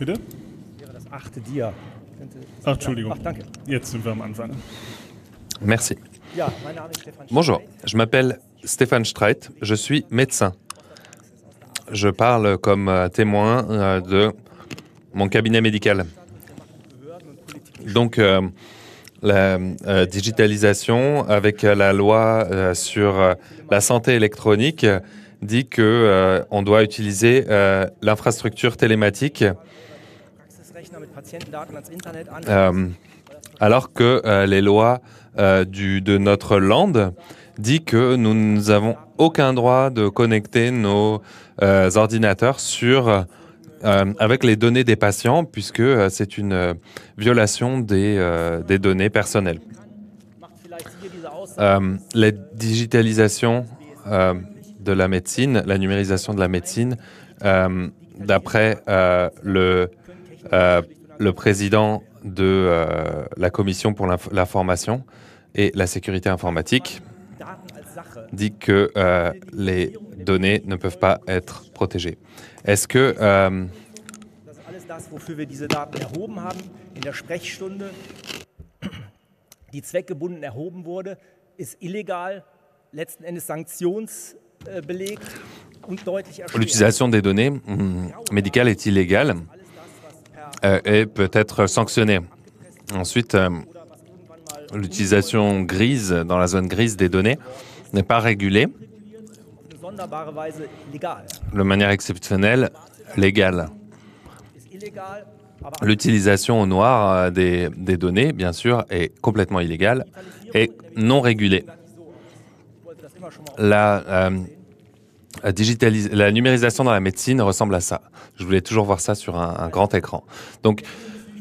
Bitte? Ah, Entschuldigung. Jetzt sind wir am Anfang. Merci. Bonjour, je m'appelle Stéphane Streit, je suis médecin. Je parle comme témoin de mon cabinet médical. Donc, euh, la euh, digitalisation avec la loi euh, sur euh, la santé électronique dit qu'on euh, doit utiliser euh, l'infrastructure télématique euh, alors que euh, les lois euh, du, de notre land dit que nous n'avons aucun droit de connecter nos euh, ordinateurs sur, euh, avec les données des patients, puisque euh, c'est une euh, violation des, euh, des données personnelles. Euh, la digitalisation euh, de la médecine, la numérisation de la médecine, euh, d'après euh, le, euh, le président de euh, la Commission pour l'information et la sécurité informatique, dit que euh, les données ne peuvent pas être protégées. Est-ce que euh, l'utilisation des données mm, médicales est illégale euh, et peut être sanctionnée? Ensuite, euh, l'utilisation grise, dans la zone grise des données, n'est pas régulée de manière exceptionnelle, légale. L'utilisation au noir des, des données, bien sûr, est complètement illégale et non régulée. La, euh, digitalis- la numérisation dans la médecine ressemble à ça. Je voulais toujours voir ça sur un, un grand écran. Donc,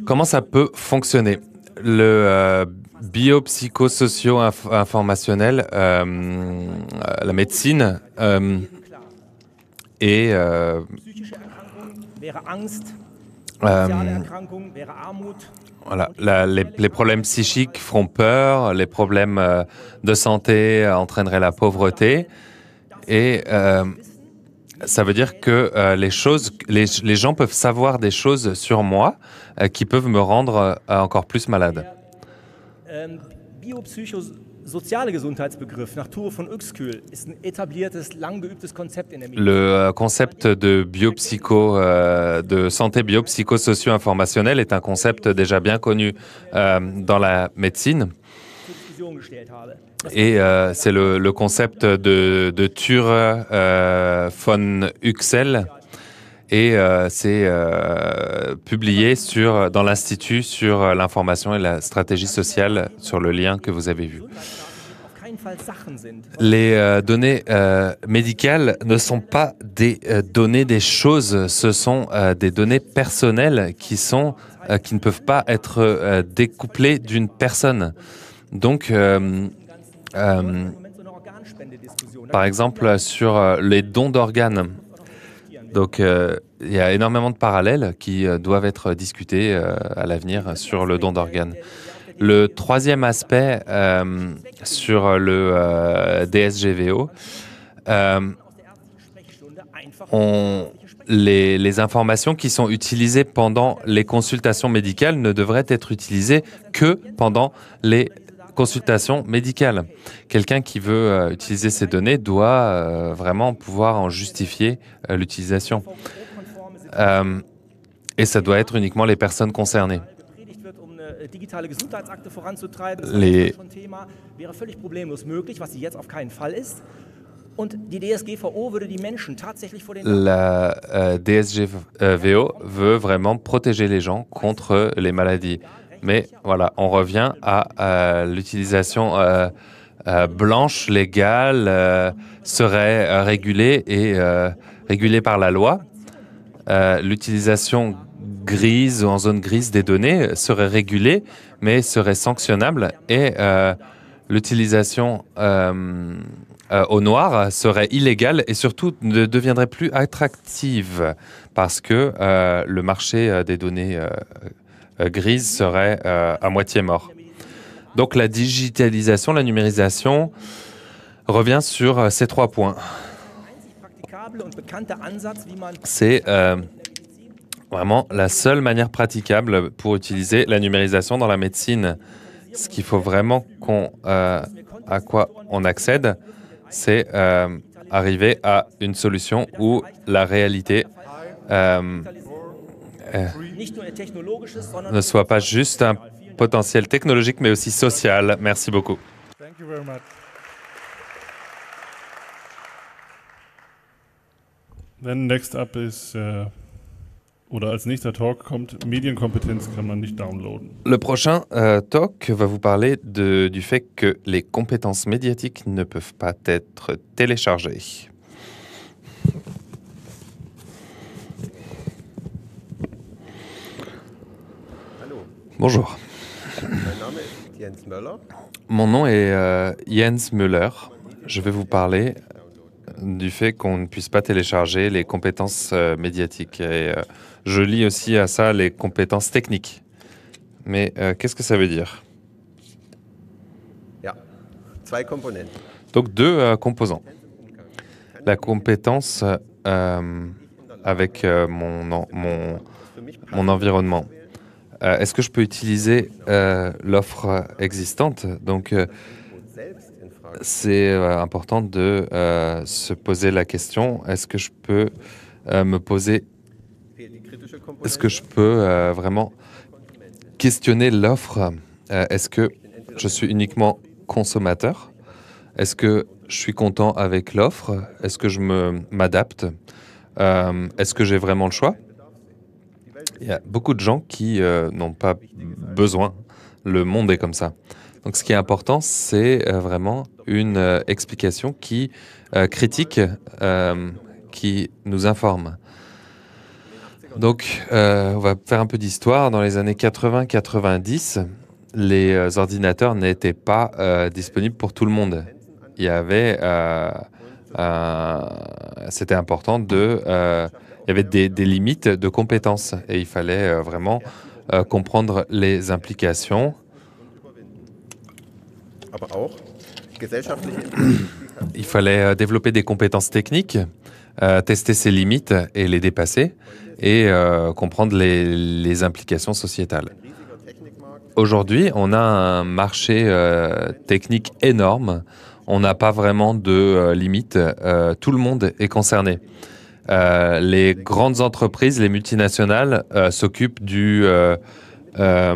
comment ça peut fonctionner? Le euh, biopsychosocio-informationnel, euh, la médecine euh, et euh, euh, voilà, la, les, les problèmes psychiques feront peur, les problèmes euh, de santé entraîneraient la pauvreté et euh, ça veut dire que euh, les, choses, les, les gens peuvent savoir des choses sur moi euh, qui peuvent me rendre euh, encore plus malade. Le concept de, biopsycho, euh, de santé biopsychosocio-informationnelle est un concept déjà bien connu euh, dans la médecine. Et euh, c'est le, le concept de, de Thürer euh, von Uxelles et euh, c'est euh, publié sur, dans l'Institut sur l'information et la stratégie sociale sur le lien que vous avez vu. Les euh, données euh, médicales ne sont pas des euh, données des choses, ce sont euh, des données personnelles qui, sont, euh, qui ne peuvent pas être euh, découplées d'une personne. Donc, euh, euh, par exemple, sur les dons d'organes, donc euh, il y a énormément de parallèles qui euh, doivent être discutés euh, à l'avenir sur le don d'organes. Le troisième aspect euh, sur le euh, D S G V O, euh, on, les, les informations qui sont utilisées pendant les consultations médicales ne devraient être utilisées que pendant les consultation médicale. Quelqu'un qui veut euh, utiliser ces données doit euh, vraiment pouvoir en justifier euh, l'utilisation. Euh, et ça doit être uniquement les personnes concernées. Les... La euh, D S G V O veut vraiment protéger les gens contre les maladies. Mais voilà, on revient à euh, l'utilisation euh, euh, blanche, légale, euh, serait euh, régulée et euh, régulée par la loi. Euh, l'utilisation grise ou en zone grise des données serait régulée, mais serait sanctionnable, et euh, l'utilisation euh, euh, au noir serait illégale et surtout ne deviendrait plus attractive parce que euh, le marché des données euh, euh, grises serait euh, à moitié mort. Donc la digitalisation, la numérisation revient sur euh, ces trois points. C'est euh, vraiment la seule manière praticable pour utiliser la numérisation dans la médecine. Ce qu'il faut vraiment qu'on, euh, à quoi on accède, c'est euh, arriver à une solution où la réalité euh, euh, ne soit pas juste un potentiel technologique, mais aussi social. Merci beaucoup. Then next up is, uh, oder als nächster Talk kommt, Medienkompetenz kann man nicht downloaden. Le prochain euh, talk va vous parler de, du fait que les compétences médiatiques ne peuvent pas être téléchargées. Hello. Bonjour. Mon nom est euh, Jens Müller. Je vais vous parler du fait qu'on ne puisse pas télécharger les compétences euh, médiatiques. Et, euh, je lis aussi à ça les compétences techniques. Mais euh, qu'est-ce que ça veut dire? Donc deux euh, composants. La compétence euh, avec euh, mon, mon, mon environnement. Euh, Est-ce que je peux utiliser euh, l'offre existante? Donc, euh, c'est euh, important de euh, se poser la question, est-ce que je peux euh, me poser, est-ce que je peux euh, vraiment questionner l'offre? euh, Est-ce que je suis uniquement consommateur? Est-ce que je suis content avec l'offre? Est-ce que je m'adapte? euh, Est-ce que j'ai vraiment le choix? Il y a beaucoup de gens qui euh, n'ont pas besoin. Le monde est comme ça. Donc, ce qui est important, c'est euh, vraiment une euh, explication qui euh, critique, euh, qui nous informe. Donc, euh, on va faire un peu d'histoire. Dans les années quatre-vingt quatre-vingt-dix, les euh, ordinateurs n'étaient pas euh, disponibles pour tout le monde. Il y avait... Euh, euh, c'était important de... Euh, il y avait des, des limites de compétences et il fallait euh, vraiment euh, comprendre les implications. Il fallait développer des compétences techniques, euh, tester ses limites et les dépasser, et euh, comprendre les, les implications sociétales. Aujourd'hui, on a un marché euh, technique énorme, on n'a pas vraiment de euh, limites, euh, tout le monde est concerné. Euh, les grandes entreprises, les multinationales, euh, s'occupent du... Euh, Euh,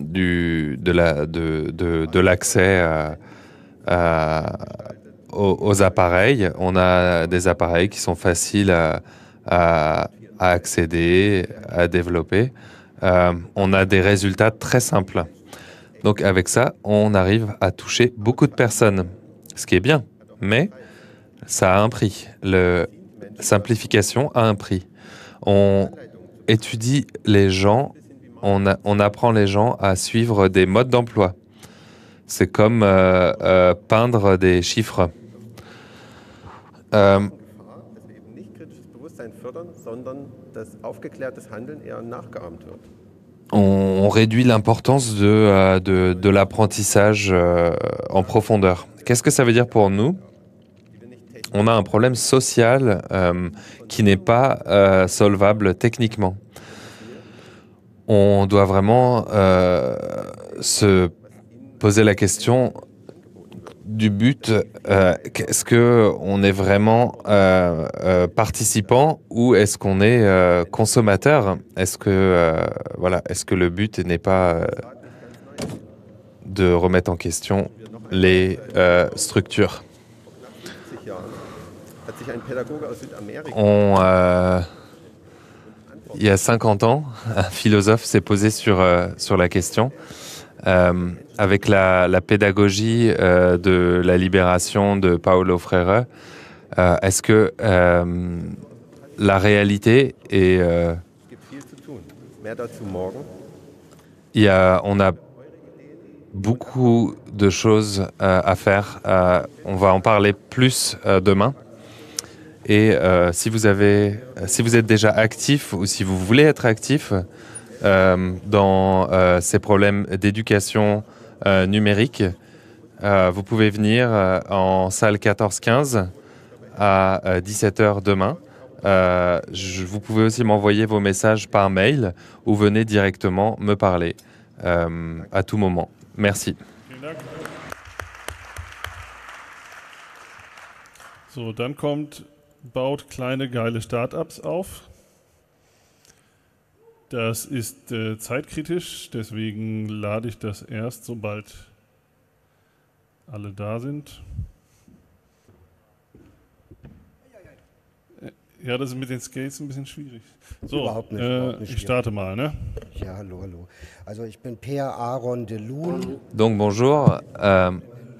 du, de l'accès de, de, de euh, euh, aux, aux appareils. On a des appareils qui sont faciles à, à, à accéder, à développer. Euh, on a des résultats très simples. Donc avec ça, on arrive à toucher beaucoup de personnes, ce qui est bien, mais ça a un prix. La simplification a un prix. On étudie les gens. On, a, on apprend les gens à suivre des modes d'emploi. C'est comme euh, euh, peindre des chiffres. Euh, on, on réduit l'importance de, euh, de, de l'apprentissage euh, en profondeur. Qu'est-ce que ça veut dire pour nous? On a un problème social euh, qui n'est pas euh, solvable techniquement. On doit vraiment euh, se poser la question du but. Euh, est-ce qu'on est vraiment euh, euh, participant ou est-ce qu'on est, qu est euh, consommateur? Est-ce que, euh, voilà, est-ce que le but n'est pas euh, de remettre en question les euh, structures? On... Euh, Il y a cinquante ans, un philosophe s'est posé sur, euh, sur la question. Euh, avec la, la pédagogie euh, de la libération de Paulo Freire, euh, est-ce que euh, la réalité est, euh, Mehr dazu morgen. Il y a, on a beaucoup de choses euh, à faire. Euh, on va en parler plus euh, demain. Et euh, si vous avez, si vous êtes déjà actif ou si vous voulez être actif euh, dans euh, ces problèmes d'éducation euh, numérique, euh, vous pouvez venir euh, en salle quatorze quinze à euh, dix-sept heures demain. Euh, je, vous pouvez aussi m'envoyer vos messages par mail ou venez directement me parler euh, à tout moment. Merci. So, dann kommt, baut kleine geile Startups auf. Das ist äh, zeitkritisch, deswegen lade ich das erst, sobald alle da sind. Ja, das ist mit den Skates ein bisschen schwierig. So, überhaupt nicht, äh, überhaupt nicht schwierig. Ich starte mal, ne? Ja, hallo, hallo. Also ich bin Pierre Aaron de Loon. Donc bonjour, euh,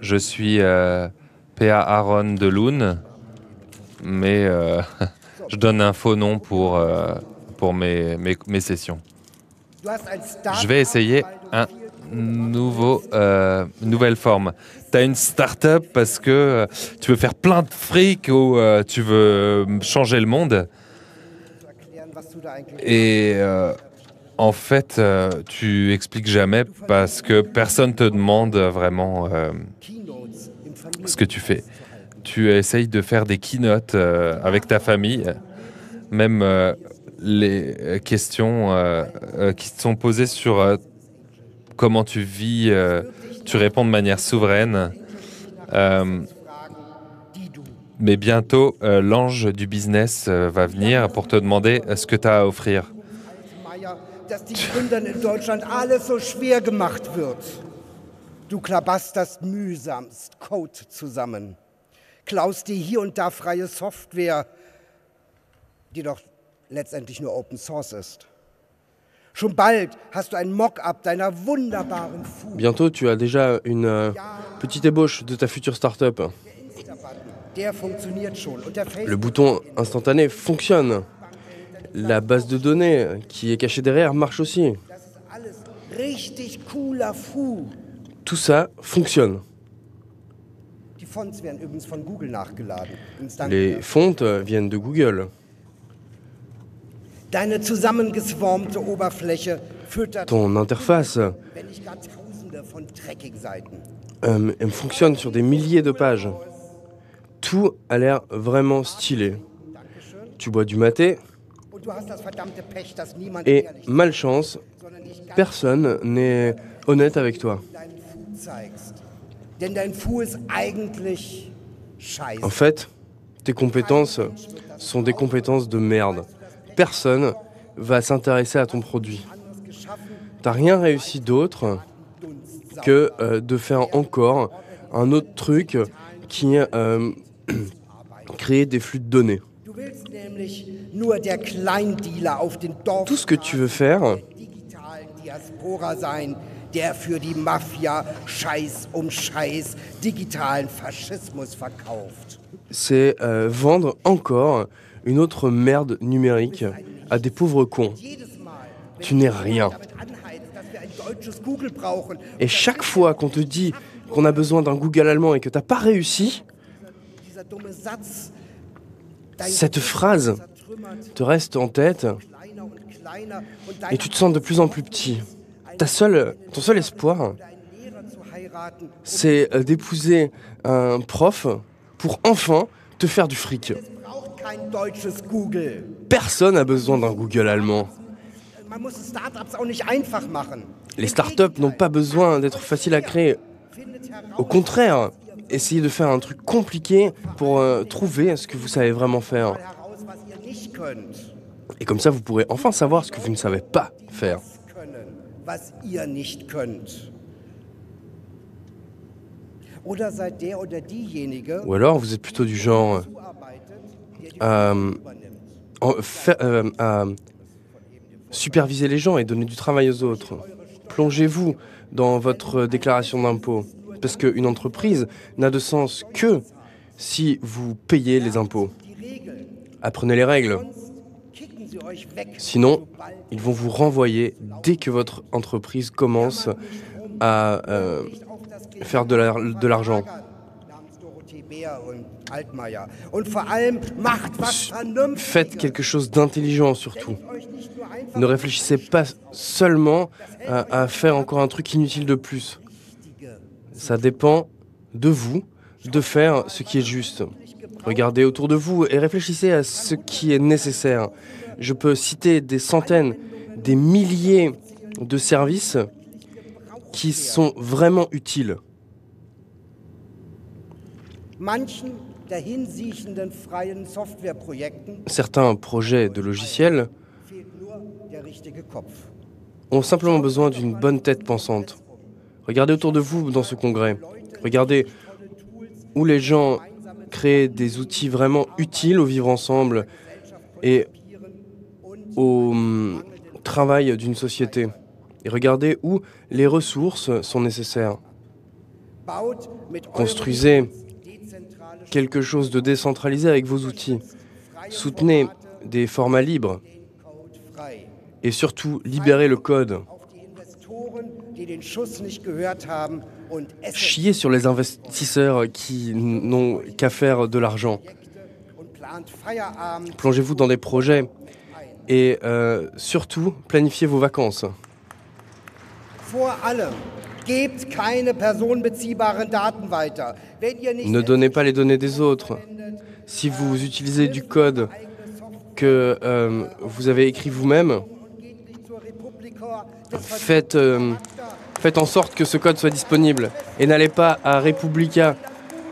je suis euh, Pierre Aaron de Loon, mais euh, je donne un faux nom pour, euh, pour mes, mes, mes sessions. Je vais essayer un nouveau, euh, nouvelle forme. Tu as une start-up parce que euh, tu veux faire plein de fric ou euh, tu veux changer le monde. Et euh, en fait, euh, tu expliques jamais parce que personne te demande vraiment euh, ce que tu fais. Tu essayes de faire des keynotes euh, avec ta famille, même euh, les questions euh, euh, qui te sont posées sur euh, comment tu vis, euh, tu réponds de manière souveraine. Euh, mais bientôt, euh, l'ange du business euh, va venir pour te demander ce que tu as à offrir. Du klabbasterst mühsamst Code zusammen, klaust dir hier und da freie Software, die doch letztendlich nur Open Source ist. Schon bald hast du ein Mock-up deiner wunderbaren Fuge. Bientôt, tu as déjà une euh, petite ébauche de ta future start-up. Le bouton instantané fonctionne. La base de données qui est cachée derrière marche aussi. Tout ça fonctionne. Les fontes viennent de Google. Ton interface euh, elle fonctionne sur des milliers de pages. Tout a l'air vraiment stylé. Tu bois du maté et malchance, personne n'est honnête avec toi. En fait, tes compétences sont des compétences de merde. Personne va s'intéresser à ton produit. T'as rien réussi d'autre que euh, de faire encore un autre truc qui euh, crée des flux de données. Tout ce que tu veux faire, c'est euh, vendre encore une autre merde numérique à des pauvres cons. Tu n'es rien. Et chaque fois qu'on te dit qu'on a besoin d'un Google allemand et que t'as pas réussi, cette phrase te reste en tête et tu te sens de plus en plus petit. Ta seule, ton seul espoir, c'est d'épouser un prof pour enfin te faire du fric. Personne n'a besoin d'un Google allemand. Les startups n'ont pas besoin d'être faciles à créer. Au contraire, essayez de faire un truc compliqué pour euh, trouver ce que vous savez vraiment faire. Et comme ça, vous pourrez enfin savoir ce que vous ne savez pas faire. Ou alors, vous êtes plutôt du genre... Euh, en, fait, euh, à superviser les gens et donner du travail aux autres. Plongez-vous dans votre déclaration d'impôts, parce qu'une entreprise n'a de sens que si vous payez les impôts. Apprenez les règles. Sinon, ils vont vous renvoyer dès que votre entreprise commence à euh, faire de la, de l'argent. Faites quelque chose d'intelligent surtout. Ne réfléchissez pas seulement à, à faire encore un truc inutile de plus. Ça dépend de vous de faire ce qui est juste. Regardez autour de vous et réfléchissez à ce qui est nécessaire. Je peux citer des centaines, des milliers de services qui sont vraiment utiles. Certains projets de logiciels ont simplement besoin d'une bonne tête pensante. Regardez autour de vous dans ce congrès. Regardez où les gens créent des outils vraiment utiles au vivre ensemble et au travail d'une société. Et regardez où les ressources sont nécessaires. Construisez quelque chose de décentralisé avec vos outils. Soutenez des formats libres. Et surtout, libérez le code. Chiez sur les investisseurs qui n'ont qu'à faire de l'argent. Plongez-vous dans des projets et euh, surtout, planifiez vos vacances. Ne donnez pas les données des autres. Si vous utilisez du code que euh, vous avez écrit vous-même, faites, euh, faites en sorte que ce code soit disponible et n'allez pas à Republica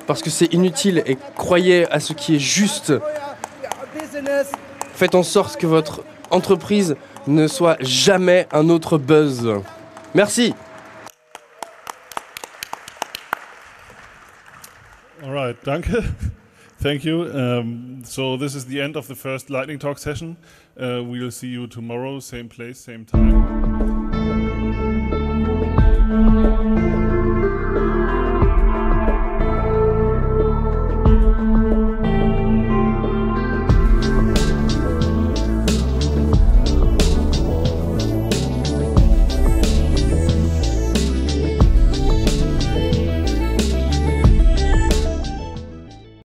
parce que c'est inutile et croyez à ce qui est juste. Faites en sorte que votre entreprise ne soit jamais un autre buzz. Merci. All right, danke. Thank you. Um, so this is the end of the first lightning talk session. Uh, we'll see you tomorrow, same place, same time.